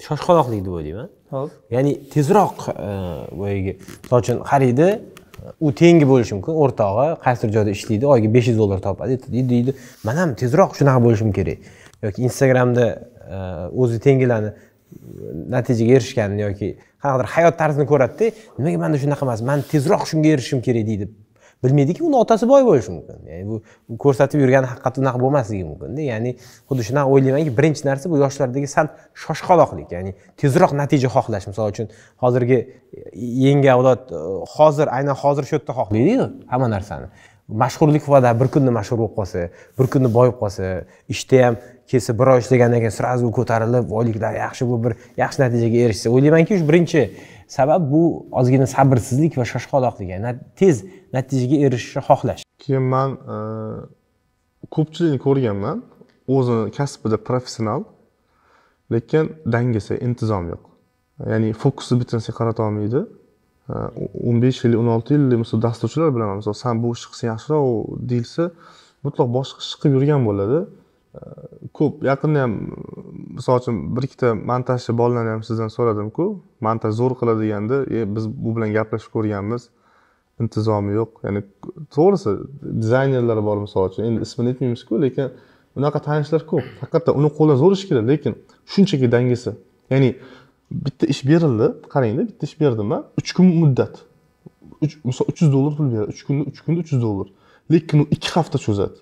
shoshqaloqlik deb o'ylayman. Xo'p. Ya'ni tezroq boyagi sochun xaridi u tengi bo'lishi mumkin, o'rtog'i qaysidir joyda ishlaydi, oyiga besh yuz dollar topadi deydi, men ham tezroq shunaqa bo'lishim kerak. Yoki Instagramda o'zi tengilarni natijaga erishganini yoki qanaqadir hayot tarzini ko'radi-da, nimaga menda shunaqa emas, men tezroq shunga erishishim kerak deydi. Bilmaydiki, uni otasi boy bo'lishi mumkin. Ya'ni bu ko'rsatib yurgan haqiqatdan naq bo'lmasligi mumkin-da. Ya'ni xuddi shunaqa o'ylaymanki, birinchi narsa bu yoshlardagi sal shoshqaloqlik, ya'ni tezroq natija xohlash. Misol uchun hozirgi yangi avlod hozir, aynan hozir shu yerda xohlaydi-ku hamma narsani. Mashhurlik va bir kunda mashhur bo'lib qolsa, bir kunda boyib qolsa, ishda ham kelsa bir oy ishlagandan keyin srazu ko'tarilib, oyliklar yaxshi bo'lib, bir yaxshi natijaga erishsa, o'ylaymanki, shu birinchi sabab bu ozgina sabrsizlik va shoshqaloqlik, ya'ni tez natijaga erishishni xohlash. Keyin men ko'pchilikni ko'rganman, o'zini kasbida professional, lekin dangasa, intizom yo'q. Ya'ni fokusni bittasiga qarata olmaydi. o'n besh yil, o'n olti yil misol dasturchilar bilaman, misol sen bu ish qilsang yaxshiroq deyilsa, mutlaq boshqa ish qilib yurgan bo'ladi. Ko'p yaqinda ham misol uchun bir ikkita montajchi bolalarni ham sizdan so'radim-ku, montaj zo'r qiladiganda, biz bu bilan gaplashib ko'rganmiz. Intizomi yo'q. Ya'ni to'g'risi dizaynerlar bor misol uchun. Endi ismini aytmaymiz-ku, lekin unaqa tanishlar ko'p. Faqat uni qo'ldan zo'r ish kerak, lekin shunchaki dangasa. Ya'ni bitta ish berildi, qarangda, bitta ish berdim-a, uch kun muddat. Misol uch yuz dollar pul beradi, uch kunda uch yuz dollar. Lekin u ikki hafta cho'zadi.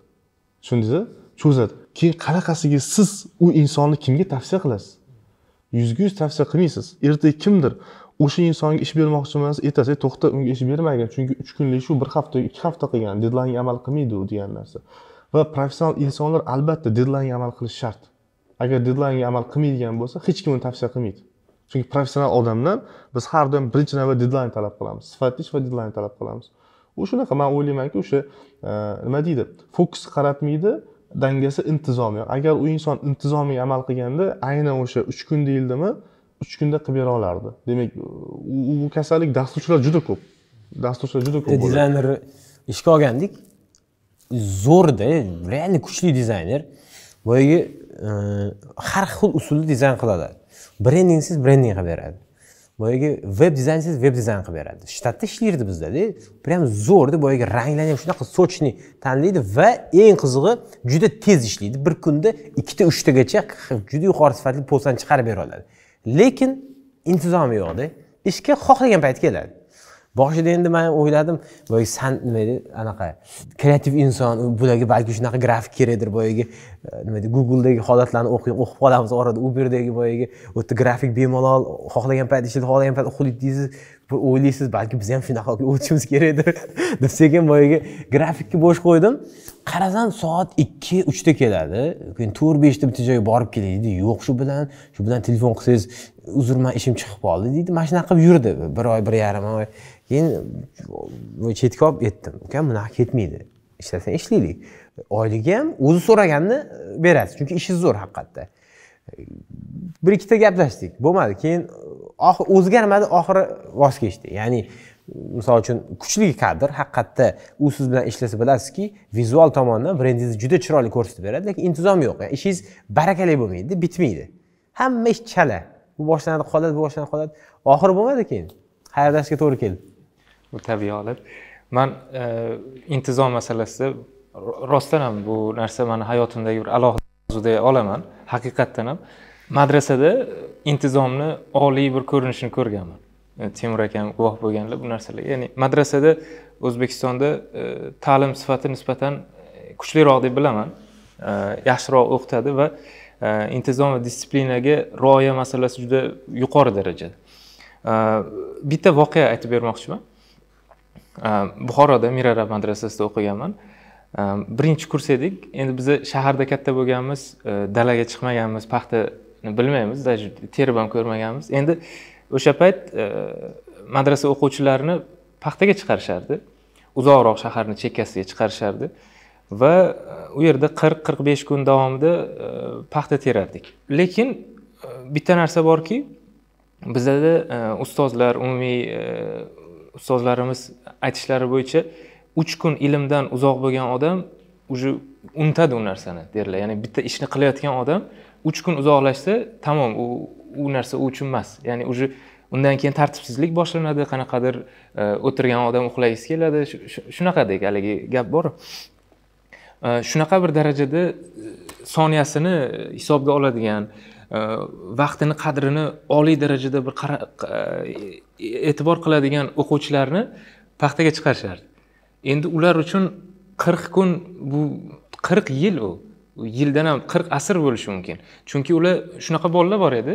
Tushundingizmi? Cho'zadi. Keyin qanaqasiga siz u insonni kimga tavsiya qilasiz? yuzga yuz tavsiya qilmaysiz. Ertaga kimdir o'sha insonga ish bermoqchimiz, aytasiz, to'xta, unga ish bermagan, chunki uch kunlik shu bir hafta, ikki hafta qilgan, deadline amal qilmaydi u degan narsa. Va professional insonlar albatta deadline amal qilish shart. Agar deadline amal qilmaydigan bo'lsa, hech kim uni tavsiya qilmaydi. Chunki professional odamdan biz har doim birinchi navbat deadline talab qilamiz, sifatli va deadline talab qilamiz. U shunaqa, men o'ylaymanki, o'sha nima deydi, fokus qaratmaydi, dangasa intizom yo'q. Agar u inson intizomiga amal qilganda, aynan o'sha uch kun deyildimi, uch kunda qilib bera olardi. Demak, bu kasallik dasturchilar juda ko'p. Dasturchilar juda ko'p. Dizayner ishga olgandik. Zo'rda, realni kuchli dizayner. Boyagi har xil usulda dizayn qiladi. Brendingsiz brending qilib beradi. Boyagi veb dizaynsiz veb dizayn qilib beradi. Shtatda ishlaydi bizda-da. Prem zo'rda boyagi ranglarni ham shunaqa sochni tanlaydi va eng qizig'i juda tez ishlaydi. Bir kunda ikkita uchta gacha juda yuqori sifatli postdan chiqarib bera oladi. Lekin intizomi yo'qda. Ishga xohlagan payt keladi. Boshida endi men o'yladim, boy san nima deydi, anaqa kreativ inson, bularga balki shunaqa grafik kerakdir, boyiga nima deydi, Google'dagi holatlarni o'qib o'qib qolamiz orada, Uber'dagi boyiga o'tda grafik bemalol xohlagan payt ishlaydi, xohlagan payt o'qiysiz, bir o'ylaysiz, balki biz ham shunaqa o'tishimiz kerakdir deb sekin boyiga grafikka bo'sh qo'ydim. Qarasam soat ikki uch da keladi, keyin to'rt besh da bitta joyga borib kelaydi, yo'q shu bilan, shu bilan telefon qilsangiz, uzr, men ishim chiqib qoldi deydi. Mana shunaqa qilib yurdi bir oy, bir yarim oy. Keyin chetga olib ketdim. Ukam, bunaqa ketmaydi. Ishlasang ishlaylik. Oyligi ham o'zi so'raganini berasiz, chunki ishingiz zo'r haqiqatda. Bir ikkita gaplashdik, bo'lmadi. Keyin oxir o'zgarmadi, oxiri voz kechdi. Ya'ni misol uchun kuchli kadr haqiqatda u siz bilan ishlasa bilasizki, vizual tomondan brendingizni juda chiroyli ko'rsatib beradi, lekin intizom yo'q. Ya'ni ishingiz barakali bo'lmaydi, bitmaydi. Hamma ish chala. Bu boshlanadi, qoladi, bu boshlanadi, qoladi. Oxiri bo'lmadi keyin. Xayrlashishga to'g'ri keldi. Bu tabiiy holat. Men e, intizom masalasi rostdan ham bu narsa meni hayotimdagi bir alohida mavzuday olaman. Haqiqatdan ham madrasada intizomni oliy bir ko'rinishini ko'rganman. Temur akam guvoh bo'lganlar bu narsalar. Ya'ni madrasada O'zbekistonda e, ta'lim sifati nisbatan kuchliroq deb bilaman. E, yaxshiroq o'qitadi va e, intizom va disiplinaga rioya masalasi juda yuqori darajada. Bitta voqea aytib bermoqchiman. Buxoroda Mir-i Arab madrasasida o'qiganman. Birinchi kurs edik. Endi biz shaharda katta bo'lganmiz, dalaga chiqmaganmiz, paxtani bilmaymiz, terib ham ko'rmaganmiz. Endi o'sha payt madrasa o'quvchilarini paxtaga chiqarishardi. Uzoqroq shaharning chekkasiga chiqarishardi va u yerda qirq qirq besh kun davomida paxta terardik. Lekin bitta narsa borki, bizda ustozlar, umumiy ustozlarimiz aytishlari bo'yicha uch kun ilmdan uzoq bo'lgan odam uje unutadi u narsani derlar. Ya'ni bitta ishni qilayotgan odam uch kun uzoqlashsa, tamom, u u narsa u uchun emas. Ya'ni uje undan keyin tartibsizlik boshlanadi, qanaqadir o'tirgan odam uxlayisi keladi, shunaqadek haligi gap bor. Shunaqa bir darajada soniyasini hisobga oladigan, vaqtini qadrini oliy darajada bir e'tibor qiladigan o'quvchilarni paxtaga chiqarishardi. Endi ular uchun qirq kun, bu qirq yil, u yildan ham qirq asr bo'lishi mumkin. Chunki ular shunaqa bolalar bor edi.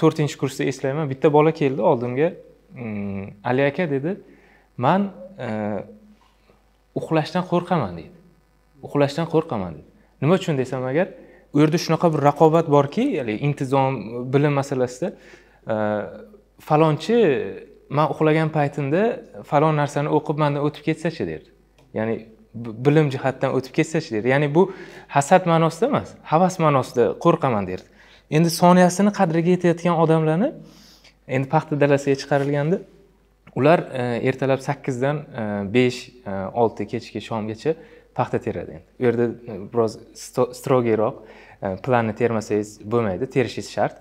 to'rtinchi kursda eslayman, bitta bola keldi oldimga, Ali aka dedi, "Men uxlashdan qo'rqaman" dedi. "Uxlashdan qo'rqaman" dedi. Nima uchun desam, agar u yerda shunaqa bir raqobat borki, ya'ni intizom, bilim masalasida falonchi men o'qlagan paytimda falon narsani o'qib mendan o'tib ketsa-chi derdi. Ya'ni bilim jihatdan o'tib ketsa-chi derdi. Ya'ni bu hasad ma'nosida emas, havas ma'nosida qo'rqaman derdi. Endi soniyasini qadriga yetayotgan odamlarni endi paxta dalasiga chiqarilganda ular ertalab sakkizdan besh olti kechki shomgacha paxta teradi endi. U yerda biroz strogiyroq planni termasangiz bo'lmaydi, terishingiz shart.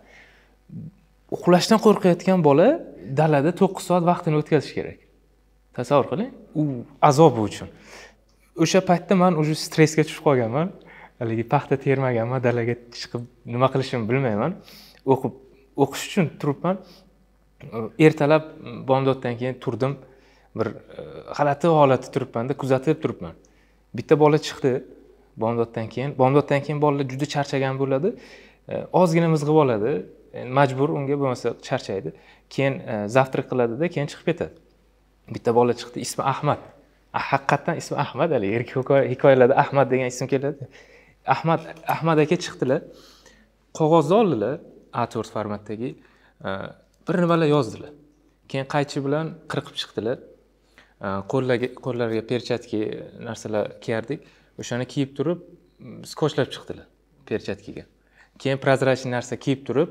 Uxlashdan qo'rqayotgan bola dalada to'qqiz soat vaqtini o'tkazish kerak. Tasavvur qiling, u azob uchun. O'sha paytda men o'sha stressga tushib qolganman. Haligi paxta termaganman, dalaga chiqib nima qilishimni bilmayman. O'qib o'qish uchun turibman. Ertalab bomdoddan keyin turdim. Bir g'alati holatda turibman-da, kuzatib turibman. Bitta bola chiqdi bomdoddan keyin. Bomdoddan keyin bolalar juda charchagan bo'ladi. Ozgina mizg'ib oladi. Majbur, unga bo'lmasa charchaydi. Keyin zavtrak qiladi-da, keyin chiqib ketadi. Bitta bola chiqdi, ismi Ahmad. Haqiqatan ismi Ahmad, hali erkak hikoyalarda Ahmad degan ism keladi. Ahmad Ahmad aka chiqdilar. Qog'ozni oldilar, A to'rt formatdagi, bir nimalar yozdilar. Keyin qaychi bilan qirqib chiqdilar. Qo'llarga qo'llariga perchatki narsalar kiyardik. O'shani kiyib turib, skotchlab chiqdilar perchatkiga. Keyin prozrachniy narsa kiyib turib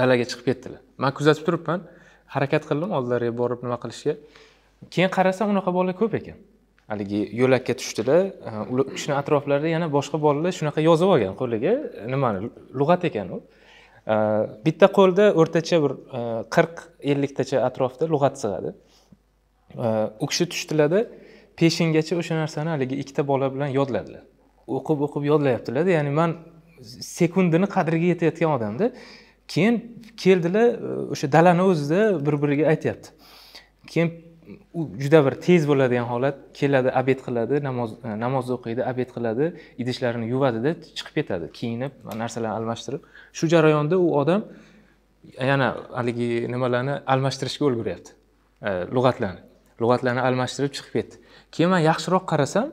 dalaga chiqib ketdilar. Men kuzatib turibman, harakat qildim oldilariga borib nima qilishga. Keyin qarasam unaqa bolalar ko'p ekan. Haligi yo'lakka tushdilar, ular kishining atroflarida yana boshqa bolalar shunaqa yozib olgan qo'liga, nima, lug'at ekan u. Bitta qo'lda o'rtacha bir qirq ellik tacha atrofda lug'at sig'adi. U kishi tushdilarda peshingacha o'sha narsani haligi ikkita bola bilan yodladilar. O'qib o'qib yodlayaptilar, ya'ni men sekundini qadriga yetayotgan odamda. Keyin keldilar, o'sha dalani o'zida bir-biriga aytyapti. keyin u juda bir tez bo'ladigan holat, keladi, abed qiladi, namoz namoz o'qiydi, abed qiladi, idishlarini yuvadida, chiqib ketadi, kiyinib, narsalarni almashtirib. Shu jarayonda u odam yana haligi nimalarni almashtirishga ulguryapti. Lug'atlarni. Lug'atlarni almashtirib chiqib ketdi. Keyin men yaxshiroq qarasam,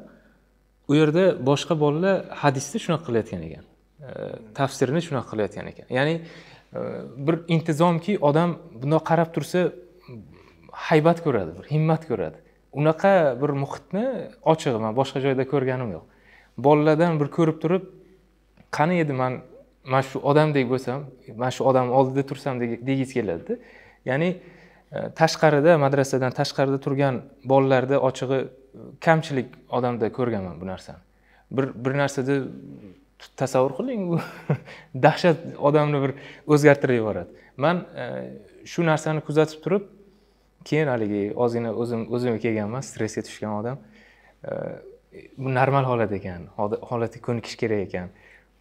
u yerda boshqa bolalar hadisni shunaqa qilayotgan ekan. Tafsirni shunaqa qilayotgan ekan. Ya'ni bir intizomki odam bundoq qarab tursa haybat ko'radi, bir himmat ko'radi. Unaqa bir muhitni ochig'i men boshqa joyda ko'rganim yo'q. Bolalardan bir ko'rib turib, qani edi men mana shu odamdek bo'lsam, mana shu odam oldida tursam degiz keladi-da. Ya'ni tashqarida, madrasadan tashqarida turgan bolalarda ochig'i kamchilik odamda ko'rganman bu narsani. Bir bir narsada tasavvur qiling, bu dahshat odamni bir o'zgartirib yuboradi. Men shu narsani kuzatib turib, keyin haligi ozgina o'zim o'zimga kelganman, stressga tushgan odam. Bu normal holat ekan, holatga ko'nikish kerak ekan,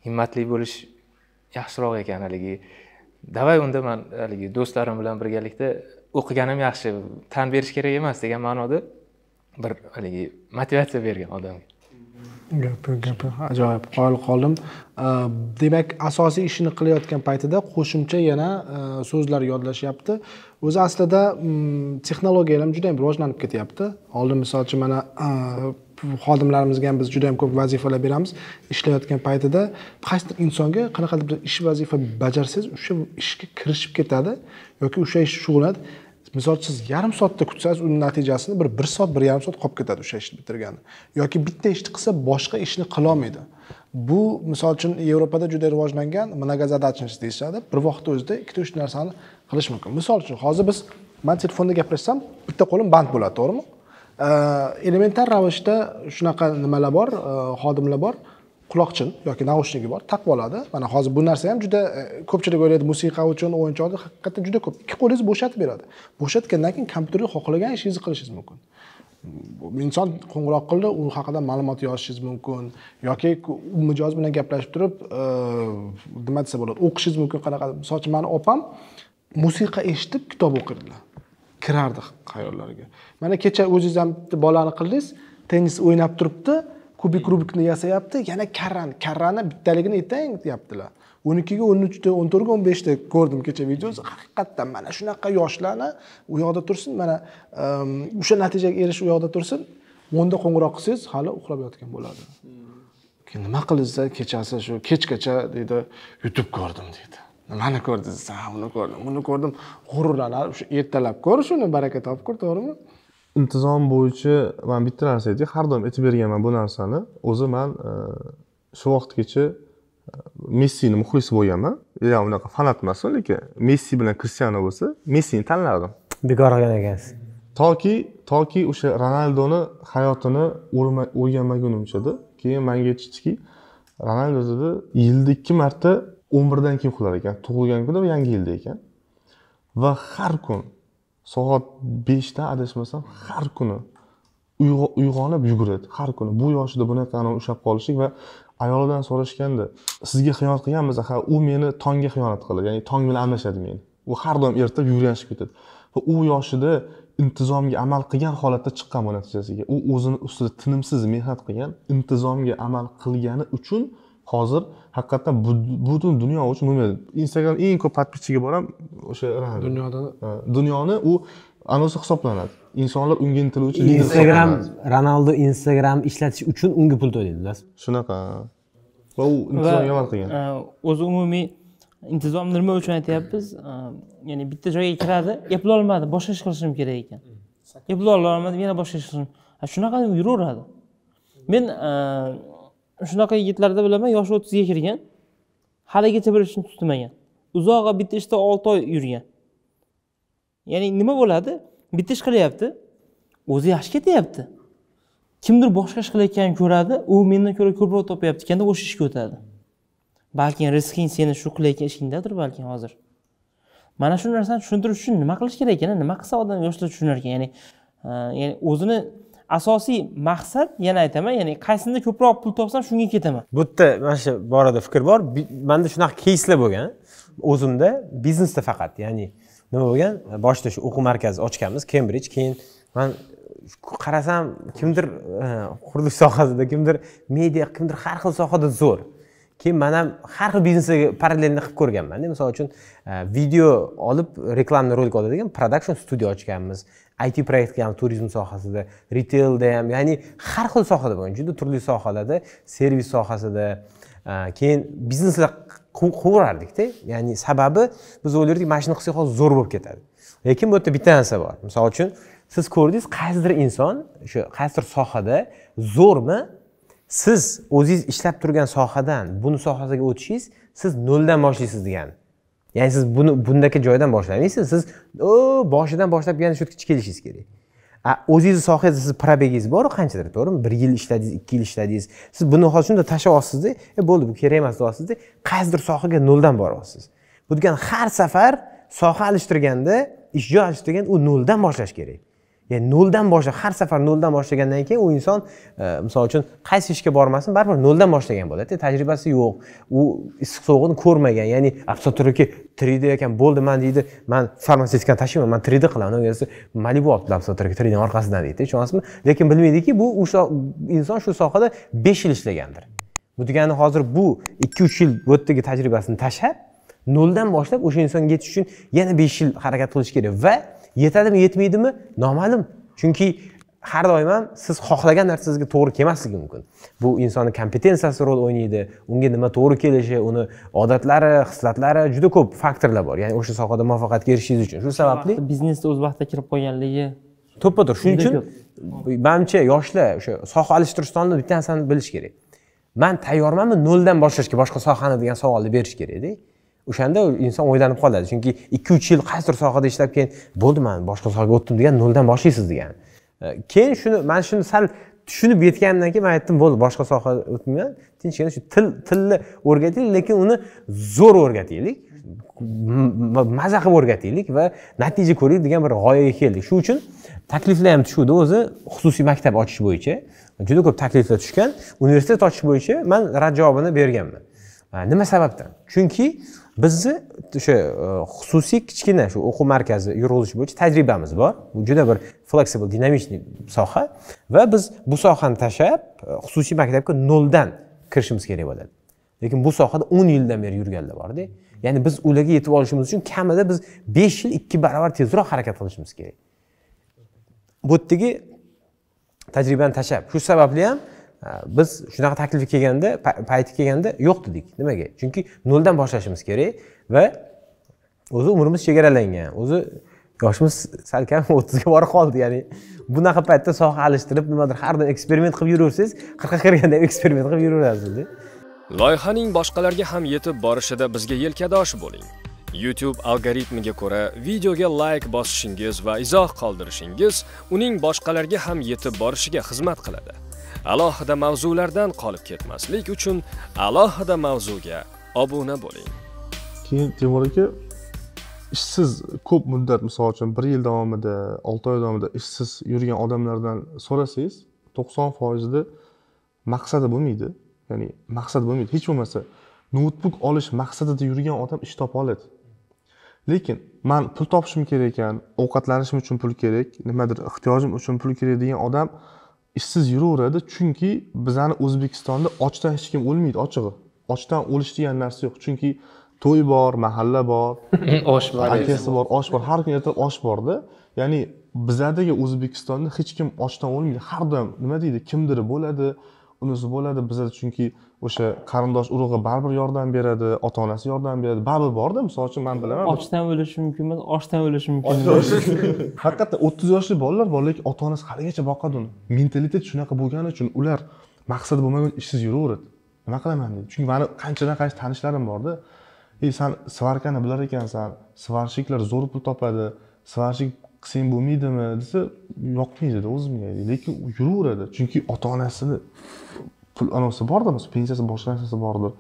himmatli bo'lish yaxshiroq ekan haligi. Davay unda men haligi do'stlarim bilan birgalikda o'qiganim yaxshi, tan berish kerak emas degan ma'noda bir haligi motivatsiya bergan odamga. Gapi, gapi, ajoyib qoyil qoldim. Demak, asosiy ishini qilayotgan paytida qo'shimcha yana so'zlar yodlashyapti. O'zi aslida texnologiyalar ham juda ham rivojlanib ketyapti. Oldin masalan mana xodimlarimizga ham biz juda ham ko'p vazifalar beramiz. Ishlayotgan paytida qaysidir insonga qanaqadir bir ish vazifa bajarsangiz, o'sha ishga kirishib ketadi yoki o'sha ish shug'ullanadi. Misol siz yarim soatda kutsangiz, uning natijasini bir bir soat, bir yarim soat qolib ketadi o'sha ishni bitirganda. Yoki bitta ishni qilsa, boshqa ishni qila olmaydi. Bu, misol uchun Yevropada juda rivojlangan mnogozadachniy deyishadi. Bir vaqtda o'zida ikki uch narsani qilish mumkin. Misol uchun hozir biz men telefonda gaplashsam, bitta qo'lim band bo'ladi, to'g'rimi? Elementar ravishda shunaqa nimalar bor, xodimlar bor. Quloqchin yoki naushniki bor, taqib oladi. Mana hozir bu narsa ham juda ko'pchilik o'ylaydi, musiqa uchun, o'yinchoq uchun haqiqatan juda ko'p. Ikki qo'lingizni bo'shatib beradi. Bo'shatgandan keyin kompyuterga xohlagan ishingizni qilishingiz mumkin. Inson qo'ng'iroq qildi, u haqida ma'lumot yozishingiz mumkin yoki mijoz bilan gaplashib turib, nima desa bo'ladi, o'qishingiz mumkin. Qanaqa, masalan, meni opam musiqa eshitib kitob o'qirdilar. Kirardi xayollariga. Mana kecha o'zingiz ham bolani qildingiz, tennis o'ynab turibdi. Kubik rubikni yasayapti, yana karran, karrani bittaligini aytang deyaptilar. o'n ikkiga, o'n uchga, o'n to'rtga, o'n beshga ta ko'rdim kecha videosi. Haqiqatan mana shunaqa yoshlarni u yoqda tursin, mana o'sha natijaga erish u yoqda tursin. o'nda qo'ng'iroq qilsangiz, hali uxlab yotgan bo'ladi. Keyin nima qilsa, kechasi shu kechgacha dedi, YouTube ko'rdim dedi. Nimani ko'rdingiz? Ha, uni ko'rdim, uni ko'rdim. G'ururlanar, o'sha ertalab ko'r shuni, baraka topib ko'r, to'g'rimi? İntizom bo'yicha men bitta narsa aytay, har doim aytib berganman bu narsani. O'zi men shu vaqtgacha Messi'ni muxlisi bo'lganman. Yo'q, unaqa fanat emas, lekin Messi bilan Cristiano bo'lsa, Messi'ni tanlardim. Bekor qilgan ekansiz. Toki, toki o'sha Ronaldo'ni hayotini o'rganmagunimcha-da, keyin menga aytishdiki, Ronaldo dedi, yilda ikki marta o'n birdan keyin xular ekan, tug'ilgan kuni va yangi yilda ekan. Va har kun soat beshda adashmasam har kuni uyg'onib yuguradi. Har kuni bu yoshida bunaqani ushlab qolishlik va ayolidan so'rashganda sizga xiyonat qilgan bo'lsa, ha, u meni tongga xiyonat qiladi, ya'ni tong bilan almashadi meni. U har doim ertalab yugurishib ketadi. Va u yoshida intizomga amal qilgan holatda chiqqan bu natijasiga. U o'zini ustida tinimsiz mehnat qilgan, intizomga amal qilgani uchun hozir haqiqatan butun dunyo uchun umuman Instagram eng ko'p podpitchiga boram o'sha dunyoda dunyoni u anosi hisoblanadi. Insonlar unga intiluvchi Instagram Ronaldo Instagram ishlatish uchun unga pul to'laydilar. Shunaqa. Va u intizomga amal qilgan. O'zi umumiy intizom nima uchun aytayapmiz? Ya'ni bitta joyga kiradi, eplay olmadi, boshqa ish qilishim kerak ekan. Eplay olmadim, yana boshqa ish qilishim. Shunaqa yuraveradi. Men shunaqa yigitlarda bilaman, yoshi o'ttizga kirgan, haligacha bir ishni tutmagan. Uzoqqa bitta ishda olti oy yurgan. Ya'ni nima bo'ladi? Bitta ish qilyapti, o'zi yaxshi ketyapti. Kimdir boshqa ish qilayotganini ko'radi, u mendan ko'ra ko'proq topyapti ekanda o'sha ishga o'tadi. Balki rizqing seni shu qilayotgan ishingdadir balki hozir. Mana shu narsani tushuntirish uchun nima qilish kerak ekan, nima qilsa odam yoshlar tushunar ekan, ya'ni ya'ni o'zini asosiy maqsad, yana aytaman, ya'ni qaysinda ko'proq pul topsam shunga ketaman. Bu yerda mana shu borada fikr bor. Menda shunaqa keyslar bo'lgan. O'zimda biznesda faqat, ya'ni nima bo'lgan? Boshida shu o'quv markazi ochganmiz, Cambridge. Keyin men qarasam, kimdir qurilish sohasida, kimdir media, kimdir har xil sohada zo'r. Keyin men ham har xil biznesga parallelni qilib ko'rganman. Masalan uchun video olib reklamni rolik oladigan production studio ochganmiz. I T proyektga ham, turizm sohasida, retailda ham, ya'ni har xil sohada bo'yin, juda turli sohalarda, servis sohasida, keyin bizneslar qurardik-da. Ya'ni sababi biz o'ylardik, mana shuni qilsak hozir zo'r bo'lib ketadi. Lekin bu yerda bitta narsa bor. Masalan uchun siz ko'rdingiz, qaysidir inson shu qaysidir sohada zo'rmi? Siz o'zingiz ishlab turgan sohadan buni sohasiga o'tishingiz, siz noldan boshlaysiz degan. Ya'ni siz buni bundagi joydan boshlamaysiz. Siz o boshidan boshlab yana shu yergacha kelishingiz kerak. O'zingiz sohangizda siz probegingiz bor, qanchadir, to'g'rimi? bir yil ishladingiz, ikki yil ishladingiz. Siz buni hozir shunda tashlab olsizda, e bo'ldi, bu kerak emas deyapsizda, qaysidir sohaga noldan boryapsiz. Bu degan har safar soha alishtirganda, ish joyi alishtirganda u noldan boshlash kerak. Ya'ni noldan boshla, har safar noldan boshlagandan keyin u inson, misol uchun qaysi ishga bormasin, baribir noldan boshlagan bo'ladi. Tajribasi yo'q, u issiq sovuqni ko'rmagan. Ya'ni Abdusattorki tre D ekan, bo'ldi, men deydi, men farmatsevtikani tashiyman, men tre D qilaman. O'g'asi Malibu olib Abdusattorki tre D ning orqasidan deydi, tushunasizmi? Lekin bilmaydiki, bu inson shu sohada besh yil ishlagandir. Bu degani hozir bu ikki uch yil o'tdagi tajribasini tashlab, noldan boshlab o'sha insonga yetish uchun yana besh yil harakat qilish kerak va yetadimi, yetmaydimi? Noma'lum. Chunki har doim ham siz xohlagan narsangizga to'g'ri kelmasligi mumkin. Bu insonning kompetensiyasi rol o'ynaydi, unga nima to'g'ri kelishi, uni odatlari, hislatlari juda ko'p faktorlar bor. Ya'ni o'sha sohada muvaffaqiyatga erishishingiz uchun. Shu sababli biznesda o'z vaqtida kirib qo'yganligi to'ppa-to'g'ri. Shuning uchun menimcha yoshlar o'sha soha alishtirishdan bitta narsani bilish kerak. Men tayyormanmi noldan boshlashga boshqa sohani degan savolni berish kerak-da. O'shanda inson o'ylanib qoladi. Chunki ikki uch yil qaysidir sohada ishlab keyin bo'ldi, men boshqa sohaga o'tdim degan noldan boshlaysiz degan. Keyin shuni men shuni sal tushunib yetganimdan keyin men aytdim, bo'ldi, boshqa sohaga o'tmayman. Tinchgina shu til tilni o'rgating, lekin uni zo'r o'rgataylik. Mazza qilib o'rgataylik va natija ko'raylik degan bir g'oyaga keldik. Shu uchun takliflar ham tushdi o'zi xususiy maktab ochish bo'yicha. Juda ko'p takliflar tushgan. Universitet ochish bo'yicha men rad javobini berganman. Nima sababdan? Chunki bizni o'sha xususiy kichkina shu o'quv markazi yurg'izish bo'yicha tajribamiz bor. Bu juda bir flexible, dinamik soha va biz bu sohani tashlab xususiy maktabga noldan kirishimiz kerak bo'ladi. Lekin bu sohada o'n yildan beri yurganlar bor-da. Ya'ni biz ularga yetib olishimiz uchun kamida biz besh yil ikki barobar tezroq harakat qilishimiz kerak. Bu yerdagi tajribani tashlab, shu sababli ham biz shunaqa taklif kelganda, payti kelganda yo'q dedik. Nimaga? Chunki noldan boshlashimiz kerak va o'zi umrimiz chegaralangan. O'zi yoshimiz sal kam o'ttizga borib qoldi. Ya'ni bunaqa paytda soha alishtirib, nimadir har doim eksperiment qilib yuraversangiz, qirqqa kirganda eksperiment qilib yuraverasiz-da. Loyihaning boshqalarga ham yetib borishida bizga yelkadosh bo'ling. YouTube algoritmiga ko'ra videoga like bosishingiz va izoh qoldirishingiz uning boshqalarga ham yetib borishiga xizmat qiladi. Alohida mavzulardan qolib ketmaslik uchun alohida mavzuga obuna bo'ling. Keyin Temur aka, ishsiz ko'p muddat, misol uchun bir yil davomida, olti oy davomida ishsiz yurgan odamlardan so'rasangiz, to'qson foiz da maqsadi bo'lmaydi. Ya'ni maqsad bo'lmaydi. Hech bo'lmasa noutbuk olish maqsadida yurgan odam ish topa oladi. Lekin men pul topishim kerak ekan, ovqatlanishim uchun pul kerak, nimadir ehtiyojim uchun pul kerak degan odam ishsiz yuraveradi, chunki bizani O'zbekistonda ochdan hech kim o'lmaydi, ochig'i. Ochdan o'lish degan narsa yo'q, chunki to'y bor, mahalla bor, osh bor, akasi bor, osh bor, har kun ertalab osh borda. Ya'ni bizadagi O'zbekistonda hech kim ochdan o'lmaydi. Har doim nima deydi, kimdir bo'ladi, unisi bo'ladi bizada, chunki o'sha qarindosh urug'i baribir yordam beradi, ota-onasi yordam beradi, baribir borda. Misol uchun men bilaman, ochdan o'lish mumkin emas, oshdan o'lish mumkin. Haqiqatda o'ttiz yoshli bolalar bor, lekin ota-onasi haligacha boqadi uni. Mentalitet shunaqa bo'lgani uchun ular maqsad bo'lmagan ishsiz yuraveradi. Nima qilaman deydi. Chunki meni qanchadan-qancha tanishlarim borda. "Ey, sen svarkani bilar ekansan, svarshiklar zo'r pul topadi, svarshik qilsang bo'lmaydimi?" desa, yoqmaydi o'zimga. Lekin yuraveradi, chunki ota-onasini pul anosi bordir, mas pensiyasi, boshqa narsasi bordir.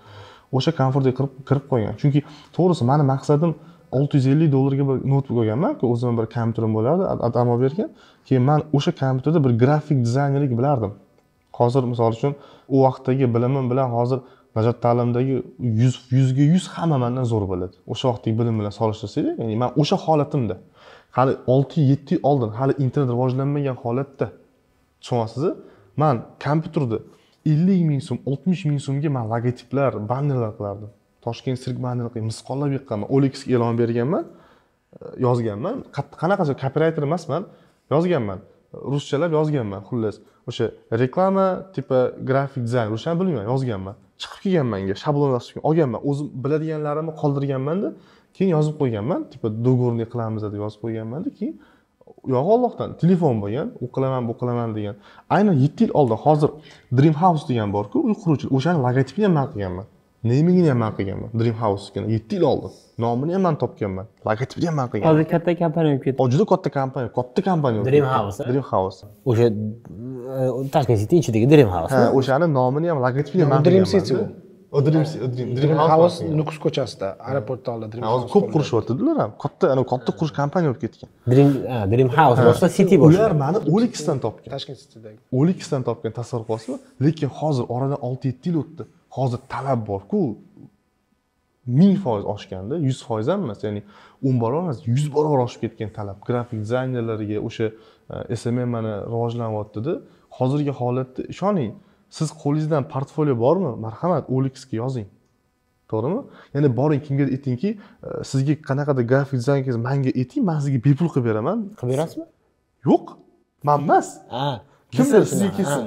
O'sha komfortga kirib kirib qo'ygan. Chunki to'g'risi meni maqsadim olti yuz ellik dollarga bir noutbuk olganman-ku, o'zimning bir kompyuterim bo'lardi, Adhamov bergan. Keyin men o'sha kompyuterda bir grafik dizaynerlik bilardim. Hozir misol uchun u vaqtdagi bilimim bilan hozir Najot Ta'limdagi yuz yuzga yuz hamma mendan zo'r bo'ladi. O'sha vaqtdagi bilim bilan solishtirsangiz, ya'ni men o'sha holatimda, hali olti yetti yil oldin, hali internet rivojlanmagan holatda, tushunyapsizmi? Men kompyuterda ellik ming so'm, oltmish ming so'mga men logotiplar, bannerlar qilardim. Toshkent sirk bannerlarni misqollab yiqqanman, O L X e'lon berganman, yozganman. Qanaqasi copywriter emasman, yozganman. Ruschalab yozganman, xullas. O'sha reklama, tipa grafik dizayn, ruscha bilmayman, yozganman. Chiqib kelganmanga shablonlashtirib olganman, o'zim biladiganlarimni qoldirganman-da, keyin yozib qo'yganman, tipa do'g'orni qilamiz deb yozib qo'yganman-da, keyin yo'q Allohdan telefon bo'lgan, u qilaman, bu qilaman degan. Aynan yetti yil oldin hozir Dreamhouse degan bor-ku, uy quruvchi, o'shani logotipini ham men qilganman. Nemigini ham men qilganman, Dreamhouse'ni yetti yil oldin. Nomini ham men topganman, logotipini ham men qilganman. Hozir katta kompaniya bo'lib ketdi. Juda katta kompaniya, katta kompaniya. Dreamhouse. Dreamhouse. O'sha Toshkent City ichidagi Dreamhouse. Ha, o'shani nomini ham, logotipini ham men qilganman. Dream City bu. O Dream Dream Dreamhouse Nukus ko'chasida, aeroportda oldi Dreamhouse. Hozir ko'p qurishyaptilar ham. Katta, ana katta qurish kompaniya bo'lib ketgan. Dream, ha, Dreamhouse bo'lsa City bo'lsa. Ular meni O'zbekistondan topgan. Toshkent City'dagi. O'zbekistondan topgan tasarrufosimi? Lekin hozir oradan olti yetti yil o'tdi. Hozir talab bor-ku, ming foiz oshganda, yuz foiz ham emas, ya'ni o'n barobar emas, yuz barobar oshib ketgan talab. Grafik dizaynerlarga o'sha S M M mana rivojlanyapti-da. Hozirgi holatda ishoning, siz qo'lingizdan portfolio bormi? Marhamat, O L X'ga yozing. To'g'rimi? Ya'ni boring, kimgadir aytingki, sizga qanaqada grafik dizayningiz, menga ayting, men sizga bepul qilib beraman. Qilib berasizmi? Yo'q, men emas. Ha, kimdir sizga kelsin.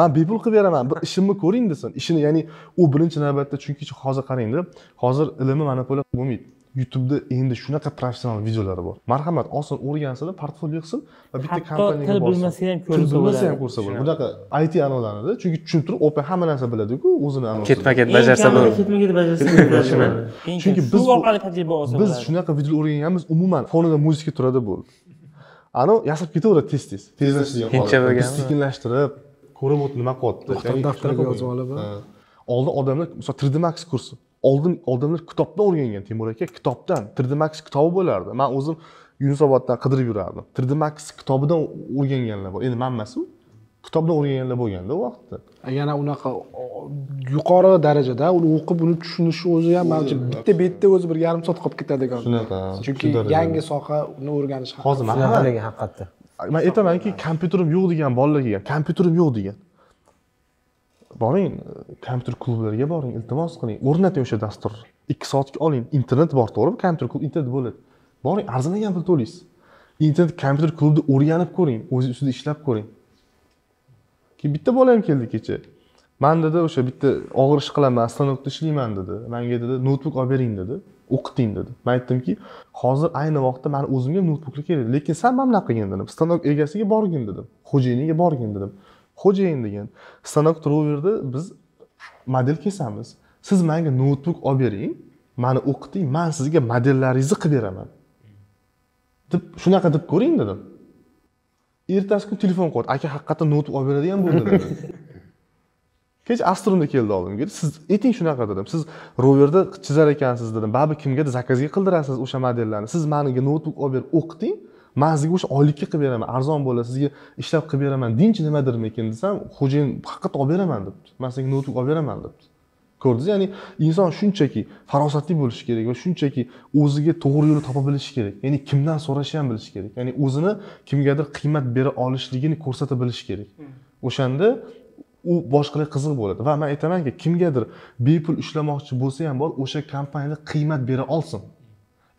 Men bepul qilib beraman, bir ishimni ko'ring desin. Ishini, ya'ni u birinchi navbatda, chunki hozir qarang-da, hozir ilmni monopoliya bo'lmaydi. YouTube'da endi shunaqa professional videolari bor. Marhamat, oson o'rgansinlar, portfolio qilsin va bitta kompaniyaga borsin. Bilmasa ham ko'rsa bo'ladi. Bunaqa I T anonlarida, chunki tushuntirib, o'pa hamma narsa biladi-ku, o'zini anonsi. Ketma-ket bajarsa bo'ladi. Ketma-ket bajarsa bo'ladi. Chunki biz biz shunaqa video o'rganganmiz, umuman fonida muzika turadi bo'ldi. Ano yasab ketaveradi tez-tez. Tezlashtirgan holatda sekinlashtirib ko'rib o'tib nima qo'yapti? Ya'ni daftarga yozib olaman. Oldin odamlar, masalan, tre D Max kursi. Oldin odamlar kitobdan o'rgangan, Temur aka, kitobdan. tre D Max kitobi bo'lardi. Men o'zim Yunusoboddan qidirib yurardim. tre D Max kitobidan o'rganganlar bor. Endi men emas u. Kitobdan o'rganganlar bo'lganda u vaqtda. Yana unaqa yuqori darajada uni o'qib, uni tushunishi o'zi ham menimcha bitta-bitta o'zi bir yarim soat qolib ketadi degan. Shunaqa. Chunki yangi soha uni o'rganish haqida. Hozir men haqiqatda men aytamanki, kompyuterim yo'q degan bolalar kelgan, kompyuterim yo'q degan. Boring, kompyuter klublariga boring, iltimos qiling, o'rnating o'sha dasturni. ikki soatga oling, internet bor, to'g'rimi? Kompyuter klub internet bo'ladi. Boring, arzinagan pul to'laysiz. Internet kompyuter klubida o'rganib ko'ring, o'zingiz ustida ishlab ko'ring. Keyin bitta bola ham keldi kecha. Men dedi, o'sha bitta og'ir ish qilaman, stanovda ishlayman dedi. Menga dedi, noutbuk olib bering dedi. O'qiting dedi. Men aytdimki, hozir ayni vaqtda men o'zimga noutbuklar kerak, lekin sen mana bunaqa qilgin dedim. Stanok egasiga borgin dedim. Xo'jayiniga borgin dedim. Xo'jayin degan. Stanok turaverdi, biz model kesamiz. Siz menga noutbuk olib bering, meni o'qiting, men sizga modellaringizni qilib beraman. Deb shunaqa deb ko'ring dedim. Ertasi kun telefon qo'ydi. Aka, haqiqatan noutbuk olib beradigan bo'ldi dedi. Kech Astrumda keldi oldimga. Siz ayting shunaqa dedim. Siz roverda chizar ekansiz dedim. Ba'zi kimgadir zakazga qildirasiz o'sha modellarni. Siz menga noutbuk olib berib o'qiting. Men sizga o'sha oylikka qilib beraman, arzon bo'ladi, sizga ishlab qilib beraman. Dinchi nimadirmikin desam, xo'jayin haqiqat olib beraman debdi. Men sizga noutbuk olib beraman debdi. Ko'rdingiz, ya'ni inson shunchaki farosatli bo'lishi kerak va shunchaki o'ziga to'g'ri yo'lni topa bilishi kerak. Ya'ni kimdan so'rashi ham bilishi kerak. Ya'ni o'zini kimgadir qiymat bera olishligini ko'rsata bilishi kerak. O'shanda u boshqalar qiziq bo'ladi va men aytamanki, kimgadir bepul ishlamoqchi bo'lsa ham bor, o'sha kompaniyada qiymat bera olsin.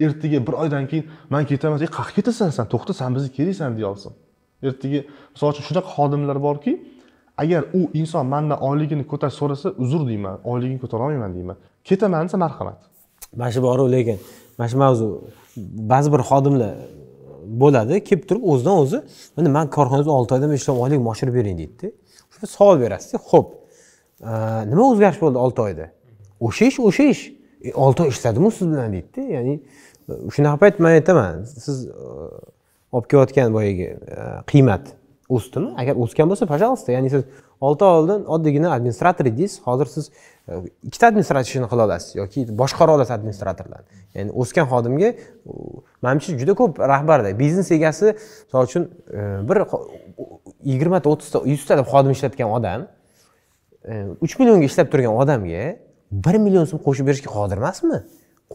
Ertaga bir oydan keyin men ketaman, "Ey, qayerga ketasan sen? To'xta, sen bizga keraksan" deya olsin. Ertaga, masalan, shunaqa xodimlar borki, agar u inson mendan oyligini ko'tarib so'rasa, uzr deyman, oyligini ko'tara olmayman deyman. Ketaman desa marhamat. Mana shu bor, lekin mana shu mavzu ba'zi bir xodimlar bo'ladi, kelib turib o'zidan o'zi, "Mana men korxonada olti oydan ishlab oylik oshirib bering" deydi. Savol berasiz-ku, xo'p. Nima o'zgarish bo'ldi olti oyda? O'sha ish, o'sha ish. olti oy ishladimmi siz bilan deydi-da. Ya'ni shunaqa payt men aytaman, siz olib kelayotgan boyagi qiymat o'sdimi? Agar o'sgan bo'lsa, пожалуйста, ya'ni siz olti oy oldin oddiygina administrator edingiz, hozir siz ikkita administrator ishini qila olasiz yoki boshqara olasiz administratorlarni. Ya'ni o'sgan xodimga menimcha juda ko'p rahbarda, biznes egasi, masalan uchun bir yigirma ta o'ttizta yuzta deb xodim ishlatgan odam uch millionga ishlab turgan odamga bir million so'm qo'shib berishga qodir emasmi?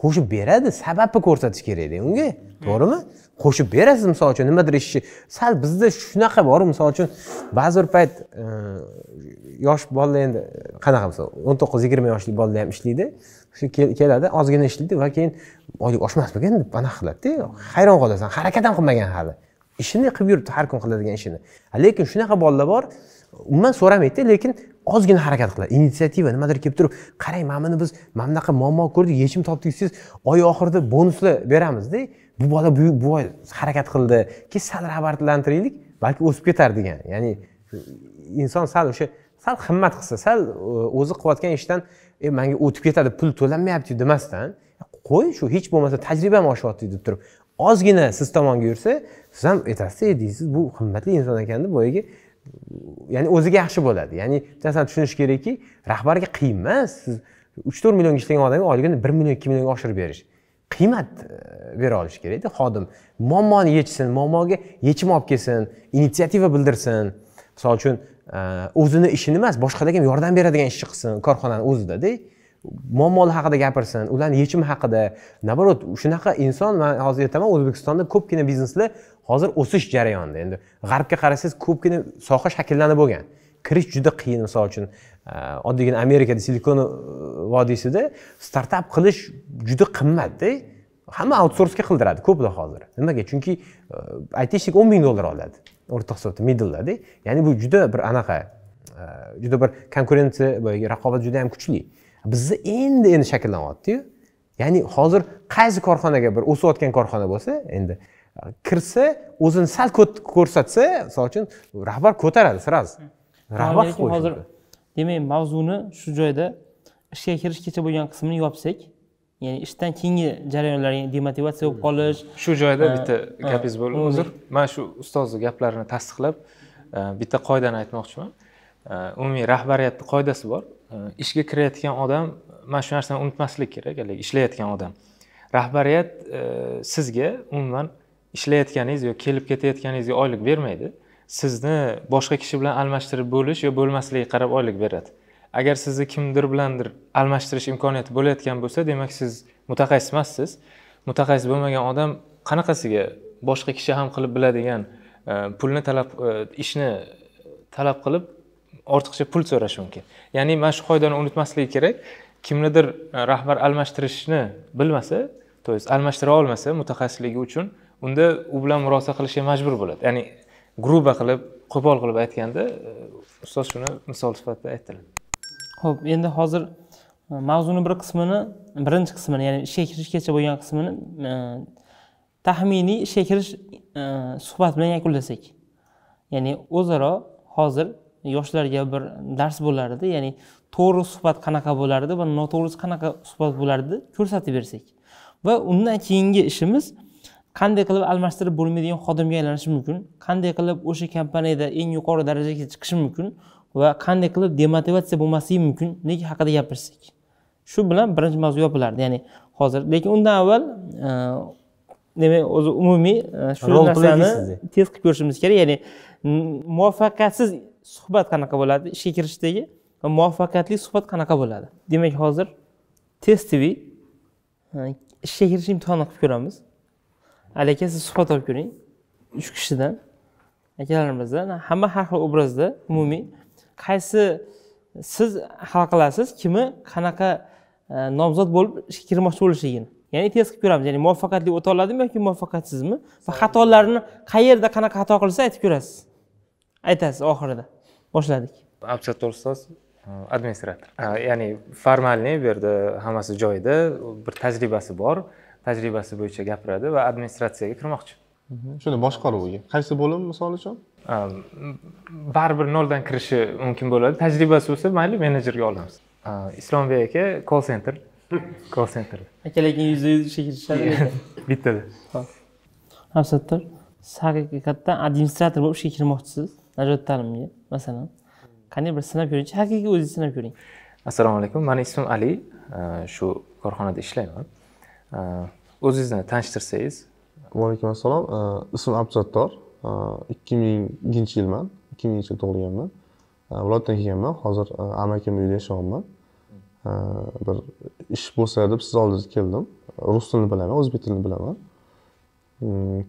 Qo'shib beradi, sababni ko'rsatish kerak unga, to'g'rimi? Qo'shib berasiz, misol uchun nimadir ishi. Sal bizda shunaqa bor, misol uchun ba'zi bir payt yosh bolalar endi qanaqa misol o'n to'qqiz yigirma yoshli bolalar ham ishlaydi. Shu keladi, ozgina ishlaydi va keyin oylik oshmasmikan deb bana qiladi. Hayron qolasan, harakat ham qilmagan hali. Ishini qilib yuribdi, har kun qiladigan ishini. Lekin shunaqa bolalar bor, umuman so'ramaydi, lekin ozgina harakat qiladi. Inisiativa nimadir kelib turib, qarang, mana buni biz mana bunaqa muammo ko'rdik, yechim topdik, siz oy oxirida bonuslar beramizda. Bu bola bu bu oy harakat qildi, keyin sal rag'batlantiraylik, balki o'sib ketar degan. Ya'ni inson sal o'sha sal himmat qilsa, sal o'zi qilayotgan ishdan e menga o'tib ketadi, pul to'lanmayapti demasdan, qo'y shu hech bo'lmasa tajribam oshyapti deb turib, ozgina siz tomonga yursa, siz ham aytasiz, deysiz, bu himmatli inson ekan deb boyiga. Ya'ni o'ziga yaxshi bo'ladi. Ya'ni bittasan tushunish kerakki, rahbarga qiyin emas. Siz uch to'rt millionga ishlagan odamga oyligini bir million ikki millionga oshirib berish. Qiymat bera olish kerakda xodim. Muammoni yechsin, muammoga yechim olib kelsin, inisiativa bildirsin. Misol uchun o'zini ishini emas, boshqalarga ham yordam beradigan ishchi qilsin, korxonani o'zida-da. Muammolar haqida gapirsin, ularni yechimi haqida. Nabarot, shunaqa inson men hozir aytaman, O'zbekistonda ko'pgina bizneslar hozir o'sish jarayonida. Endi g'arbga qarasangiz, ko'pgina soha shakllanib bo'lgan. Kirish juda qiyin, misol uchun oddiygina Amerikada Silikon vodiysida startap qilish juda qimmat-da. Hamma outsourcega qildiradi ko'plar hozir. Nimaga? Chunki I T ishlik o'n ming dollar oladi. O'rta hisobda middle-da. Ya'ni bu juda bir anaqa, juda bir konkurensiya, boyagi raqobat juda ham kuchli. Bizda endi endi shakllanyapti-yu. Ya'ni hozir qaysi korxonaga bir o'sayotgan korxona bo'lsa, endi kirsa, o'zini sal ko'rsatsa, misol uchun rahbar ko'taradi sraz. Rahbar hozir demak, mavzuni shu joyda ishga kirishgacha bo'lgan qismini yopsak, ya'ni ishdan keyingi jarayonlar, ya'ni demotivatsiya bo'lib qolish. Shu joyda bitta gapingiz bo'ldi hozir. Men shu ustozning gaplarini tasdiqlab, bitta qoidani aytmoqchiman. Umumiy rahbariyatning qoidasi bor. Ishga kirayotgan odam, mana shu narsani unutmaslik kerak, ishlayotgan odam. Rahbariyat sizga umuman ishlayotganingiz yoki kelib ketayotganingizga oylik bermaydi. Sizni boshqa kishi bilan almashtirib bo'lish yoki bo'lmasligiga qarab oylik beradi. Agar sizni kimdir bilandir almashtirish imkoniyati bo'layotgan bo'lsa, demak siz mutaxassis emassiz. Mutaxassis bo'lmagan odam qanaqasiga boshqa kishi ham qilib biladigan pulni talab, ishni talab qilib ortiqcha pul so'rash mumkin. Ya'ni mana shu qoidani unutmaslik kerak. Kimnidir rahbar almashtirishni bilmasa, to'g'ris almashtira olmasa mutaxassisligi uchun, unda u bilan murosa qilishga majbur bo'ladi. Ya'ni gruba qilib, qo'pol qilib aytganda, ustoz shuni misol sifatida aytdilar. Xo'p, endi hozir mavzuning bir qismini, birinchi qismini, ya'ni ishga kirishgacha bo'lgan qismini tahminiy ishga kirish suhbat bilan yakunlasak. Ya'ni o'zaro hozir yoshlarga bir dars bo'lardi, ya'ni to'g'ri suhbat qanaqa bo'lardi va noto'g'ri qanaqa suhbat bo'lardi ko'rsatib bersak. Va undan keyingi ishimiz qanday qilib almashtirib bo'lmaydigan xodimga aylanishi mumkin, qanday qilib o'sha kompaniyada eng yuqori darajaga chiqishi mumkin va qanday qilib demotivatsiya bo'lmasligi mumkin nega haqida gapirsak. Shu bilan birinchi mavzu yopilardi, ya'ni hozir. Lekin undan avval demak, o'zi umumiy shu narsani tez qilib ko'rishimiz kerak, ya'ni muvaffaqiyatsiz suhbat qanaqa bo'ladi ishga kirishdagi va muvaffaqiyatli suhbat qanaqa bo'ladi. Demak, hozir test T V ishga kirish imtihonini qilib ko'ramiz. Ali aka, siz suhbat olib ko'ring uch kishidan, akalarimizdan, hamma har xil obrazda, umumiy qaysi siz hal qilasiz, kimi qanaqa nomzod bo'lib ishga kirmoqchi bo'lishligini. Ya'ni test qilib ko'ramiz, ya'ni muvaffaqiyatli o'ta oladimi yoki muvaffaqiyatsizmi va xatolarni qayerda qanaqa xato qilsa aytib ko'rasiz. Aytasiz oxirida. Boshladik. Abdusattor ustoz administrator. Ya'ni formalni bu yerda hammasi joyida, bir tajribasi bor, tajribasi bo'yicha gapiradi va administratsiyaga kirmoqchi. Shuni boshqaruviga. Qaysi bo'lim misol uchun? Baribir noldan kirishi mumkin bo'ladi. Tajribasi bo'lsa, mayli menejerga olamiz. Islombek aka call center. Call center. Aka lekin yuz yuz ishga kirishadi. Bittada. Xo'p. Abdusattor, siz haqiqatdan administrator bo'lib ishga kirmoqchisiz. Najot Ta'limga masalan qanday bir sinab ko'ringchi, haqiqiy o'zingiz sinab ko'ring. Assalomu alaykum. Mening ismim Ali. Shu korxonada ishlayman. O'zingizni tanishtirsangiz. Va alaykum assalom. Ismim Abdusattor. ikki ming yilman. ikki ming yil tug'ilganman. viloyatdan kelganman. Hozir amakimning uyida yashayapman. Bir ish bo'lsa deb siz oldingizga keldim. Rus tilini bilaman, o'zbek tilini bilaman.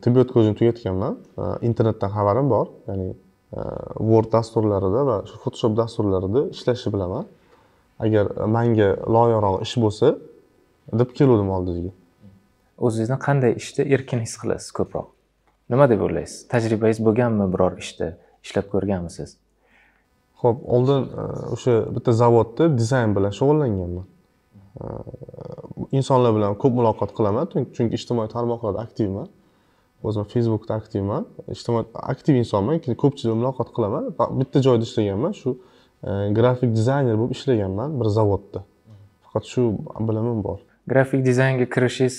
Tibbiyot ko'zini tugatganman. Internetdan xabarim bor. Ya'ni Word dasturlarida va Photoshop dasturlarida ishlashni bilaman. Agar menga loyiqroq ish bo'lsa deb keldim oldingizga. O'zingizni qanday ishda erkin his qilasiz ko'proq? Nima deb o'ylaysiz? Tajribangiz bo'lganmi biror ishda? Ishlab ko'rganmisiz? Xo'p, oldin o'sha bitta zavodda dizayn bilan shug'ullanganman. Insonlar bilan ko'p muloqot qilaman, chunki ijtimoiy tarmoqlarda aktivman. O'zim Facebookda aktivman. Ijtimoiy aktiv insonman, ko'pchilik bilan muloqot qilaman. Bitta joyda ishlaganman, shu grafik dizayner bo'lib ishlaganman bir zavodda. Faqat shu bilimim bor. Grafik dizaynga kirishingiz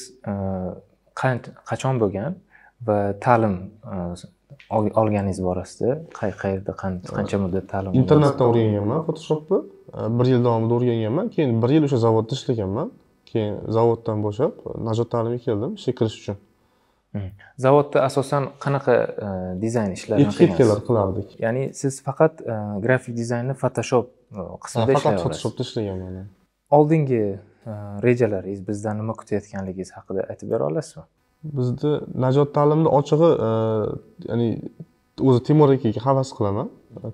qachon bo'lgan va ta'lim olganingiz borasida qayerda qancha muddat ta'lim? Internetdan o'rganganman Photoshopni. bir yil davomida o'rganganman. Keyin bir yil o'sha zavodda ishlaganman. Keyin zavoddan bo'shab Najot Ta'limga keldim ishga kirish uchun. Zavodda asosan qanaqa dizayn ishlarini qilardik? Ya'ni siz faqat grafik dizaynni Photoshop qismida ishlayapsiz. Faqat Photoshopda ishlaganman. Oldingi rejalaringiz, bizdan nima kutayotganligingiz haqida aytib bera olasizmi? Bizda Najot Ta'limni ochig'i, ya'ni o'zi Temur akaga havas qilaman.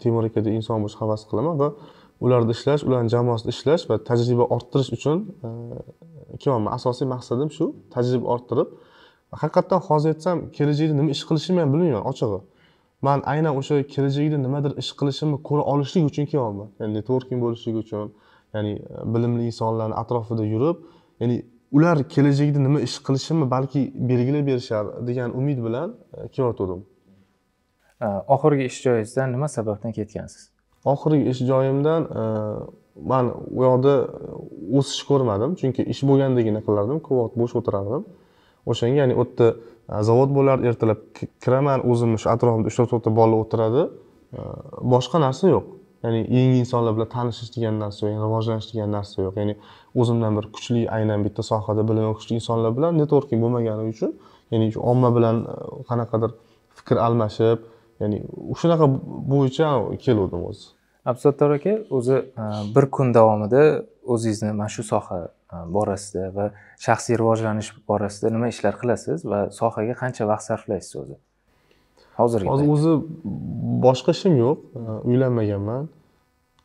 Temur akada inson bo'lish havas qilaman va ularda ishlash, ularning jamoasida ishlash va tajriba orttirish uchun kelyapman. Asosiy maqsadim shu, tajriba orttirib, haqiqatan hozir aytsam, kelajakda nima ish qilishimni ham bilmayman ochig'i. Men aynan o'sha kelajakda nimadir ish qilishimni ko'ra olishlik uchun kelyapman. Ya'ni networking bo'lishligi uchun, ya'ni bilimli insonlarni atrofida yurib, ya'ni ular kelajakda nima ish qilishimni balki belgilab berishar degan umid bilan kelyotdim. Oxirgi ish joyingizdan nima sababdan ketgansiz? Oxirgi ish joyimdan men u yoqda o'sish ko'rmadim, chunki ish bo'lgandagina qilardim, ko'p vaqt bo'sh o'tirardim. O'shanga, ya'ni u yerda zavod bo'lar, ertalab kiraman, o'zimni shu atrofimda uch to'rt ta bola o'tiradi, boshqa narsa yo'q. Ya'ni yangi insonlar bilan tanishish degan narsa yo'q, rivojlanish degan narsa yo'q. Ya'ni o'zimdan bir kuchli, aynan bitta sohada bilimi kuchli insonlar bilan networking bo'lmagani uchun, ya'ni shu omma bilan qanaqadir fikr almashib, ya'ni o'shanaqa bo'yicha keldim o'zi. Abdusattor aka o'zi bir kun davomida o'zingizni mana shu soha borasida va shaxsiy rivojlanish borasida nima ishlar qilasiz va sohaga qancha vaqt sarflaysiz o'zi? Hozirgi hozir o'zi boshqa ishim yo'q, uylanmaganman.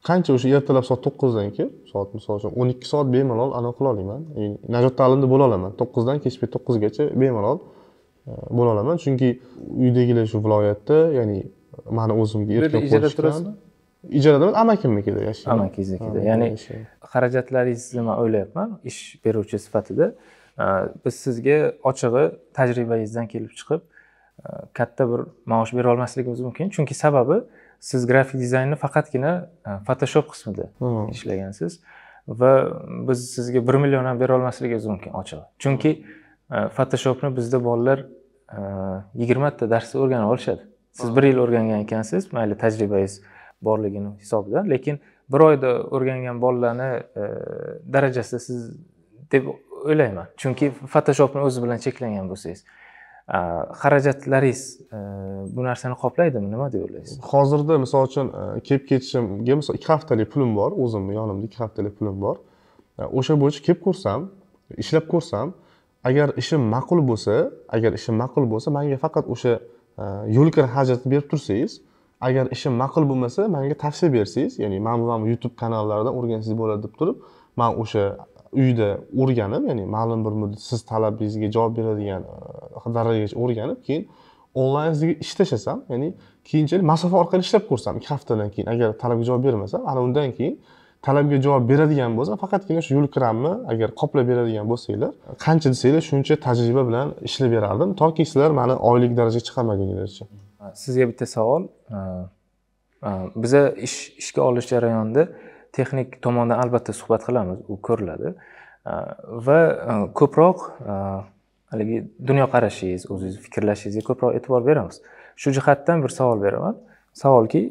Qancha o'sha ertalab soat to'qqizdan kelib, soat masalan o'n ikki soat bemalol aniq qila olaman. Ya'ni Najot Ta'limda bo'la olaman. to'qqizdan kechki to'qqizgacha bemalol bo'la olaman, chunki uydagilar shu viloyatda, ya'ni meni o'zimga erkin qo'yishgan. Ijarada emas, amakimnikida yashayman. Amakingiznikida. Ya'ni xarajatlaringizni men o'ylayapman ish beruvchi sifatida. Biz sizga ochig'i tajribangizdan kelib chiqib katta bir maosh bera olmasligimiz mumkin, chunki sababi siz grafik dizaynni faqatgina Photoshop qismida ishlagansiz va biz sizga bir million ham bera olmasligimiz mumkin ochig'i, chunki Photoshopni bizda bolalar yigirma ta darsda o'rganib olishadi. Siz bir yil o'rgangan ekansiz, mayli tajribangiz borligini hisobidan, lekin bir oyda o'rgangan bolalarni darajasida siz deb o'ylayman, chunki Photoshopni o'zi bilan cheklangan bo'lsangiz xarajatlaringiz bu narsani qoplaydimi, nima deb o'ylaysiz? Hozirda misol uchun kelib ketishimga misol ikki haftalik pulim bor, o'zimni yonimda ikki haftalik pulim bor. O'sha bo'yicha kelib ko'rsam, ishlab ko'rsam, agar ishim ma'qul bo'lsa, agar ishim ma'qul bo'lsa, menga faqat o'sha yo'lkir xarajatni berib tursangiz, agar ishim ma'qul bo'lmasa, menga tavsiya bersangiz, ya'ni mana bu YouTube kanallaridan o'rgansangiz bo'ladi deb turib, men o'sha uyda o'rganib, ya'ni ma'lum bir muddat siz talabingizga javob beradigan darajagacha o'rganib, keyin onlaynga ish tashlasam, ya'ni keyinchalik masofa orqali ishlab ko'rsam, ikki haftadan keyin agar talabga javob bermasam, ana undan keyin talabga javob beradigan bo'lsa, faqatgina shu yo'l kiramni agar qoplab beradigan bo'lsanglar, qancha desanglar shuncha tajriba bilan ishlab berardim, toki sizlar meni oylik darajaga chiqarmaguningizcha. Sizga bitta savol. Biz ish ishga olish jarayonida texnik tomondan albatta suhbat qilamiz, u ko'riladi va ko'proq haligi dunyo qarashingiz, o'zingiz fikrlashingizga ko'proq e'tibor beramiz. Shu jihatdan bir savol beraman. Savolki,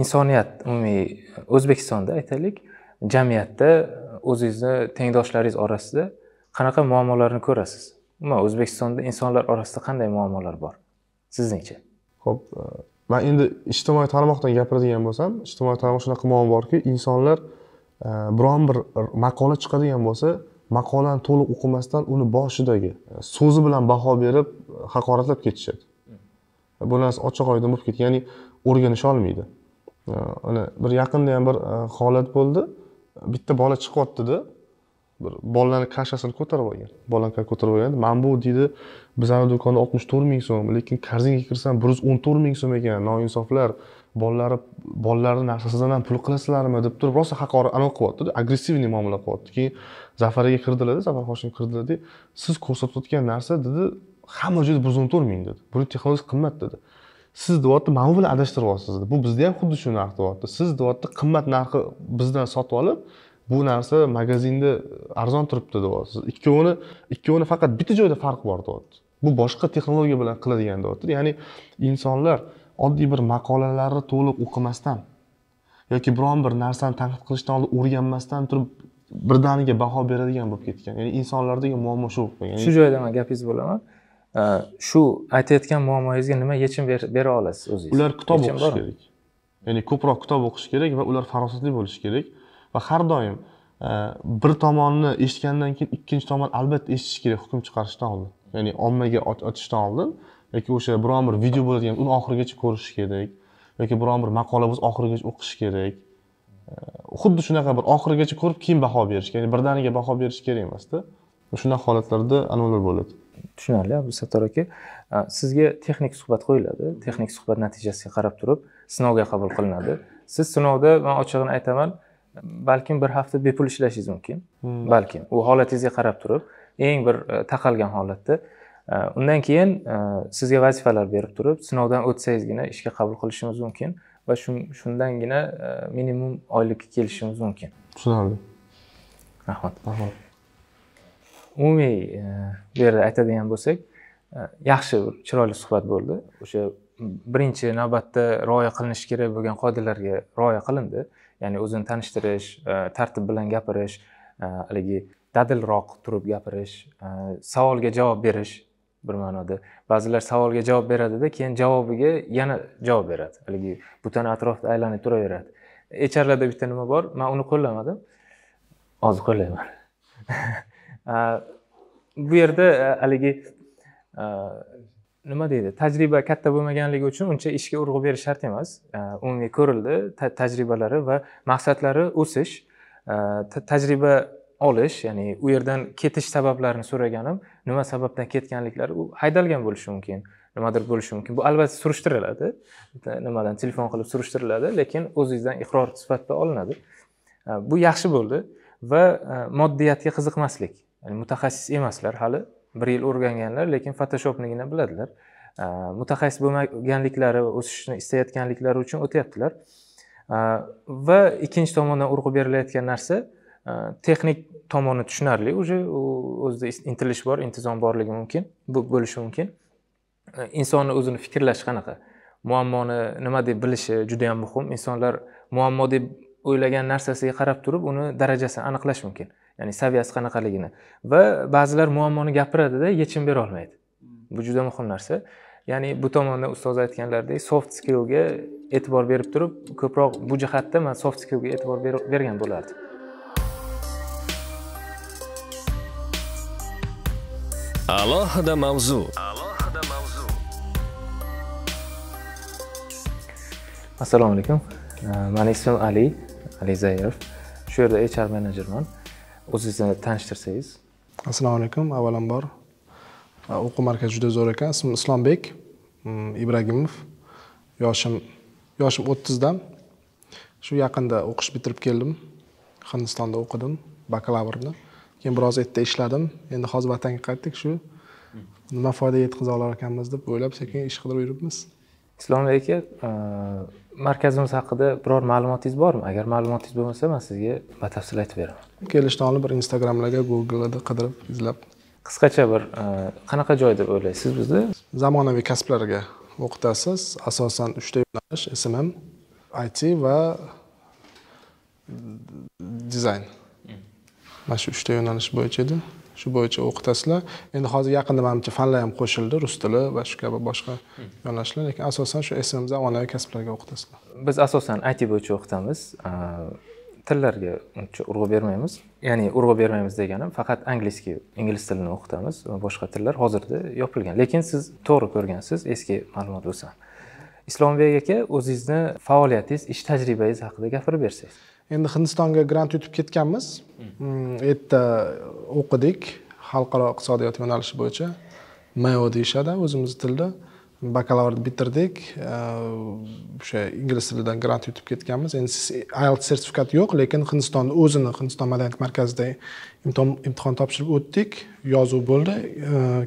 insoniyat umumiy O'zbekistonda aytaylik, jamiyatda o'zingizni tengdoshlaringiz orasida qanaqa muammolarni ko'rasiz? Umuman O'zbekistonda insonlar orasida qanday muammolar bor sizningcha? Xo'p, Men endi ijtimoiy tarmoqdan gapiradigan bo'lsam, ijtimoiy tarmoqda shunaqa muammo borki, insonlar biron bir maqola chiqadigan bo'lsa, maqolani to'liq o'qimasdan uni boshidagi so'zi bilan baho berib, haqoratlab ketishadi. Bu narsa ochiq oydin bo'lib ketgan, ya'ni o'rganish olmaydi. Ana bir yaqinda ham bir holat bo'ldi. Bitta bola chiqyapti-da, bir bolaning kashasini ko'tarib olgan. Bolaning ko'tarib olgan. Mana bu deydi, bizning do'konda oltmish to'rt ming so'm, lekin karzinga kirsam bir yuz o'n to'rt ming so'm ekan. Noinsoflar, bolalari, bolalarning narsasidan ham pul qilasizlarmi deb turib, rosa haqorat aniq qilyapti-da, agressivniy muomala qilyapti. Keyin Zafariga kirdilar-da, Zafar Hoshimga kirdilar-da, siz ko'rsatayotgan narsa dedi, hamma joyda bir yuz o'n to'rt ming dedi. Buni texnologik qimmat dedi. Siz deyapti, mana bu bilan adashtiryapsiz dedi. Bu bizda ham xuddi shu narx deyapti. Siz deyapti, qimmat narxi bizdan sotib olib, bu narsa magazinda arzon turibdi deyapsiz. Ikkovini, ikkovini faqat bitta joyda farq bor deyapti. Bu boshqa texnologiya bilan qiladigan deyapti. Ya'ni insonlar oddiy bir maqolalarni to'liq o'qimasdan yoki biron bir narsani tanqid qilishdan oldin o'rganmasdan turib birdaniga baho beradigan bo'lib ketgan. Ya'ni insonlardagi muammo shu bo'lgan. Shu joyda men gapingiz bo'laman. Shu aytayotgan muammoyingizga nima yechim bera olasiz o'zingiz? Ular kitob o'qishi kerak. Ya'ni ko'proq kitob o'qishi kerak va ular farosatli bo'lishi kerak va har doim bir tomonni eshitgandan keyin ikkinchi tomon albatta eshitish kerak hukm chiqarishdan oldin. Ya'ni ommaga otishdan oldin yoki o'sha biron bir video bo'ladigan uni oxirigacha ko'rish kerak yoki biron bir maqola bo'lsa oxirigacha o'qish kerak. Xuddi shunaqa bir oxirigacha ko'rib keyin baho berish, ya'ni birdaniga baho berish kerak emas-da. Shunday holatlarda anomalar bo'ladi. Tushunarli Abdusattor aka, sizga texnik suhbat qo'yiladi. Texnik suhbat natijasiga qarab turib sinovga qabul qilinadi. Siz sinovda men ochig'ini aytaman, balkim bir hafta bepul ishlashingiz mumkin. Hmm. Balkim u holatingizga qarab turib, eng bir taqalgan holatda undan keyin sizga vazifalar berib turib, sinovdan o'tsangizgina ishga qabul qilishimiz mumkin va shundangina minimum oylikka kelishimiz mumkin. Tushunarli. Rahmat. Rahmat. Umumiy bu yerda aytadigan bo'lsak, yaxshi chiroyli suhbat bo'ldi. O'sha birinchi navbatda rioya qilinishi kerak bo'lgan qoidalarga rioya qilindi. Ya'ni o'zini tanishtirish, tartib bilan gapirish, haligi dadilroq turib gapirish, savolga javob berish bir ma'noda. Ba'zilar savolga javob beradi-da, keyin javobiga yana javob beradi. Haligi butun atrofda aylanib turaveradi. H R'larda bitta nima bor? Men uni qo'llamadim. Hozir qo'llayman. Bu yerda haligi nima deydi, tajriba katta bo'lmaganligi uchun uncha ishga urg'u berish shart emas. Umumiy ko'rildi tajribalari va maqsadlari o'sish, tajriba olish, ya'ni u yerdan ketish sabablarini so'raganim, nima sababdan ketganliklari, u haydalgan bo'lishi mumkin, nimadir bo'lishi mumkin. Bu albatta surishtiriladi, nimadan telefon qilib surishtiriladi, lekin o'zingizdan iqror sifatida olinadi. Bu yaxshi bo'ldi va moddiyatga qiziqmaslik. Yani mutaxassis emaslar hali, bir yil o'rganganlar, lekin Photoshopnigina biladilar. Mutaxassis bo'lmaganliklari, o'sishni istayotganliklari uchun o'tyaptilar. Va ikkinchi tomondan urg'u berilayotgan narsa, texnik tomoni tushunarli, o'sha o'zida intilish bor, intizom borligi mumkin, bu bo'lishi mumkin. Insonni o'zini fikrlashi qanaqa, muammoni nima deb bilishi juda ham muhim. Insonlar muammo deb o'ylagan narsasiga qarab turib, uni darajasini aniqlash mumkin. Ya'ni saviyasi qanaqaligini. Va ba'zilar muammoni gapiradi-da, yechim bera olmaydi. Bu juda muhim narsa. Ya'ni bu tomonda ustoz aytganlaridek, soft skill ga e'tibor berib turib, ko'proq bu jihatda men soft skill ga e'tibor bergan bo'lardim. Alohida mavzu. Alohida mavzu. Assalomu alaykum. Mening ismim Ali, Ali Zairov. Shu yerda H R menejerman. O'zingizni tanishtirsangiz. Assalomu alaykum. Avvalambor o'quv markazi juda zo'r ekan. Ismim Islombek Ibragimov. Yoshim yoshim o'ttiz dan. Shu yaqinda o'qish bitirib keldim. Hindistonda o'qidim, bakalavrni. Keyin biroz yerda ishladim. Endi hozir vatanga qaytdik. Shu nima foyda yetkaza olar ekanmiz deb o'ylab sekin ish qidirib yuribmiz. Islombek aka, markazimiz haqida biror ma'lumotingiz bormi? Agar ma'lumotingiz bo'lmasa, men sizga batafsil aytib beraman. Kelishdan oldin bir Instagramlarga, Google'da qidirib izlab qisqacha bir qanaqa joy deb o'ylaysiz bizni? Zamonaviy kasblarga o'qitasiz, asosan uchta yo'nalish: S M M, I T va dizayn. Mana shu uchta yo'nalish bo'yicha edi. shu bo'yicha o'qitasizlar. Endi hozir yaqinda menimcha fanlar ham qo'shildi, rus tili va shu kabi boshqa yo'nalishlar, lekin asosan shu S M M zamonaviy kasblarga o'qitasizlar. Biz asosan I T bo'yicha o'qitamiz. Tillarga uncha urg'u bermaymiz. Ya'ni urg'u bermaymiz deganim faqat angliski, ingliz tilini o'qitamiz va boshqa tillar hozirda yopilgan. Lekin siz to'g'ri ko'rgansiz, eski ma'lumot bo'lsa. Islombek aka, o'zingizni faoliyatingiz, ish tajribangiz haqida gapirib bersangiz. Endi Hindistonga grant yutib ketganmiz. Erta o'qidik, xalqaro iqtisodiyot yo'nalishi bo'yicha M O deyishadi o'zimiz tilda. Bakalavrni bitirdik. O'sha ingliz tilidan grant yutib ketganmiz. Endi I E L T S sertifikati yo'q, lekin Hindistonda o'zini Hindiston madaniyat markazida imtihon topshirib o'tdik. Yozuv bo'ldi,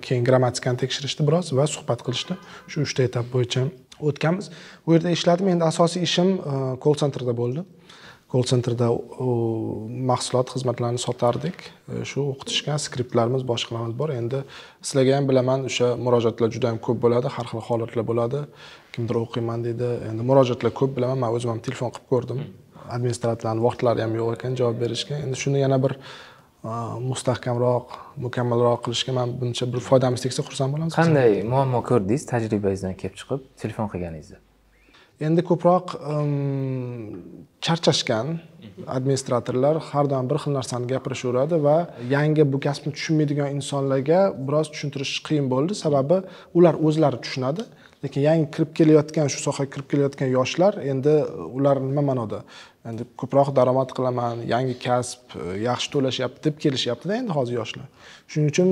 keyin grammatikani tekshirishdi biroz va suhbat qilishdi. Shu uchta etap bo'yicha o'tganmiz. Bu yerda ishladim. Endi asosiy ishim call centerda bo'ldi. Call centerda mahsulot xizmatlarini sotardik. Shu o'qitishgan skriptlarimiz, boshqalarimiz bor. Endi sizlarga ham bilaman, o'sha murojaatlar juda ham ko'p bo'ladi, har xil holatlar bo'ladi. Kimdir o'qiyman dedi. Endi murojaatlar ko'p, bilaman, men o'zim ham telefon qilib ko'rdim. Administratorlarning vaqtlari ham yo'q ekan javob berishga. Endi shuni yana bir mustahkamroq, mukammalroq qilishga men buncha bir foydamiz tegsa xursand bo'lamiz. Qanday muammo ko'rdingiz tajribangizdan kelib chiqib telefon qilganingizda? Endi ko'proq charchashgan administratorlar har doim bir xil narsani gapirishaveradi va yangi bu kasbni tushunmaydigan insonlarga biroz tushuntirish qiyin bo'ldi. Sababi ular o'zlari tushunadi, lekin yangi kirib kelayotgan, shu sohaga kirib kelayotgan yoshlar, endi ular nima ma'noda endi ko'proq daromad qilaman, yangi kasb, yaxshi to'lashyapti deb kelishyapti-da endi hozir yoshlar. Shuning uchun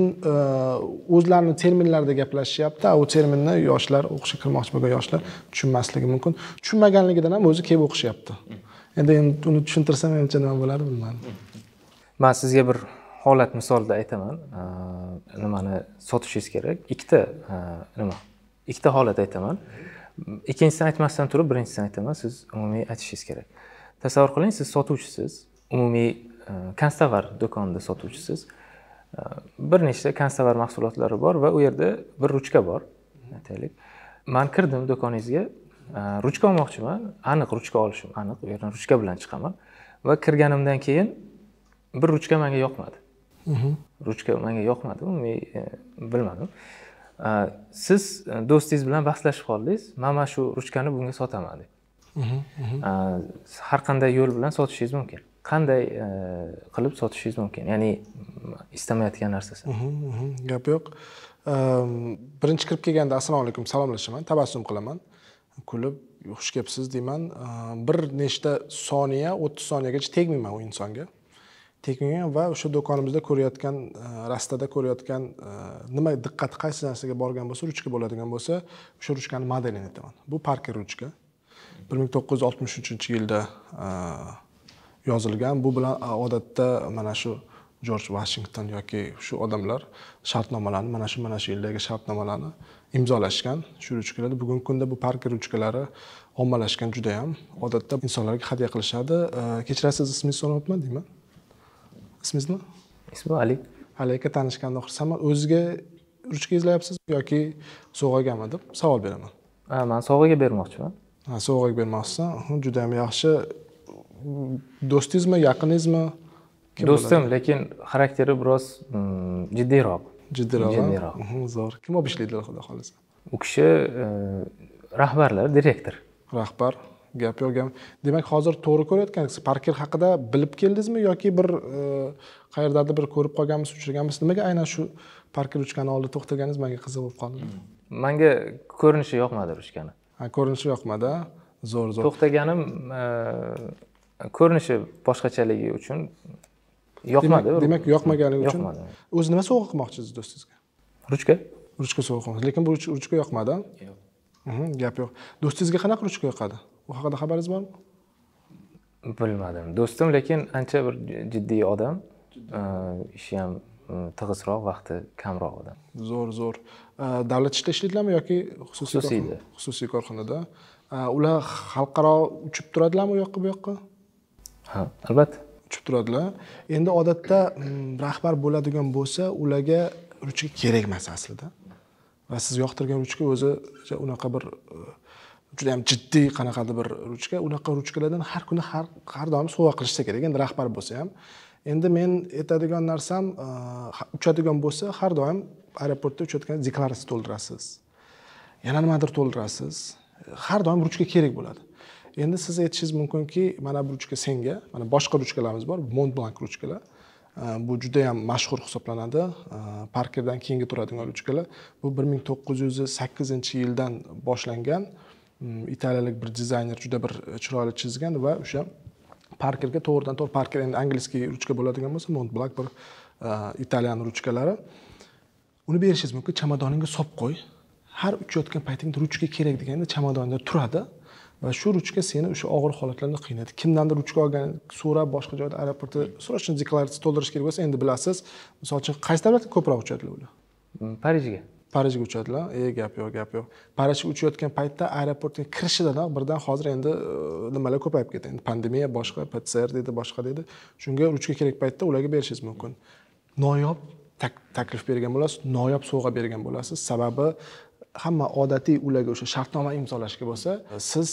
o'zlarini terminlarda gaplashyapti, u terminni yoshlar, o'qishga kirmoqchi bo'lgan yoshlar tushunmasligi mumkin. Tushunmaganligidan ham o'zi kelib o'qishyapti. Endi uni tushuntirsam menimcha nima bo'ladi bilmayman. Men sizga bir holat misolida aytaman. Nimani sotishingiz kerak? Ikkita nima? Ikkita holat aytaman. Ikkinchisini aytmasdan turib, birinchisini aytaman, siz umumiy aytishingiz kerak. Tasavvur qiling, siz sotuvchisiz, umumiy konstavar do'konida sotuvchisiz. Bir nechta konstavar mahsulotlari bor va u yerda bir ruchka bor. Aytaylik, men kirdim do'koningizga, ruchka olmoqchiman, aniq ruchka olishim aniq, u yerdan ruchka bilan chiqaman va kirganimdan keyin bir ruchka menga yoqmadi. Ruchka menga yoqmadi, umumiy bilmadim. Siz do'stingiz bilan bahslashib qoldingiz, men mana shu ruchkani bunga sotaman deb. Har qanday yo'l bilan sotishingiz mumkin. Qanday qilib sotishingiz mumkin? Ya'ni istamayotgan narsasi. Gap yo'q. Birinchi kirib kelganda assalomu alaykum salomlashaman, tabassum qilaman, kulib xush kelibsiz deyman. Bir nechta soniya, o'ttiz soniyagacha tegmayman u insonga. Tegmayman va o'sha do'konimizda ko'rayotgan, rastada ko'rayotgan nima diqqat qaysi narsaga borgan bo'lsa, ruchka bo'ladigan bo'lsa, o'sha ruchkani modelini aytaman. Bu Parker ruchka. bir ming to'qqiz yuz oltmish uchinchi yilda yozilgan. Bu bilan odatda mana shu George Washington yoki shu odamlar shartnomalarni, mana shu mana shu yildagi shartnomalarni imzolashgan. Shu ruchkalarda bugungi kunda bu Parker ruchkalari ommalashgan juda ham. Odatda insonlarga hadya qilishadi. Kechirasiz, ismingiz so'rayapman deyman. Ismingizmi? Ismim Ali. Ali aka, tanishgandan xursandman. O'zingizga ruchka izlayapsiz yoki sovg'aganmi deb savol beraman. Ha, men sovg'aga bermoqchiman. Ha, so'roq bermoqsan, juda ham yaxshi. Do'stingizmi, yaqiningizmi? Do'stim, lekin xarakteri biroz jiddiyroq. Jiddiyroq. Zo'r. Kim olib ishlaydilar, xudo xolasa? U kishi rahbarlar, direktor. Rahbar, gap yo'q. Demak, hozir to'g'ri ko'rayotganingiz, Parker haqida bilib keldingizmi yoki bir qayerdadir bir ko'rib qolganmisiz, uchraganmisiz? Nimaga aynan shu Parker ruchkani oldi to'xtaganingiz menga qiziq bo'lib qoldi. Menga ko'rinishi yoqmadi ruchkani. Ha, ko'rinishi yoqmadi. Zo'r, zo'r. To'xtaganim ko'rinishi boshqachaligi uchun yoqmadi. Demak, yoqmaganligi uchun. O'zi nima sovg'a qilmoqchisiz do'stingizga? Ruchka? Ruchka sovg'a qilmoqchisiz. Lekin bu ruchka yoqmadi. Yo'q. Gap yo'q. Do'stingizga qanaqa ruchka yoqadi? U haqida xabaringiz bormi? Bilmadim. Do'stim lekin ancha bir jiddiy odam. Ishi ham tig'izroq, vaqti kamroq odam. Zo'r, zo'r. Davlat ishida ishlaydilarmi yoki xususiyda? Xususiy korxonada. Ular xalqaro uchib turadilarmi u yoqqa bu yoqqa? Ha, albatta. Uchib turadilar. Endi odatda rahbar bo'ladigan bo'lsa, ularga ruchka kerak emas aslida. Va siz yoqtirgan ruchka o'zi unaqa bir juda ham jiddiy qanaqadir bir ruchka, unaqa ruchkalardan har kuni har har doim sovg'a qilishsa kerak. Endi rahbar bo'lsa ham Endi men aytadigan narsam, uchadigan bo'lsa, har doim aeroportda uchayotgan deklaratsiya to'ldirasiz. Yana nimadir to'ldirasiz. Har doim ruchka kerak bo'ladi. Endi siz aytishingiz mumkinki, mana bu ruchka senga, mana boshqa ruchkalarimiz bor, Montblanc ruchkalar. Bu juda ham mashhur hisoblanadi. Parkerdan keyingi turadigan ruchkalar. Bu bir ming to'qqiz yuz sakkizinchi yildan boshlangan. Italiyalik bir dizayner juda bir chiroyli chizgan va o'sha Parkerga to'g'ridan to'g'ri Parker endi angliski ruchka bo'ladigan bo'lsa, Montblanc bir italyan ruchkalari. Uni berishingiz mumkin, chamadoningga solib qo'y. Har uchayotgan paytingda ruchka kerak deganda chamadonda turadi va shu ruchka seni o'sha og'ir holatlarda qiynaydi. Kimdandir ruchka olgan so'rab boshqa joyda aeroportda so'rash uchun deklaratsiya to'ldirish kerak bo'lsa, endi bilasiz, misol uchun qaysi davlatga ko'proq uchadilar ular? Parijga. Parijga uchadilar. E, gap yo'q, gap yo'q. Parijga uchayotgan paytda aeroportga kirishidan birdan hozir endi nimalar ko'payib ketdi. Endi pandemiya, boshqa P C R dedi, boshqa dedi. Shunga ruchka kerak paytda ularga berishingiz mumkin. Noyob taklif bergan bo'lasiz, noyob sovg'a bergan bo'lasiz. Sababi hamma odatiy ularga o'sha shartnoma imzolashga bo'lsa, siz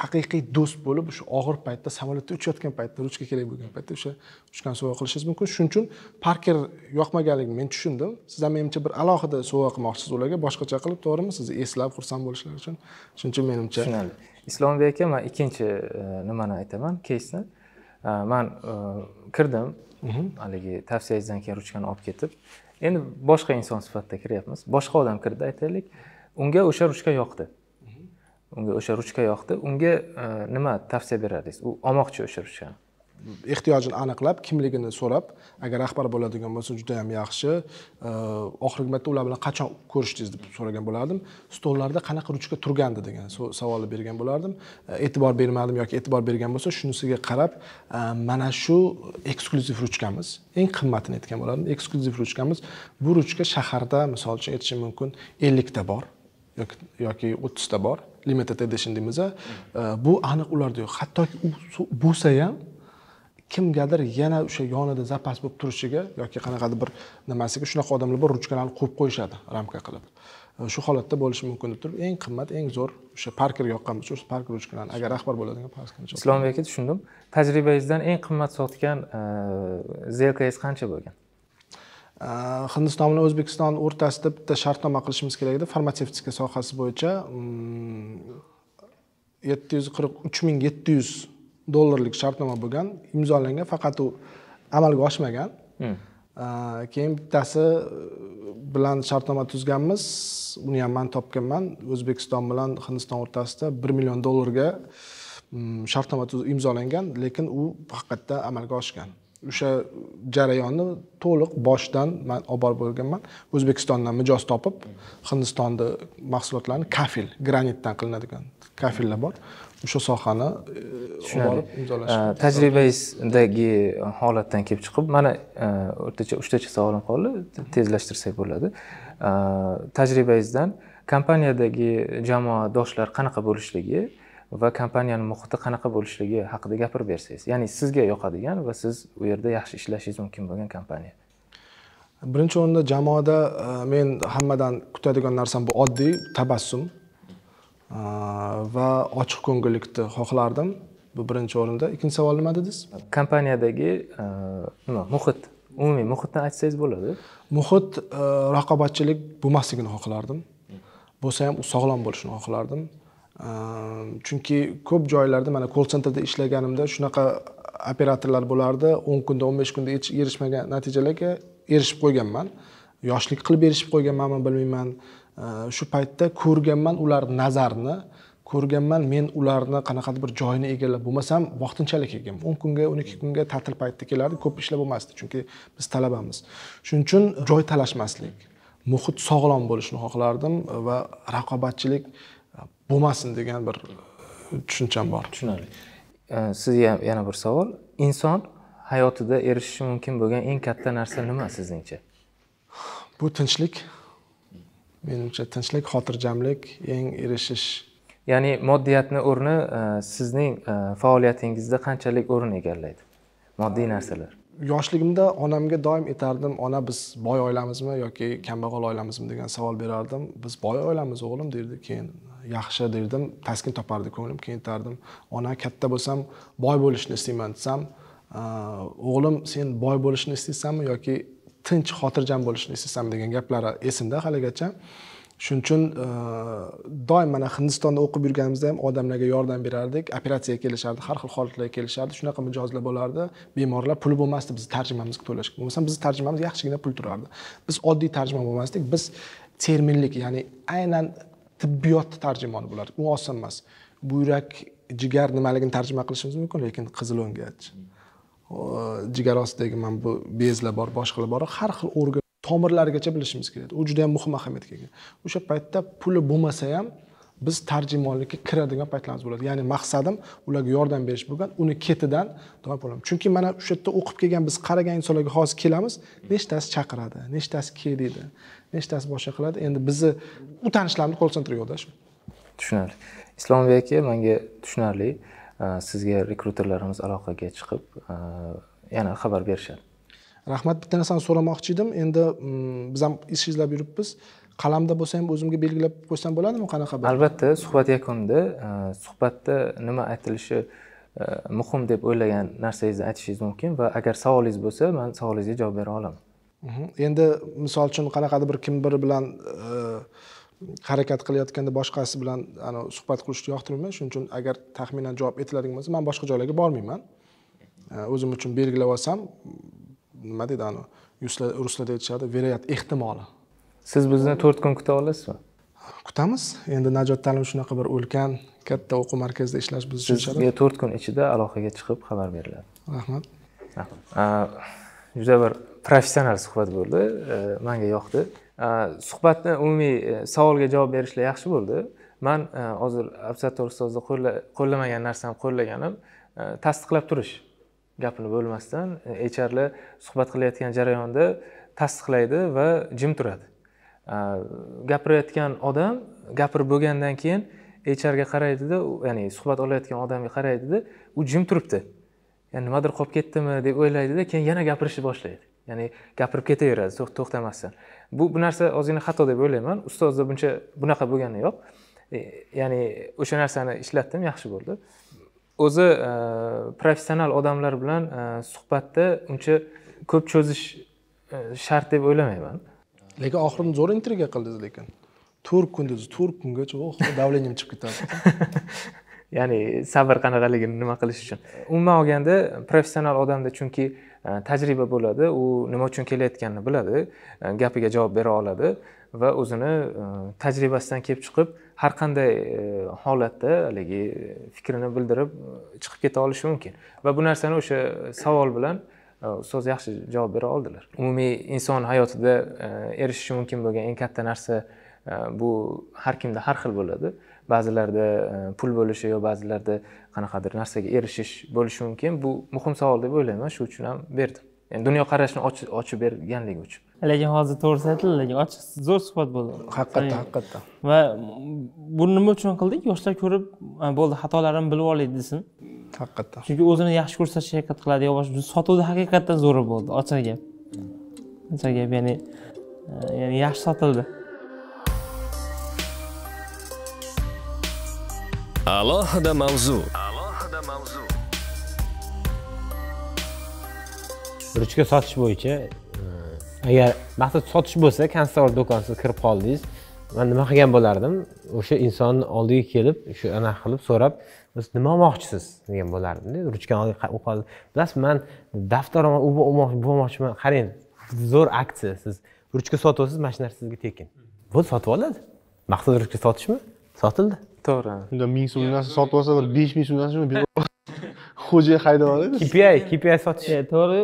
haqiqiy do'st bo'lib, o'sha og'ir paytda samolyotda uchayotgan paytda ruchka kerak bo'lgan paytda o'sha uchgan sovg'a qilishingiz mumkin. Shuning uchun Parker yoqmaganligini men tushundim. Siz ham menimcha bir alohida sovg'a qilmoqchisiz ularga, boshqacha qilib, to'g'rimi? Sizni eslab xursand bo'lishlari uchun. Shuning uchun menimcha tushunarli. Islombek aka, men ikkinchi nimani aytaman, keysni. Men kirdim, haligi tavsiyangizdan keyin ruchkani olib ketib, endi boshqa inson sifatida kiryapmiz. Boshqa odam kirdi, aytaylik, unga o'sha ruchka yoqdi. Unga o'sha ruchka yoqdi. Unga nima tavsiya berardingiz? U olmoqchi o'sha ruchkani. Ehtiyojini aniqlab, kimligini so'rab, agar rahbar bo'ladigan bo'lsa, juda ham yaxshi. Oxirgi marta ular bilan qachon ko'rishdingiz deb so'ragan bo'lardim. Stollarda qanaqa ruchka turgandi degan savolni bergan bo'lardim. E'tibor bermadim yoki e'tibor bergan bo'lsa, shunisiga qarab, mana shu eksklyuziv ruchkamiz, eng qimmatini aytgan bo'lardim. Eksklyuziv ruchkamiz. Bu ruchka shaharda, masalan, aytish mumkin ellik ta bor yoki o'ttiz ta bor. Limited edition deymiz. Bu aniq ularda yo'q. Hattoki bo'lsa ham kimgadir yana o'sha yonida zapas bo'lib turishiga yoki qanaqadir bir nimasiga shunaqa odamlar bor ruchkalarni qo'yib qo'yishadi ramka qilib. Shu holatda bo'lishi mumkin deb turib, eng qimmat, eng zo'r o'sha Parker yoqqan bo'lsa, o'sha Parker ruchkalarini agar rahbar bo'ladigan Parker. Islombek aka, tushundim. Tajribangizdan eng qimmat sotgan zelkangiz qancha bo'lgan? Hindiston bilan O'zbekiston o'rtasida bitta shartnoma qilishimiz kerak edi. Farmatsevtika sohasi bo'yicha yetti yuz qirq uch ming yetti yuz dollarlik shartnoma bo'lgan, imzolangan, faqat u amalga oshmagan. Keyin bittasi bilan shartnoma tuzganmiz. Uni ham men topganman. O'zbekiston bilan Hindiston o'rtasida bir million dollarga shartnoma imzolangan, lekin u haqiqatda amalga oshgan. O'sha jarayonni to'liq boshdan men olib borib bo'lganman. O'zbekistondan mijoz topib, Hindistonda mahsulotlarni kafil, granitdan qilinadigan kafillar bor. O'sha sohani olib borib imzolashgan. Tajribangizdagi holatdan kelib chiqib, mana o'rtacha uchtacha savolim qoldi, tezlashtirsak bo'ladi. Tajribangizdan kompaniyadagi jamoadoshlar qanaqa bo'lishligi va kompaniyaning muhiti qanaqa bo'lishligi haqida gapirib bersangiz. Ya'ni sizga yoqadigan va siz u yerda yaxshi ishlashingiz mumkin bo'lgan kompaniya. Birinchi o'rinda jamoada men hammadan kutadigan narsam bu oddiy tabassum va ochiqko'ngillikni xohlardim. Bu birinchi o'rinda. Ikkinchi savol nima dedingiz? Kompaniyadagi nima? Muhit, umumiy muhitni aytsangiz bo'ladi. Muhit raqobatchilik bo'lmasligini xohlardim. Bo'lsa ham u sog'lom bo'lishini xohlardim. Chunki ko'p joylarda mana call centerda ishlaganimda shunaqa operatorlar bo'lardi, o'n kunda, o'n besh kunda hech erishmagan natijalarga erishib qo'yganman. Yoshlik qilib erishib qo'yganmanmi bilmayman. Shu paytda ko'rganman ular nazarini, ko'rganman men ularni qanaqadir bir joyini egallab bo'lmasam, vaqtinchalik kelgan. o'n kunga, o'n ikki kunga ta'til paytida kelardi, ko'p ishlar bo'lmasdi, chunki biz talabamiz. Shuning uchun joy talashmaslik, muhit sog'lom bo'lishini xohlardim va raqobatchilik bo'lmasin degan bir tushuncham bor. Tushunarli. Sizga yana bir savol. Inson hayotida erishishi mumkin bo'lgan eng katta narsa nima sizningcha? Bu tinchlik. Menimcha tinchlik, xotirjamlik eng erishish. Ya'ni moddiyatning o'rni sizning faoliyatingizda qanchalik o'rin egallaydi? Moddiy narsalar. Yoshligimda onamga doim aytardim, ona biz boy oilamizmi yoki kambag'al oilamizmi degan savol berardim. Biz boy oilamiz o'g'lim derdi, keyin yaxshi derdim, taskin topardi ko'nglim. Keyin aytardim, ona katta bo'lsam boy bo'lishni istayman desam, oğlum sen boy bo'lishni istaysanmi yoki tinch xotirjam bo'lishni istaysanmi degan gaplari esimda haligacha. Shuning uchun doim mana Hindistonda o'qib yurganimizda ham odamlarga yordam berardik, operatsiyaga kelishardi, har xil holatlarga kelishardi, shunaqa mijozlar bo'lardi. Bemorlar puli bo'lmasdi, biz tarjimamizga to'lashga. Bo'lmasa biz tarjimamiz yaxshigina pul turardi. Biz oddiy tarjimon bo'lmasdik, biz terminlik, ya'ni aynan tibbiyot tarjimoni bo'lardik. U oson emas. Buyrak, jigar nimaligini tarjima qilishimiz mumkin, lekin qizil o'ngacha. Jigar ostidagi mana bu bezlar bor, boshqalar bor, har xil organ tomirlargacha bilishimiz kerak. U juda ham muhim ahamiyatga ega. O'sha paytda puli bo'lmasa ham biz tarjimonlikka kiradigan paytlarimiz bo'ladi. Ya'ni maqsadim ularga yordam berish bo'lgan, uni ketidan doim bo'laman. Chunki mana o'sha yerda o'qib kelgan biz qaragan insonlarga hozir kelamiz, nechtasi chaqiradi, nechtasi ke deydi, nechtasi boshqa qiladi. Endi bizni u tanishlarni qo'l sentriga yo'da shu. Tushunarli. Islombek aka, menga tushunarli. Sizga rekruterlarimiz aloqaga chiqib, yana xabar berishadi. Rahmat, bitta narsani so'ramoqchi edim. Endi biz ham ish izlab yuribmiz. Qalamda bo'lsa ham o'zimga belgilab qo'ysam bo'ladimi, qanaqa xabar? Albatta, suhbat yakunida suhbatda nima aytilishi muhim deb o'ylagan narsangizni aytishingiz mumkin va agar savolingiz bo'lsa, men savolingizga javob bera olaman. Endi misol uchun qanaqadir bir kim bir bilan harakat qilayotganda boshqasi bilan ana suhbat qilishni yoqtirmayman. Shuning uchun agar taxminan javob etiladigan bo'lsa, men boshqa joylarga bormayman. O'zim uchun belgilab olsam nima deydi ana ruslarda aytishadi verayat ehtimoli. Siz bizni to'rt kun kuta olasizmi? Kutamiz. Endi Najot Ta'lim shunaqa bir ulkan katta o'quv markazida ishlash biz uchun shart. Sizga to'rt kun ichida aloqaga chiqib xabar beriladi. Rahmat. Rahmat. Juda bir professional suhbat bo'ldi. Menga yoqdi. Suhbatni umumiy savolga javob berishlar yaxshi bo'ldi. Men hozir Abdusattor ustozni qo'llamagan narsam qo'llaganim tasdiqlab turish. Gapini bo'lmasdan H R'lar suhbat qilayotgan jarayonda tasdiqlaydi va jim turadi. Gapirayotgan odam gapirib bo'lgandan keyin H R'ga qaraydi-da, ya'ni suhbat olayotgan odamga qaraydi-da, u jim turibdi. Ya'ni nimadir qolib ketdimi deb o'ylaydi-da, keyin yana gapirishni boshlaydi. Ya'ni gapirib ketaveradi, to'xtamasdan. Bu bu narsa o'zini xato deb o'ylayman. Ustozda buncha bunaqa bo'lgani yo'q. Ya'ni o'sha narsani ishlatdim, yaxshi bo'ldi. O'zi professional odamlar bilan suhbatda uncha ko'p cho'zish shart deb o'ylamayman. Lekin oxirini zo'r intriga qildingiz lekin. to'rt kundiz, to'rt kungacha o'h, davleniyam chiqib ketadi. Ya'ni sabr qanaqaligini nima qilish uchun. Umuman olganda professional odamda chunki tajriba bo'ladi, u nima uchun kelayotganini biladi, gapiga javob bera oladi va o'zini tajribasidan kelib chiqib har qanday holatda haligi fikrini bildirib chiqib keta olishi mumkin. Va bu narsani o'sha savol bilan ustoz yaxshi javob bera oldilar. Umumiy inson hayotida erishishi mumkin bo'lgan eng katta narsa bu har kimda har xil bo'ladi. Ba'zilarda pul bo'lishi yoki ba'zilarda qanaqadir narsaga erishish bo'lishi mumkin. Bu muhim savol deb o'ylayman, shu uchun ham berdim. Endi dunyo qarashini ochib berganligi uchun. Lekin hozir to'g'risi aytildi, lekin ochiq zo'r suhbat bo'ldi. Haqiqatda, haqiqatda. Va buni nima uchun qildik? Yoshlar ko'rib, bo'ldi, xatolarini bilib oladi desin. Haqiqatda. Chunki o'zini yaxshi ko'rsatishga harakat qiladi, yo boshqa sotuvda haqiqatdan zo'ri bo'ldi, ochiq gap. Ochiq gap, ya'ni ya'ni yaxshi sotildi. Alohida mavzu. Alohida mavzu. Ruchka sotish bo'yicha agar maqsad sotish bo'lsa, konstravr do'konsiz kirib qoldingiz, men nima qilgan bo'lardim? O'sha insonni oldiga kelib, shu ana qilib so'rab, "Siz nima olmoqchisiz?" degan bo'lardim-da. Ruchkani o'qoldi. "Bilasizmi, men daftarimni o'moqchiman. Qarang, zo'r aksiya. Siz ruchka sotasiz, mana shu narsa sizga tekin." Bo'ldi, sotib oladi. Maqsad ruchka sotishmi? Sotildi. To'g'ri. Unda ming so'mlik narsa sotib olsa, bir besh ming so'mlik narsa xo'ja haydab oladi. K P I, K P I sotish. To'g'ri,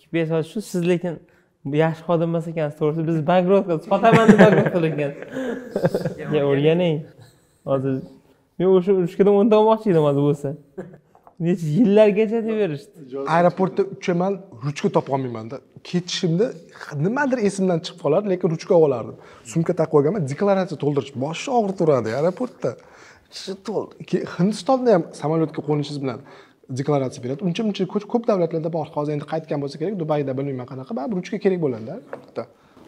K P I sotish shu. Siz lekin yaxshi xodim emas ekansiz, to'g'risi biz bankrot qilib sotaman deb bankrot qilingan. Ya o'rganing. Hozir men o'sha uchkadan o'n ta olmoqchi edim hozir bo'lsa. Necha yillargacha deb berishdi. Aeroportda uchaman, ruchka topa olmayman-da. Ketishimda nimadir esimdan chiqib qolardi, lekin ruchka olardim. Sumka taqib olganman, deklaratsiya to'ldirish boshi og'rituradi aeroportda. Kishi to'ld. Hindistonda ham samolyotga qo'nishingiz bilan deklaratsiya beradi. Uncha-muncha ko'p davlatlarda bor. Hozir endi qaytgan bo'lsa kerak, Dubayda bilmayman qanaqa, ba'zi ruchka kerak bo'ladi-da. Bitta.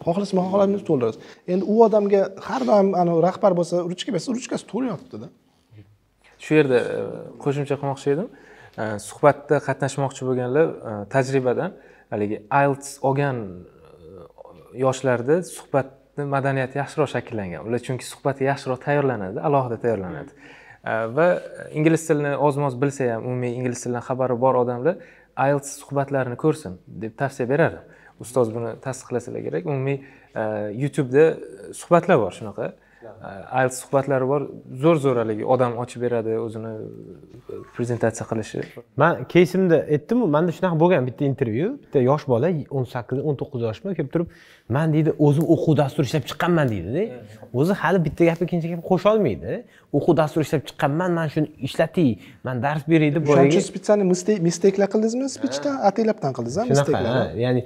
Xohlasam xohlamingiz to'ldirasiz. Endi u odamga har doim ana rahbar bo'lsa, ruchka bersa, ruchkasi to'lib yotibdi-da. Shu yerda qo'shimcha qilmoqchi edim. suhbatda qatnashmoqchi bo'lganlar tajribadan haligi I E L T S olgan yoshlarda suhbatni madaniyati yaxshiroq shakllangan. Ular chunki suhbatga yaxshiroq tayyorlanadi, alohida tayyorlanadi. Va ingliz tilini oz-moz bilsa ham, umumiy ingliz tilidan xabari bor odamlar I E L T S suhbatlarini ko'rsin deb tavsiya berardim. Ustoz buni tasdiqlasalar kerak. Umumiy YouTube da suhbatlar bor shunaqa. I E L T S suhbatlari bor, zo'r-zo'raligi odam ochib beradi o'zini prezentatsiya qilishi. Men keysimda aytdim-ku, menda shunaqa bo'lgan bitta intervyu, bitta yosh bola o'n sakkiz o'n to'qqiz yoshmi, kelib turib, men deydi, o'zim o'quv dasturi ishlab chiqqanman deydi. O'zi hali bitta gapni ikkinchi gapga qo'sha olmaydi. O'quv dasturi ishlab chiqqanman, men shuni ishlating, men dars beray deb boraga. Shuncha spitsani mistaklar qildingizmi? Spitsdan, atilabdan qildingiz-a mistaklarni? Ya'ni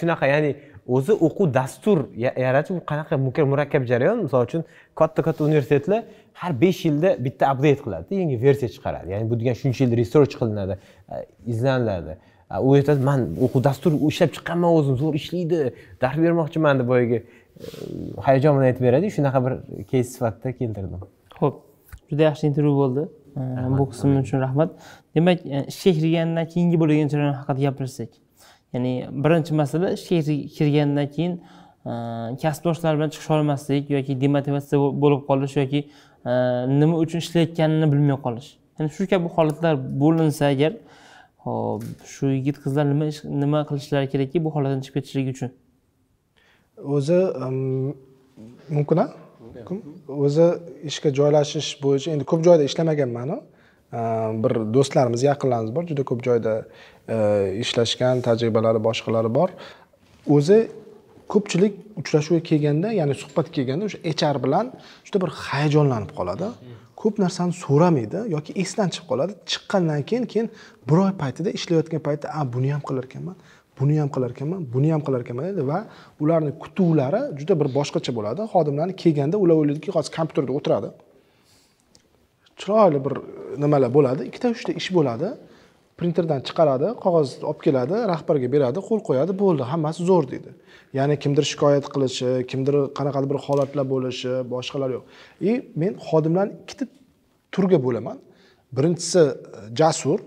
shunaqa, ya'ni o'zi o'quv dastur yaratish qanaqa murakkab jarayon. Misol uchun katta-katta universitetlar har besh yilda bitta update qiladi, yangi versiya chiqaradi. Ya'ni bu degan shuncha yil research qilinadi, izlaniladi. U aytadi, men o'quv dastur ishlab chiqqanman, o'zim zo'r ishlaydi, dars bermoqchiman deb boyiga hayajon bilan aytib beradi. Shunaqa bir case sifatida keltirdim. Xo'p, juda yaxshi intervyu bo'ldi. Bu qism uchun rahmat. Demak, ishga kirgandan keyingi bo'lgan jarayon haqida gapirsak. Ya'ni birinchi masala, ishga kirgandan keyin kasbdoshlar bilan chiqisha olmaslik yoki demotivatsiya bo'lib qolish yoki nima uchun ishlayotganini bilmay qolish. Ya'ni shu kabi holatlar bo'linsa agar, hop, shu yigit qizlar nima nima qilishlari kerakki bu holatdan chiqib ketishligi uchun? O'zi mumkin-a? O'zi ishga joylashish bo'yicha endi ko'p joyda ishlamaganman-ku. Bir do'stlarimiz, yaqinlarimiz bor, juda ko'p joyda ishlashgan, tajribalari boshqalari bor. O'zi ko'pchilik uchrashuvga kelganda, ya'ni suhbat kelganda o'sha H R bilan juda bir hayajonlanib qoladi. Ko'p narsani so'ramaydi yoki esdan chiqib qoladi. Chiqqandan keyin keyin bir oy paytida ishlayotgan paytda, "A, buni ham qilar ekanman, buni ham qilar ekanman, buni ham qilar ekanman" dedi va ularni kutuvlari juda bir boshqacha bo'ladi. Xodimlarni kelganda ular o'ylaydiki, hozir kompyuterda o'tiradi. Chiroyli bir nimalar bo'ladi, ikkita uchta ish bo'ladi, printerdan chiqaradi, qog'ozni olib keladi, rahbarga beradi, qo'l qo'yadi, bo'ldi, hammasi zo'r deydi. Ya'ni kimdir shikoyat qilishi, kimdir qanaqadir bir holatlar bo'lishi, boshqalar yo'q. I men xodimlarni ikkita turga bo'laman. Birinchisi jasur,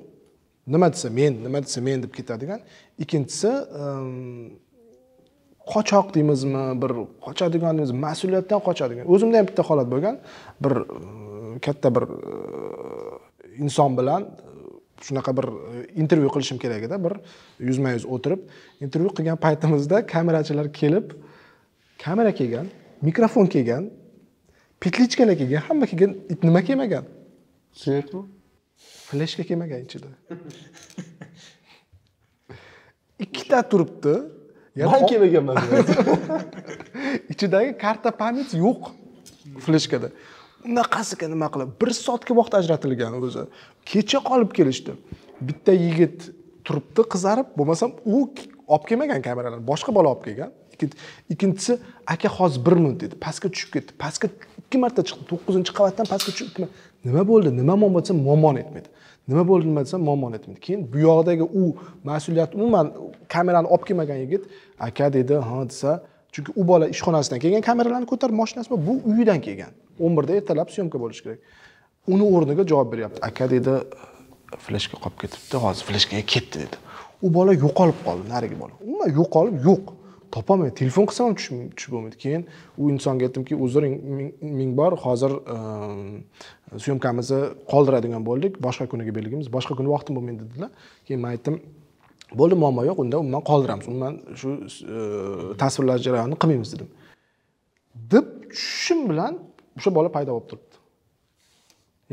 nima desa men, nima desa men deb ketadigan. Ikkinchisi qochoq deymizmi, bir qochadigan deymiz, mas'uliyatdan qochadigan. O'zimda ham bitta holat bo'lgan, bir katta bir inson bilan shunaqa bir intervyu qilishim kerak edi. Bir yuzma yuz o'tirib intervyu qilgan paytimizda kamerachilar kelib, kamera kelgan, mikrofon kelgan, petlichkalar kelgan, hamma kelgan, nima kelmagan? Sertu fleshka kelmagan ichida. Ikkita turibdi. Men kelmaganman. Ichidagi karta pamyat yo'q fleshkada. Unaqasiga nima qilib bir soatga vaqt ajratilgan o'zi. Kecha qolib kelishdi. Bitta yigit turibdi qizarib, bo'lmasam u olib kelmagan kameralarni, boshqa bola olib kelgan. Ikkinchisi, "Aka, hozir bir minut" dedi. Pastga tushib ketdi. Pastga ikki marta chiqdi. to'qqizinchi qavatdan pastga tushib ketdi. Nima bo'ldi? Nima muammo desa muammo etmaydi. Nima bo'ldi nima desa muammo etmaydi. Keyin bu yoqdagi u mas'uliyat umuman kamerani olib kelmagan yigit, "Aka" dedi, "Ha" desa, chunki u bola ishxonasidan kelgan, kameralarni ko'tarib mashinasi bor, bu uyidan kelgan. o'n birda ertalab syomka bo'lishi kerak. Uni o'rniga javob beryapti. "Aka" dedi, "fleshka qolib ketibdi, hozir fleshkaga ketdi" dedi. U bola yo'qolib qoldi, narigi bola. Umuman yo'qolib, yo'q. Topolmayman, telefon qilsam ham tushib bo'lmaydi. Keyin u insonga aytdimki, "Uzr, ming bor, hozir syomkamizni qoldiradigan bo'ldik, boshqa kuniga belgilamiz, boshqa kun vaqtim bo'lmaydi" dedilar. Keyin men aytdim, "Bo'ldi, muammo yo'q, unda umuman qoldiramiz. Umuman shu tasvirlash jarayonini qilmaymiz" dedim. Dib tushim bilan o'sha bola paydo bo'lib turibdi.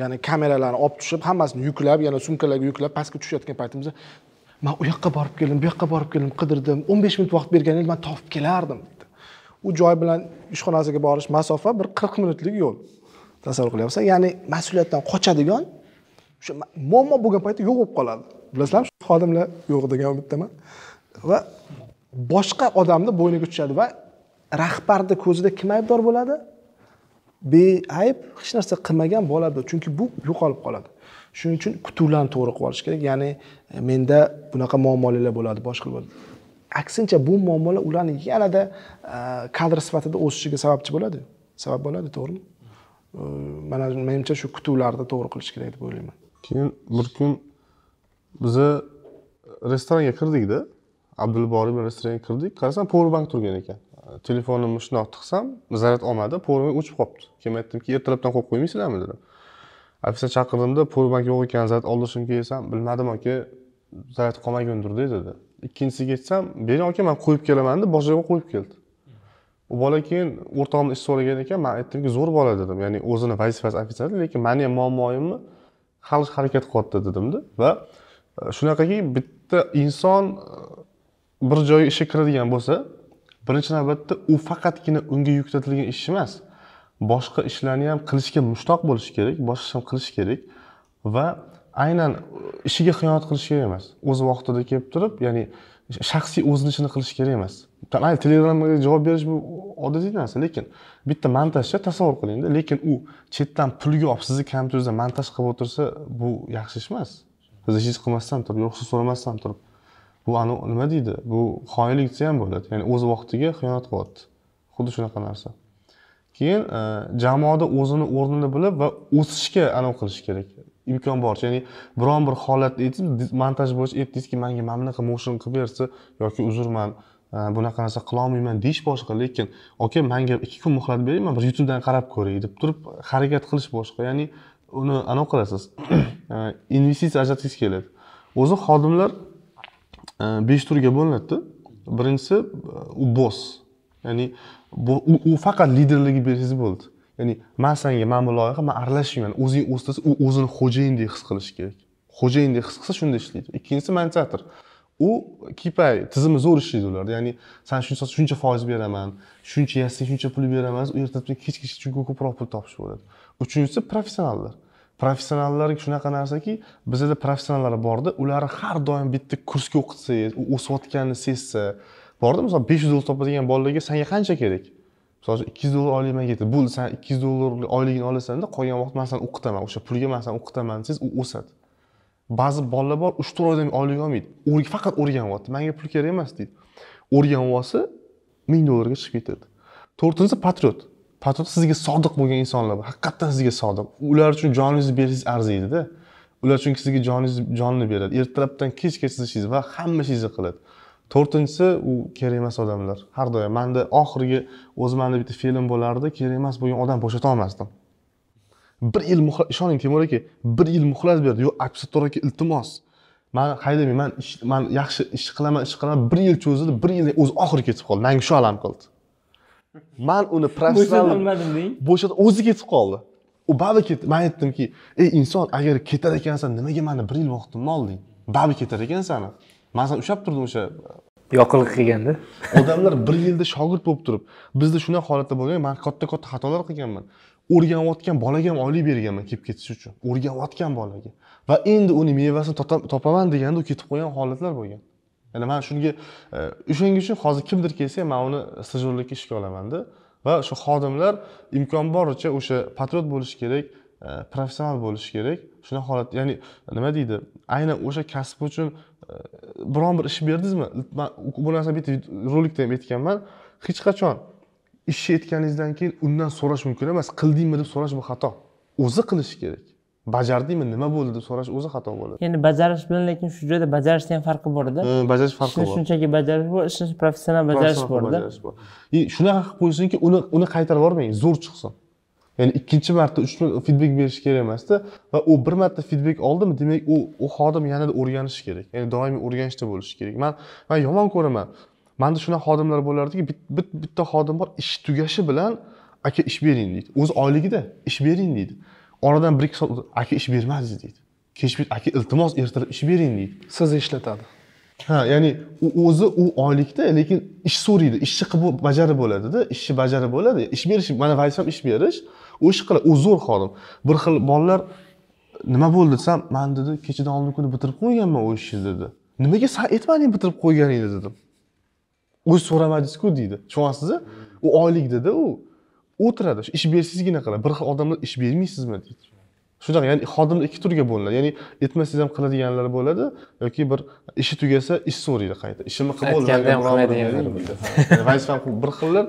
Ya'ni kameralarni olib tushib, hammasini yuklab, yana sumkalarga yuklab, pastga tushayotgan paytimizda, "Men u yoqqa borib keldim, bu yoqqa borib keldim, qidirdim, o'n besh minut vaqt berganingiz, men topib kelardim" dedi. U joy bilan ishxonasiga borish masofa bir qirq minutlik yo'l. Tasavvur qilyapsan, ya'ni mas'uliyatdan qochadigan, o'sha muammo bo'lgan paytda yo'q bo'lib qoladi. Bilasizmi, xodimlar yo'q degan umiddaman. Va boshqa odamni bo'yniga tushadi va rahbarning ko'zida kim aybdor bo'ladi? Beayb, hech narsa qilmagan bo'ladi, chunki bu yo'qolib qoladi. Shuning uchun kutuvlarni to'g'ri qilib olish kerak. Ya'ni menda bunaqa muammolar bo'ladi, boshqa bo'ladi. Aksincha bu muammolar ularni yanada kadr sifatida o'sishiga sababchi bo'ladi. Sabab bo'ladi, to'g'rimi? Mana menimcha shu kutuvlarni to'g'ri qilish kerak deb o'ylayman. Keyin bir kun biza restoranga kirdik-da. Abdul Boriy restoranga kirdik. Qarasam power bank turgan ekan. Telefonimni shundoq tiqsam, zaryad olmadi, power bank o'chib qolibdi. Keyin aytdimki, ertalabdan qo'yib qo'ymaysizlarmi dedim. Ofisga chaqirdimda, power bank yo'q ekan, zaryad olishim kelsam, bilmadim aka, zaryad qolmagundir dedi. Ikkinchisiga aytsam, "Bering aka, men qo'yib kelaman" deb boshqa yerga qo'yib keldi. U bola keyin o'rtog'imni ish so'ragan ekan, men aytdimki, "Zo'r bola" dedim. Ya'ni o'zini vazifasi ofitserdi, lekin meni ham muammoyimni hal ish harakat qilyapti dedimda va shunaqaki bitta inson bir joyga ishga kiradigan bo'lsa, birinchi navbatda u faqatgina unga yuklatilgan ish emas, boshqa ishlarni ham qilishga mushtoq bo'lishi kerak, boshqa ishni qilish kerak va aynan ishiga xiyonat qilish kerak emas. O'z vaqtida kelib turib, ya'ni shaxsiy o'zini ishini qilish kerak emas. Tabiiy Telegramga javob berish bu odatiy narsa, lekin bitta montajchi tasavvur qiling-da, lekin u chetdan pulga olib sizni kompyuterda montaj qilib o'tirsa, bu yaxshi ish emas. Siz hech qilmasdan turib, ruxsat so'ramasdan turib, bu anu nima deydi? Bu xoinlik desa ham bo'ladi. Ya'ni o'z vaqtiga xiyonat qilyapti. Xuddi shunaqa narsa. Keyin jamoada o'zini o'rnini bilib va o'sishga aniq qilish kerak. İmkan var. Yani biron bir holatda aytib, montaj bo'yicha aytdingizki, menga mana bunaqa motion qilib bersa yoki uzrman, bunaqa narsa qila olmayman deish boshqa, lekin aka menga ikki kun muhlat bering, men bir YouTube dan qarab ko'ray deb turib harakat qilish boshqa. Ya'ni uni aniq qilasiz. Investitsiya ajratish kerak. O'zi xodimlar besh turga bo'linadi. Birinchisi u boss. Ya'ni u faqat liderligi bersangiz bo'ldi. Ya'ni men senga mana bu loyiha, men aralashmayman. O'zing o'stasi, u o'zini xo'jayindek his qilishi kerak. Xo'jayindek his qilsa shunda ishlaydi. Ikkinchisi mentor. U K P I tizimi zo'r ishlaydi ularda. Ya'ni sen shuncha shuncha foiz beraman, shuncha yasang, shuncha pul beraman, u ertadan kechgacha chunki ko'proq pul topish bo'ladi. Uchinchisi professionallar. Professionallar shunaqa narsaki, bizda professionallar borda, ular har doim bitta kursga o'qitsangiz, u o'sayotganini sezsa, borda, masalan besh yuz dollar topadigan bolalarga senga qancha kerak? So'z ikki yuz dollar oyligimga ketdi. Bu sen ikki yuz dollarlik oyligini olasan-da, qolgan vaqt men seni o'qitaman, o'sha pulga men seni o'qitaman, siz u o'sadi. Ba'zi bolalar bor, uch to'rt oydan oylik olmaydi. O'rg faqat o'rganyapti. Menga pul kerak emas deydi. O'rganyapsa ming dollarga chiqib ketadi. To'rtinchisi patriot. Patriot sizga sodiq bo'lgan insonlar, haqiqatan sizga sodiq. Ular uchun joningizni bersangiz arziydi-da. Ular chunki sizga joningiz jonini beradi. Ertalabdan kechgacha ishingiz va hamma ishingizni qiladi. To'rtinchisi u kerak emas odamlar. Har doim menda oxirgi o'zimda bitta film bo'lardi, kerak emas bo'lgan odam bo'shata olmasdim. Bir yil muhlat, ishoning Temur aka, bir yil muhlat berdi. Yo'q, Abdusattor aka iltimos. Men haydamayman, men yaxshi ish qilaman, ish qilaman. bir yil cho'zildi, bir yil o'z oxiri ketib qoldi. Menga shu alam qildi. Men uni professional bo'shata o'zi ketib qoldi. U baba ketdi. Men aytdimki, "Ey inson, agar ketar ekansan, nimaga meni bir yil vaqtimni olding? Baba ketar ekansan." Men sen ushab turdim o'sha yoqilib kelganda. Odamlar bir yilda shogird bo'lib turib, bizda shunaqa holatda bo'lgan, men katta-katta xatolar qilganman. O'rganayotgan bolaga ham oylik berganman kelib ketish uchun. O'rganayotgan bolaga. Va endi uni mevasini topaman deganda u ketib qo'ygan holatlar bo'lgan. Ya'ni men shunga o'shaning uchun hozir kimdir kelsa, men uni stajyorlikka ishga olaman-da va shu xodimlar imkon boricha o'sha patriot bo'lish kerak, professional bo'lish kerak. Shunaqa holat, ya'ni nima deydi? Aynan o'sha kasb uchun biron bir ish berdingizmi? Men bu narsani bitta rolikda ham aytganman. Hech qachon ish etganingizdan keyin undan so'rash mumkin emas. Qildingmi deb so'rash bu xato. O'zi qilishi kerak. Bajardingmi, nima bo'ldi deb so'rash o'zi xato bo'ladi. Ya'ni bajarish bilan lekin shu joyda bajarishda ham farqi bor-da. Bajarish farqi bor. Shunchaki bajarish bor, ish professional bajarish bor-da. E shunaqa qilib qo'ysinki, uni uni qaytarib bormang, zo'r chiqsin. Ya'ni ikkinchi marta uch marta feedback berish kerak emas-da va u bir marta feedback oldimi, demak u u xodim yanada o'rganishi kerak. Ya'ni doimiy o'rganishda bo'lishi kerak. Men men yomon ko'raman. Menda shunaqa xodimlar bo'lardiki, bitta xodim bor, ish tugashi bilan aka ish bering deydi. O'z oyligida ish bering deydi. Oradan bir ikki soat aka ish bermadingiz deydi. Kechpit aka iltimos ertalab ish bering deydi. Sizni ishlatadi. Ha, ya'ni u o'zi u oylikda, lekin ish so'raydi. Ishchi qilib bajarib bo'ladi-da, ishchi bajarib bo'ladi. Ish berish, mana vazifam ish berish. O'sha qila u zo'r xodim. Bir xil bolalar nima bo'ldi desam, men dedi, kechadan oldingi kuni bitirib qo'yganman o'sha ishingiz dedi. Nimaga sen aytmading bitirib qo'yganingiz dedim. O'z so'ramadingiz-ku deydi. Tushunyapsiz-a? U oylik dedi, u o'tiradi. Ish bersizgina qiladi. Bir xil odamlar ish bermaysizmi deydi. Shunaqa, ya'ni xodimlar ikki turga bo'linadi. Ya'ni etmasangiz ham qiladiganlar bo'ladi yoki bir ishi tugasa ish so'raydi qayta. Ishimni qilib bo'lmaydi. Vazifam bir xillar,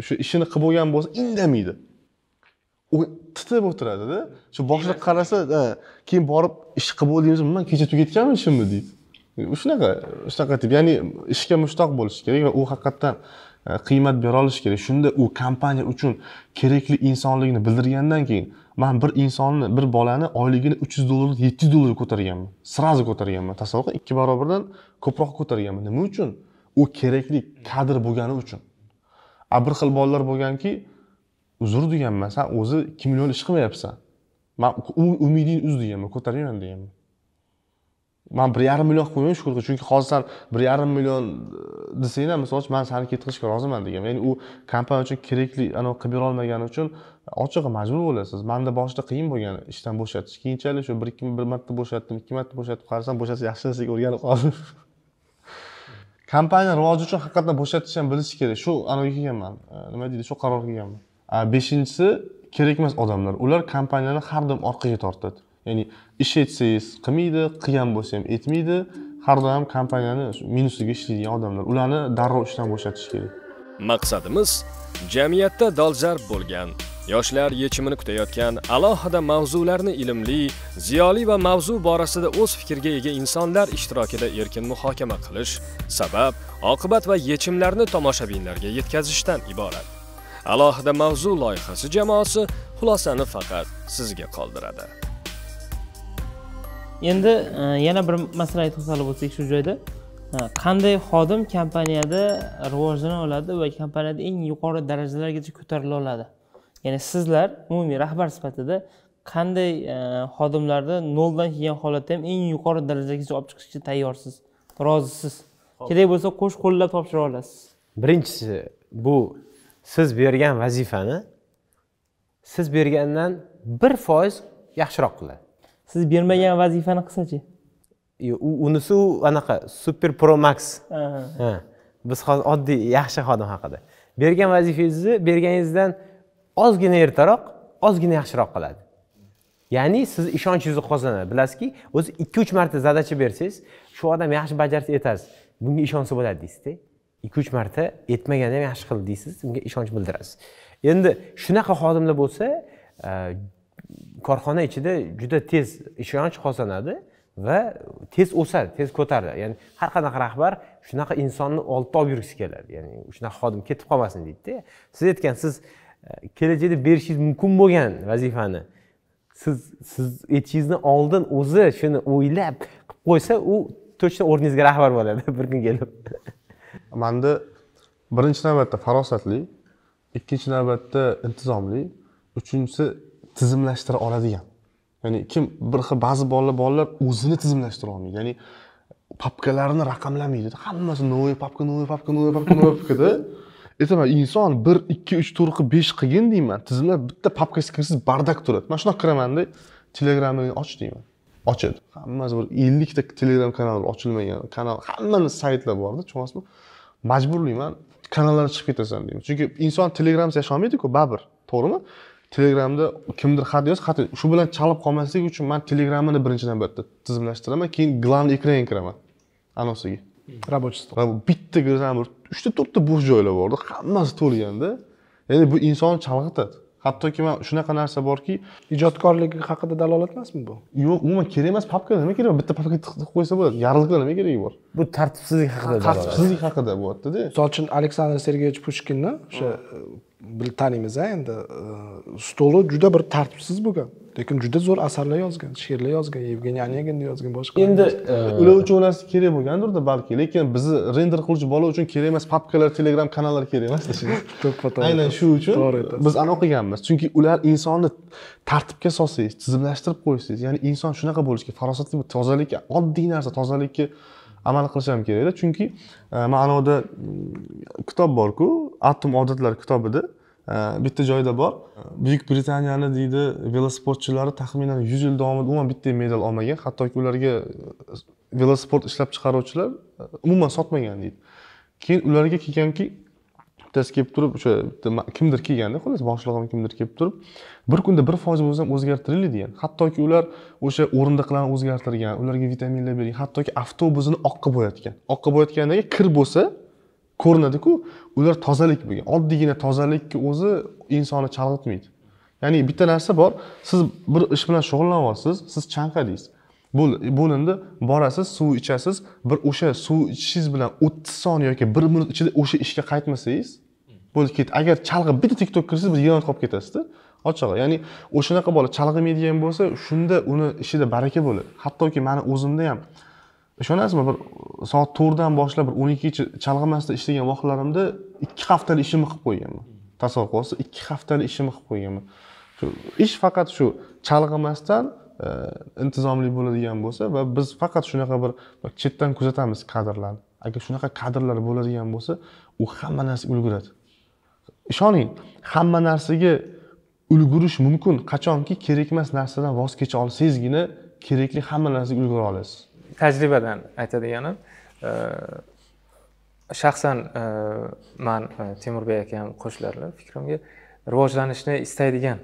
o'sha ishini qilib bo'lgan bo'lsa indamaydi. titib o'tiradi-da. Shu boshliq qarasa, keyin borib ish qilib o'ldingizmi? Men kecha tugatganman ishimni deydi. Shunaqa, shunaqa tip, ya'ni ishga mushtoq bo'lish kerak va u haqiqatan qiymat bera olish kerak. Shunda u kompaniya uchun kerakli insonligini bildirgandan keyin men bir insonni, bir bolani oyligini uch yuz dollardan yetti yuz dollarga ko'targanman. Srazi ko'targanman. Tasavvur qiling, ikki barobardan ko'proq ko'targanman. Nima uchun? U kerakli kadr bo'lgani uchun. A bir xil bolalar bo'lganki, uzr deganman, sen o'zi ikki million ish qilmayapsan. Men u umidingni uz deganman, ko'tarmayman deganman. Men bir yarim million qo'yman shukurga, chunki hozir bir yarim million desang ham, masalan, men seni ketishga roziman deganman. Ya'ni u kompaniya uchun kerakli anavi qilib bera olmagani uchun ochig'i majbur bo'lasiz. Menda boshida qiyin bo'lgan ishdan bo'shatish. Keyinchalik shu bir ikki marta bo'shatdim, ikki marta bo'shatib qarasam, bo'shatsa yaxshisiga o'rganib qoldim. Kompaniya rivoji uchun haqiqatan bo'shatish ham bilish kerak. Shu aniqga kelganman. Nima deydi, shu qarorga kelganman. Beshinchisi kerak emas odamlar. Ular kompaniyani har doim orqaga tortadi. Ya'ni ish etsangiz qilmaydi, qilgan bo'lsa ham etmaydi. Har doim kompaniyani minusiga ishlaydigan odamlar. Ularni darrov ishdan bo'shatish kerak. Maqsadimiz jamiyatda dolzarb bo'lgan yoshlar yechimini kutayotgan alohida mavzularni ilmli, ziyoli va mavzu borasida o'z fikriga ega insonlar ishtirokida erkin muhokama qilish, sabab, oqibat va yechimlarni tomoshabinlarga yetkazishdan iborat. Alohida mavzu loyihasi jamoasi xulosani faqat sizga qoldiradi. Endi yana bir masalaga to'xtalib o'tsak shu joyda, qanday xodim kompaniyada rivojlana oladi va kompaniyada eng yuqori darajalargacha ko'tarila oladi? Ya'ni sizlar umumiy rahbar sifatida qanday xodimlarni noldan kelgan holatda ham eng yuqori darajagacha olib chiqishga tayyorsiz, rozisiz. Kerak bo'lsa qo'shqo'llab topshira olasiz. Birinchisi bu siz bergan vazifani siz bergandan bir foiz yaxshiroq qiladi. Siz bermagan vazifani qilsa-chi? U unisi anaqa Super Pro Max. Ha. Biz hozir oddiy yaxshi xodim haqida. Bergan vazifangizni berganingizdan ozgina ertaroq, ozgina yaxshiroq qiladi. Ya'ni siz ishonchingizni qozonadi. Bilasizki, o'zi ikki uch marta zadacha bersangiz, shu odam yaxshi bajarsa etasiz. Bunga ishonsa bo'ladi deysiz-da. ikki uch marta etmaganda ham yaxshi qildi deysiz, unga ishonch bildirasiz. Endi shunaqa xodimlar bo'lsa, korxona ichida juda tez ishonch qozonadi va tez o'sadi, tez ko'taradi. Ya'ni har qanaqa rahbar shunaqa insonni olib olib yurgisi keladi. Ya'ni shunaqa xodim ketib qolmasin deydi-da. Siz aytgansiz kelajakda berishingiz mumkin bo'lgan vazifani siz siz aytishingizdan oldin o'zi shuni o'ylab qilib qo'ysa, u to'g'ri o'rningizga rahbar bo'ladi bir kun kelib. Menda birinchi navbatda farosatli, ikkinchi navbatda intizomli, uchinchisi tizimlashtira oladigan. Ya'ni kim bir xil ba'zi bolalar bolalar o'zini tizimlashtira olmaydi. Ya'ni papkalarni raqamlamaydi. Hammasi novoy papka, novoy papka, novoy papka, novoy papkada. Aytaman, inson bir ikki uch to'rt besh qilgin deyman, tizimlar bitta papkasi kirsiz bardak turadi. Mana shunaqa kiramanda Telegramni och deyman. Ochadi. Hammasi bir ellik ta Telegram kanali ochilmagan kanal, hammani saytlar borda, tushunasizmi? Majburliman kanallarga chiqib ketasan deyman. Chunki inson Telegramsiz yasholmaydi-ku, baribir, to'g'rimi? Telegramda kimdir xat yozsa, xat shu bilan chalib qolmaslik uchun men Telegramni birinchi navbatda tizimlashtiraman, keyin glavniy ekranga kiraman. Anosiga. Rabochiy stol. Bitta go'zal bir uch to'rt ta bo'sh joylar bordi. Hammasi to'lganda, ya'ni bu inson chalg'itadi. Hattoki men shunaqa narsa borki, ijodkorlik haqida dalolat emasmi bu? Yo'q, umuman kerak emas, papka nima kerak? Bitta papka tiqib qo'ysa bo'ladi. Yorliqlar nima keragi bor? Bu tartibsizlik haqida. Tartibsizlik haqida bo'lyapti-da. So'lchin Aleksandr Sergeyevich Pushkinni o'sha bil tanimiz endi stoli juda bir tartibsiz bo'lgan, lekin juda zo'r asarlar yozgan, she'rlar yozgan, Yevgeniy Oneginni yozgan, boshqa. Endi ular uchun onasi kerak bo'lgandir-da balki, lekin bizni render qiluvchi bola uchun kerak emas papkalar, Telegram kanallari kerak emas-da. Aynan shu uchun biz aniq qilganmiz. Chunki ular insonni tartibga solsangiz, tizimlashtirib qo'ysangiz, ya'ni inson shunaqa bo'lishiga, farosatli, tozalikka, oddiy narsa tozalikka amal qilish ham kerak-da. Chunki ma'noda kitob bor-ku, Atom odatlari kitobida bitta joyda bor. Buyuk Britaniyani deydi, velosportchilari taxminan yuz yil davomida umuman bitta medal olmagan, hattoki ularga velosport ishlab chiqaruvchilar umuman sotmagan deydi. Keyin ularga kelganki, bittasi kelib turib, o'sha kimdir kelganda, xullas boshlig'im kimdir kelib turib, bir kunda bir foiz bo'lsa ham o'zgartiriladi degan. Hattoki ular o'sha o'rindiqlarni o'zgartirgan, ularga vitaminlar bergan, hattoki avtobusini oqqa bo'yatgan. Oqqa bo'yatgandagi kir bo'lsa ko'rinadi-ku, ular tozalik bo'lgan. Oddiygina tozalikni o'zi insonni chalg'itmaydi. Ya'ni bitta narsa bor, siz bir ish bilan shug'ullanyapsiz, siz chanqadingiz. Bo'lindi, borasiz, suv ichasiz, bir o'sha suv ichishingiz bilan o'ttiz soniya yoki bir minut ichida o'sha ishga qaytmasangiz, bo'lib ketadi. Agar chalg'i bitta TikTok kirsiz, bir yonib qolib ketasiz-da. Ochig'i, ya'ni o'shanaqa bola chalg'imaydigan bo'lsa, shunda uni ishida baraka bo'ladi. Hattoki meni o'zimda ham ishonasizmi, bir soat to'rtdan boshlab bir o'n ikkigacha chalg'imasdan ishlagan vaqtlarimda ikki haftalik ishimni qilib qo'yganman. Tasavvur qilasiz, ikki haftalik ishimni qilib qo'yganman. Shu ish faqat shu chalg'imasdan intizomli bo'ladigan bo'lsa va biz faqat shunaqa bir chetdan kuzatamiz kadrlarni. Agar shunaqa kadrlar bo'ladigan bo'lsa, u hamma narsa ulguradi. Ishoning, hamma narsaga ulgurish mumkin, qachonki kerak emas narsadan voz kecha olsangizgina kerakli hamma narsaga ulgura olasiz. Tajribadan aytadiganim, shaxsan men Temurbek akam qo'shlarlar fikrimga rivojlanishni istaydigan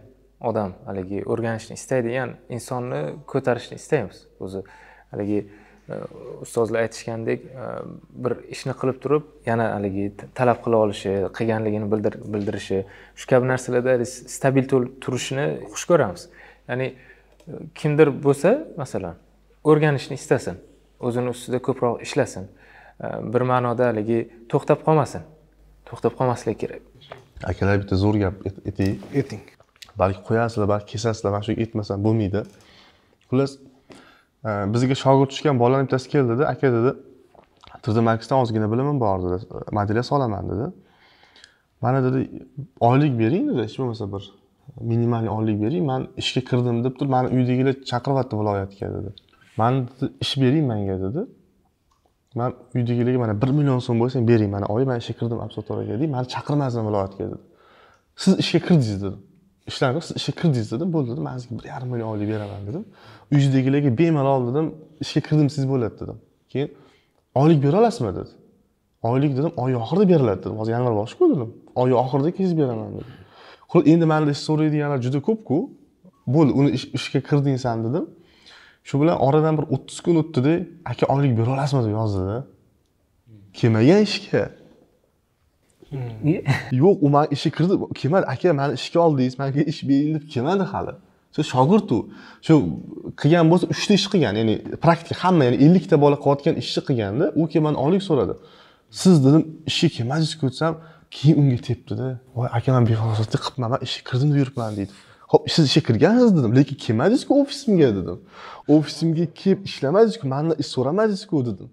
odam, haligi o'rganishni istaydigan insonni ko'tarishni istaymiz. O'zi haligi ustozlar aytishgandek, bir ishni qilib turib, yana haligi talab qila olishi, qilganligini bildirishi, shu kabi narsalarda stabil turishni xush ko'ramiz. Ya'ni kimdir bo'lsa, masalan, o'rganishni istasin, o'zini ustida ko'proq ishlasin, bir ma'noda haligi to'xtab qolmasin. To'xtab qolmaslik kerak. Akalar, bitta zo'r gap ayting. Ayting. Balki qo'yasizlar, balki kesasizlar, men shu aytmasam bo'lmaydi. Xullas, bizga shogird tushgan bolaning bittasi keldi-da, aka dedi, "Tirdamakiston ozgina bilimim bor" dedi. "Modeliga solaman" dedi. "Mana" dedi, "oylik bering" dedi, "hech bo'lmasa bir minimal oylik bering. Men ishga kirdim" deb turib, "Meni uydagilar chaqiryapti viloyatga" dedi. "Men ish bering menga" dedi. "Men uydagilarga mana bir million so'm bo'lsa ham bering, mana oyi, men ishga kirdim Abdusattor aka" dedi. "Meni chaqirmasdan viloyatga" dedi. "Siz ishga kirdingiz" dedi. "Ishlarga ishga kirdingiz" dedim. "Bo'ldi" dedim. "Men sizga bir yarim million oylik beraman" dedim. "Uyingizdagilarga bemalol" dedim. "Ishga kirdimsiz bo'ladi" dedim. Keyin "Oylik bera olasizmi?" dedi. "Oylik" dedim. "Oy oxirida beriladi" dedim. "Hozir yanvar boshi ku" dedim. "Oy oxirida kesiz beraman" dedim. "Xo'p, endi mendan ish so'raydiganlar juda ko'p-ku. Bo'ldi, uni ishga kirdingsan" dedim. Shu bilan oradan bir o'ttiz kun o'tdi-da, "Aka, oylik bera olasizmi?" deb yozdi-da. Kelmagan ishga. Yo'q, u men ishga kirdi, kelmadi. "Aka, meni ishga oldingiz, menga ish bering" deb kelmadi hali. Shu shogird u. Shu qilgan bo'lsa uchta ish qilgan, ya'ni praktik hamma, ya'ni ellikta bola qilayotgan ishni qilganda, u kelman oylik so'radi. "Siz" dedim, "ishga kelmadingiz-ku" desam, keyin unga tepdi-da. "Voy aka, men befosatlik qilibman, men ishga kirdim deb yuribman" deydi. "Xo'p, siz ishga kirgansiz" dedim, "lekin kelmadingiz-ku ofisimga" dedim. "Ofisimga kelib ishlamadingiz-ku, mendan ish so'ramadingiz-ku" dedim.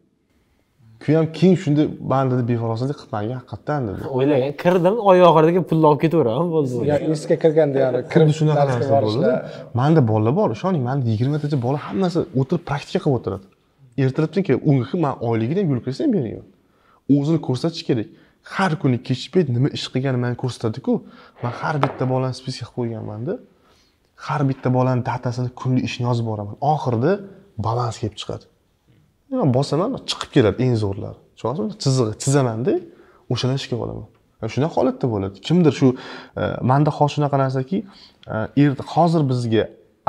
Kuyam keyin shunda bandada befarosatlik qilmagan haqiqatan dedi. O'ylagan, kirdim, oyog'idagi pulni olib ketaveraman, bo'ldi. Ya ishga kirganda ya'ni kirib shunaqa narsa bo'ldi. Menda bolalar bor, ishoning, menda yigirmatacha bola hammasi o'tirib praktika qilib o'tiradi. Ertalabdan-ki, unga ham men oyligini ham yo'lib kirsam bermayman. O'zini ko'rsatish kerak. Har kuni kechpayt nima ish qilganini menga ko'rsatadi-ku. Men har bitta bolani spiskga qo'yganman-da. Har bitta bolaning datasini, kunlik ishini yozib boraman. Oxirida balans kelib chiqadi. Men bosaman, chiqib keladi eng zo'rlari. Tushunasizmi? Chizig'i chizaman-da, o'shadan ishga olaman. Shunday holatda bo'ladi. Kimdir shu menda hozir shunaqa narsaki, hozir bizga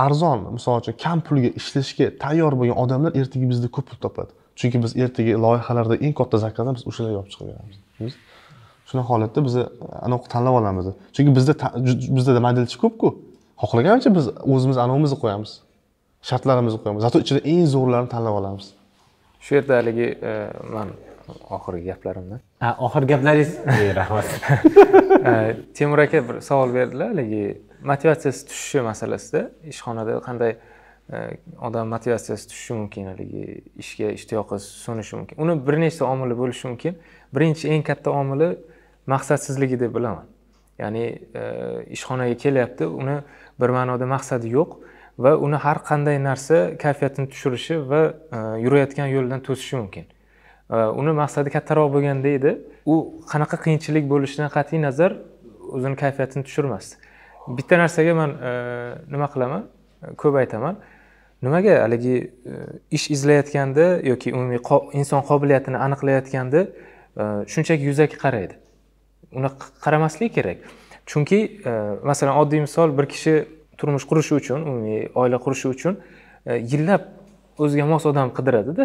arzon, misol uchun kam pulga ishlashga tayyor bo'lgan odamlar ertaga bizda ko'p pul topadi. Chunki biz ertaga loyihalarda eng katta zakardan biz o'shalar yopib chiqaveramiz. Biz shunday holatda biz anoq tanlab olamiz. Chunki bizda bizda modelchi ko'p-ku. Xohlagancha biz o'zimiz anovimizni qo'yamiz. Shartlarimizni qo'yamiz. Zato ichida eng zo'rlarini tanlab olamiz. Shu yerda haligi men oxirgi gaplarimdan. Ha, oxirgi gaplaringiz. Rahmat. Temur aka bir savol berdilar, haligi motivatsiyasi tushishi masalasida, ishxonada qanday odam motivatsiyasi tushishi mumkin, haligi ishga ishtiyoqi so'nishi mumkin. Uni bir nechta omili bo'lishi mumkin. Birinchi eng katta omili maqsadsizligi deb bilaman. Ya'ni ishxonaga kelyapti, uni bir ma'noda maqsadi yo'q va uni har qanday narsa kayfiyatini tushirishi va yurayotgan yo'ldan to'sishi mumkin. Uni maqsadi kattaroq bo'lganda edi, u qanaqa qiyinchilik bo'lishidan qat'iy nazar o'zini kayfiyatini tushirmasdi. Bitta narsaga men nima qilaman, ko'p aytaman. Nimaga haligi ish izlayotganda yoki umumiy inson qobiliyatini aniqlayotganda shunchaki yuzaki qaraydi. Uni qaramaslik kerak. Chunki masalan oddiy misol, bir kishi turmush qurishi uchun, umumiy oila qurishi uchun yillab o'ziga mos odam qidiradi-da.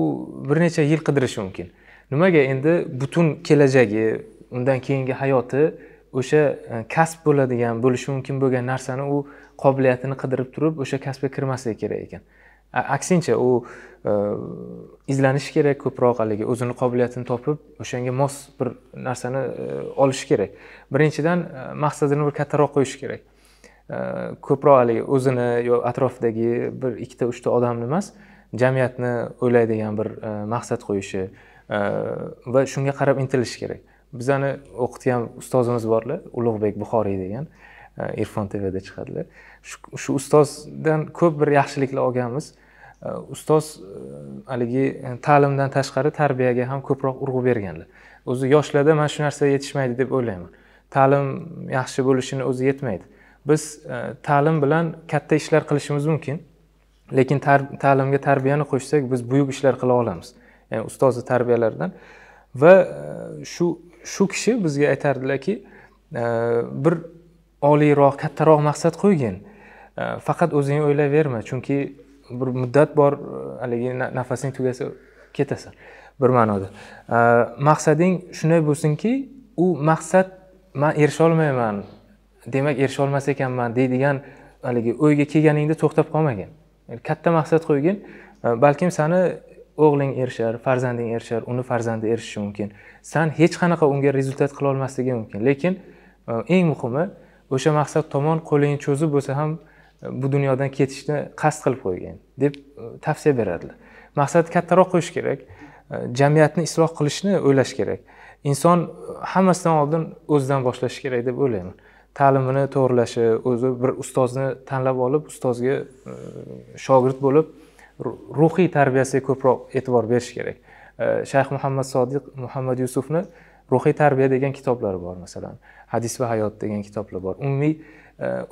U bir necha yil qidirishi mumkin. Nimaga endi butun kelajagi, undan keyingi hayoti o'sha kasb bo'ladigan, bo'lishi mumkin bo'lgan narsani u qobiliyatini qidirib turib o'sha kasbga kirmasligi kerak ekan. Aksincha u izlanishi kerak, ko'proq haliga o'zini qobiliyatini topib, o'shanga mos bir narsani olish kerak. Birinchidan maqsadini bir kattaroq qo'yish kerak. Ko'proq haliga o'zini yo atrofidagi bir ikkita uchta odamni emas, jamiyatni o'ylaydigan bir maqsad qo'yishi va shunga qarab intilish kerak. Bizani o'qitgan ustozimiz borlar, Ulug'bek Buxoriy degan, Irfon T V'da chiqadilar. Shu ustozdan ko'p bir yaxshiliklar olganmiz. Ustoz haligi ta'limdan tashqari tarbiyaga ham ko'proq urg'u berganlar. O'zi yoshlarda mana shu narsa yetishmaydi deb o'ylayman. Ta'lim yaxshi bo'lishini o'zi yetmaydi. Biz ta'lim bilan katta ishlar qilishimiz mumkin, lekin ta'limga tarbiyani qo'shsak biz buyuk ishlar qila olamiz. Yani ustozni tarbiyalaridan va shu shu kishi bizga aytardilarki, bir oliyroq, kattaroq maqsad qo'ygin. Faqat o'zingni o'ylayverma, chunki bir muddat bor, haligi nafasing tugasa ketasan bir ma'noda. Maqsading shunday bo'lsinki, u maqsad men erisha olmayman, demak erisha olmas ekanman deydigan haligi o'yga kelganingda to'xtab qolmagin. Yani katta maqsad qo'ygin, balkim seni o'g'ling erishar, farzanding erishar, uni farzandi erishishi mumkin. Sen hech qanaqa unga rezultat qila olmasligi mumkin, lekin eng muhimi o'sha maqsad tomon qo'lingni cho'zib bo'lsa ham bu dunyodan ketishni qasd qilib qo'ygan deb tavsiya beradilar. Maqsad kattaroq qo'yish kerak, jamiyatni isloh qilishni o'ylash kerak. Inson hammasidan oldin o'zidan boshlashi kerak deb o'ylayman. Ta'limini to'g'rilashi, o'zi bir ustozni tanlab olib, ustozga shogird bo'lib ruhiy tarbiyasiga ko'proq e'tibor berish kerak. Shayx Muhammad Sodiq Muhammad Yusufni ruhiy tarbiya degan kitoblari bor, masalan Hadis va hayot degan kitoblar bor. Umumiy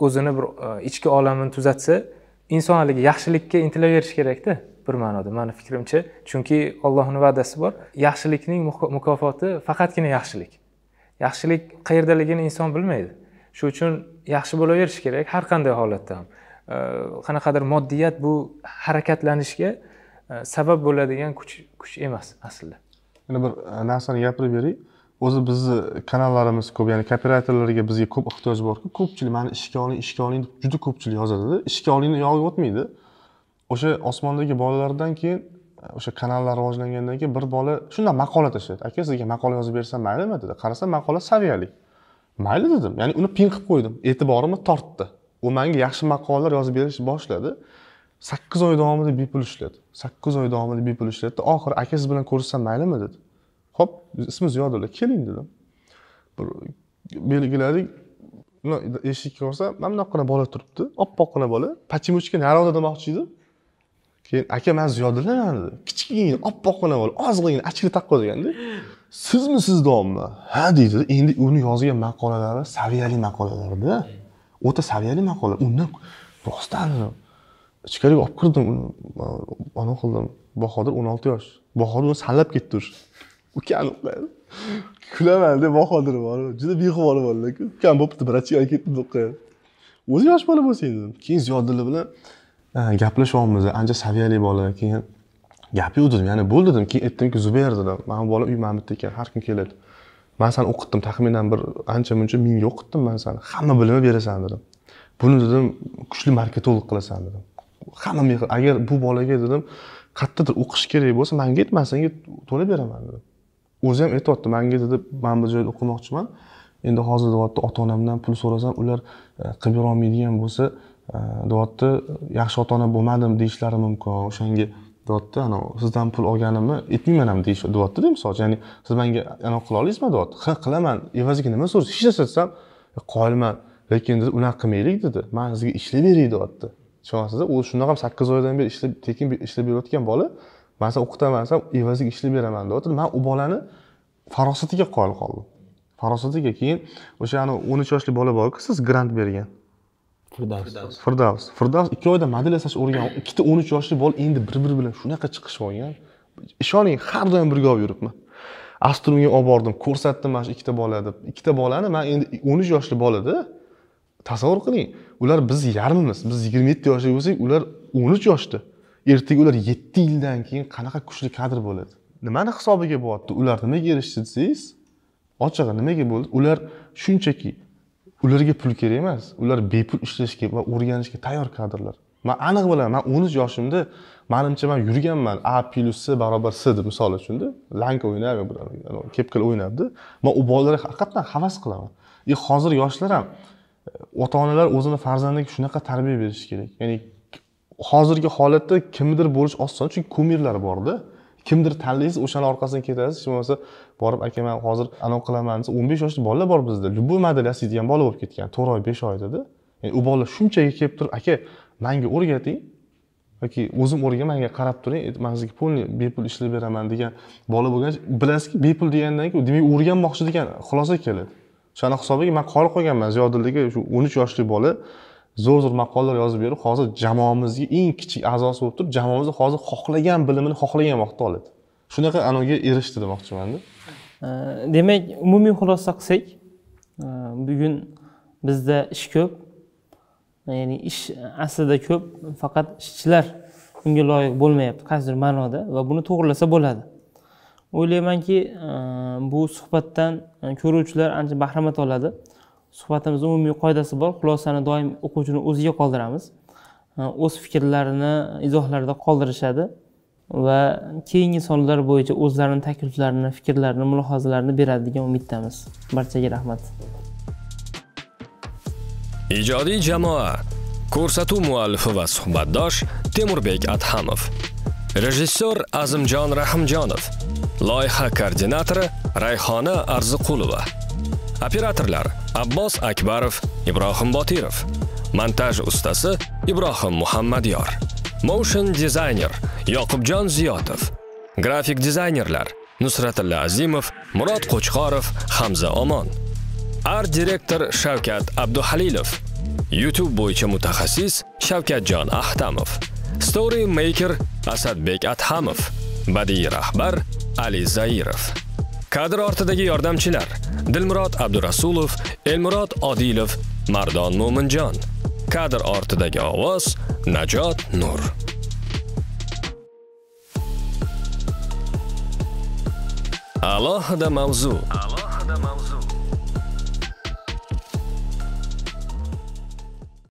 o'zini bir ichki olamini tuzatsa, inson haliga yaxshilikka intilaverish kerakda bir ma'noda, meni fikrimcha. Chunki Allohning va'dasi bor, yaxshilikning mukofoti faqatgina yaxshilik. Yaxshilik qayerdaligini inson bilmaydi. Shu uchun yaxshi bo'laverish kerak har qanday holatda ham. Qanaqadir moddiyat bu harakatlanishga sabab bo'ladigan kuch kuch emas aslida. Mana bir narsani gapirib beray. O'zi bizni kanallarimiz ko'p, ya'ni copywriterlarga bizga ko'p ehtiyoj bor-ku. Ko'pchilik meni ishga oling, ishga oling deb juda ko'pchilik yozadi-da. Ishga olingni yog'ib o'tmaydi. O'sha osmondagi bolalardan keyin o'sha kanallar rivojlangandan keyin bir bola shunday maqola tashlaydi. Aka, sizga maqola yozib bersam maylimi dedi. Qarasam maqola saviyali. Mayli dedim. Ya'ni uni ping qilib qo'ydim. E'tiborimni tortdi. U menga yaxshi maqolalar yozib berish boshladi. sakkiz oy davomida bepul ishladi. sakkiz oy davomida bepul ishladi. Oxiri aka siz bilan ko'rishsam maylimi dedi. Xo'p, ismi Ziyodulla, keling dedim. Bir belgiladik. Uni eshikka ko'rsa, men bunaqqa bola turibdi. Oppoqqina bola, pachimochka naroqda demoqchi edim. Keyin aka men Ziyodullaman dedi. Kichkina, oppoqqina bola, ozg'ina achkili taqqo deganda. Sizmi siz domla? Ha deydi. Endi uni yozgan maqolalari saviyali maqolalarda. O'ta saviyali maqolalar. Undan rostdan ichkariga olib kirdim. Ana qildim. Bahodir o'n olti yosh. Bahodirni sanlab ketdi o'sha. Ukam o'qlaydi. Kulaman deb Bahodir bor. Juda beg'ubor bo'ldi-ku. Ukam bo'pti, bir achiga ketdi o'qiydi. O'zi yosh bola bo'lsa edi. Keyin Ziyodulla bilan gaplashyapmiz. Anja saviyali bola. Keyin gap yo'qdim, ya'ni bo'ldi dedim. Keyin aytdimki, Zubayr dedim, mana bola uy mana bitta ekan, har kim keladi. Men seni o'qitdim, taxminan bir ancha-muncha ming o'qitdim men seni. Hamma bilimi berasan dedim. Buni dedim, kuchli marketolog qilasan dedim. Hamma men agar bu bolaga dedim, qayerdadir o'qish kerak bo'lsa, menga aytman, senga to'lab beraman dedim. O'zi ham aytayotdi, menga dedi, men bir joyda o'qimoqchiman. Endi hozir deyapti, ota-onamdan pul so'rasam, ular qilib bera olmaydigan bo'lsa, deyapti, yaxshi ota-ona bo'lmadim deyishlari mumkin. O'shanga deyapti, ana sizdan pul olganimni aytmayman ham deyapti-da, misol, ya'ni siz menga ana qila olasizmi deyapti. Ha, qilaman. Evaziga nima so'raysiz? Hech narsa desam, qoyilman. Lekin dedi, unaqa qilmaylik dedi. Men sizga ishlab beray deyapti. Tushunasizmi? U shundan ham sakkiz oydan beri ishlab, tekin ishlab berayotgan bola, men sizga o'qitaman, sen evaziga ishlab beraman deyapti. Men u bolani farosatiga qoyil qoldim. Farosatiga keyin o'sha ana o'n uch yoshli bola bor-ku, siz grant bergan. Firdavs. Firdavs. Firdavs ikki oyda model yasash o'rgan. Ikkita o'n uch yoshli bola endi bir-biri bilan shunaqa chiqishib olgan. Ishoning, har doim birga olib yuribman. Astronomiya olib bordim, ko'rsatdim mana shu ikkita bola deb. Ikkita bolani men endi o'n uch yoshli bolada tasavvur qiling. Ular biz yarmimiz. Biz yigirma yetti yoshli bo'lsak, ular o'n uch yoshda. Ertaga ular yetti yildan keyin qanaqa kuchli kadr bo'ladi? Nimani hisobiga bo'lyapti? Ular nimaga erishdi desangiz, Ochig'i nimaga bo'ldi? Ular shunchaki ularga pul kerak emas. Ular bepul ishlashga va o'rganishga tayyor kadrlar. Men aniq bilaman, men o'n uch yoshimda menimcha men yurganman A plus C barobar C deb misol uchunda, lanka o'ynab, kepkal o'ynabdi. Men u bolalarga haqiqatan havas qilaman. E hozir yoshlar ham ota-onalar o'zini farzandiga shunaqa tarbiya berishi kerak. Ya'ni hozirgi holatda kimdir bo'lish oson, chunki kumirlar bor-da. Kimdir tanlaysiz, o'shaning orqasidan ketasiz. Hech bo'lmasa borib aka men hozir anov qilaman desa, o'n besh yoshli bolalar bor bizda. Lyuboy modelasi degan bola bo'lib ketgan, to'rt oy, besh oyda-da. Ya'ni u bolalar shunchaki kelib turib, aka, menga o'rgating yoki o'zim o'rgan, menga qarab turing, men sizga pulni bepul ishlab beraman degan bola bo'lgancha, bilasizki, bepul degandan keyin demak o'rganmoqchi degan xulosa keladi. O'shaning hisobiga men qo'l qo'yganman, Ziyodildagi shu o'n uch yoshli bola zo'r-zo'r maqolalar yozib berib, hozir jamoamizga eng kichik a'zosi bo'lib turib, jamoamizni hozir xohlagan bilimini xohlagan vaqtda oladi. Shunaqa anoga erishdi demoqchiman-da. Demak, umumiy xulosa qilsak, bugun bizda ish ko'p. Ya'ni ish aslida ko'p, faqat ishchilar unga loyiq bo'lmayapti qaysidir ma'noda va buni to'g'rilasa bo'ladi. O'ylaymanki, bu suhbatdan ko'ruvchilar ancha bahramand oladi. Suhbatimizning umumiy qoidasi bor. Xulosani doim o'quvchini o'ziga qoldiramiz. O'z fikrlarini izohlarda qoldirishadi va keyingi sonlar bo'yicha o'zlarining takliflarini, fikrlarini, mulohazalarini beradi degan umiddamiz. Barchaga rahmat. Ijodiy jamoa. Ko'rsatuv muallifi va suhbatdosh Temurbek Adhamov. Rejissor Azimjon Rahimjonov. Loyiha koordinatori Rayhona Arziqulova. Operatorlar Abbos Akbarov, Ibrohim Botirov. Montaj ustasi Ibrohim Muhammadiyor. Motion dizayner Yoqubjon Ziyotov. Grafik dizaynerlar Nusratilla Azimov, Murod Qo'chqorov, Hamza Omon. Art direktor Shavkat Abduhalilov. YouTube bo'yicha mutaxassis Shavkatjon Ahtamov. Story maker Asadbek Adhamov. Badiiy rahbar Ali Zairov. Kadr ortidagi yordamchilar: Dilmurod Abdurasulov, Elmurod Odilov, Mardon Mo'minjon. Kadr ortidagi ovoz: Najot Nur. Alohida mavzu. Alohida mavzu.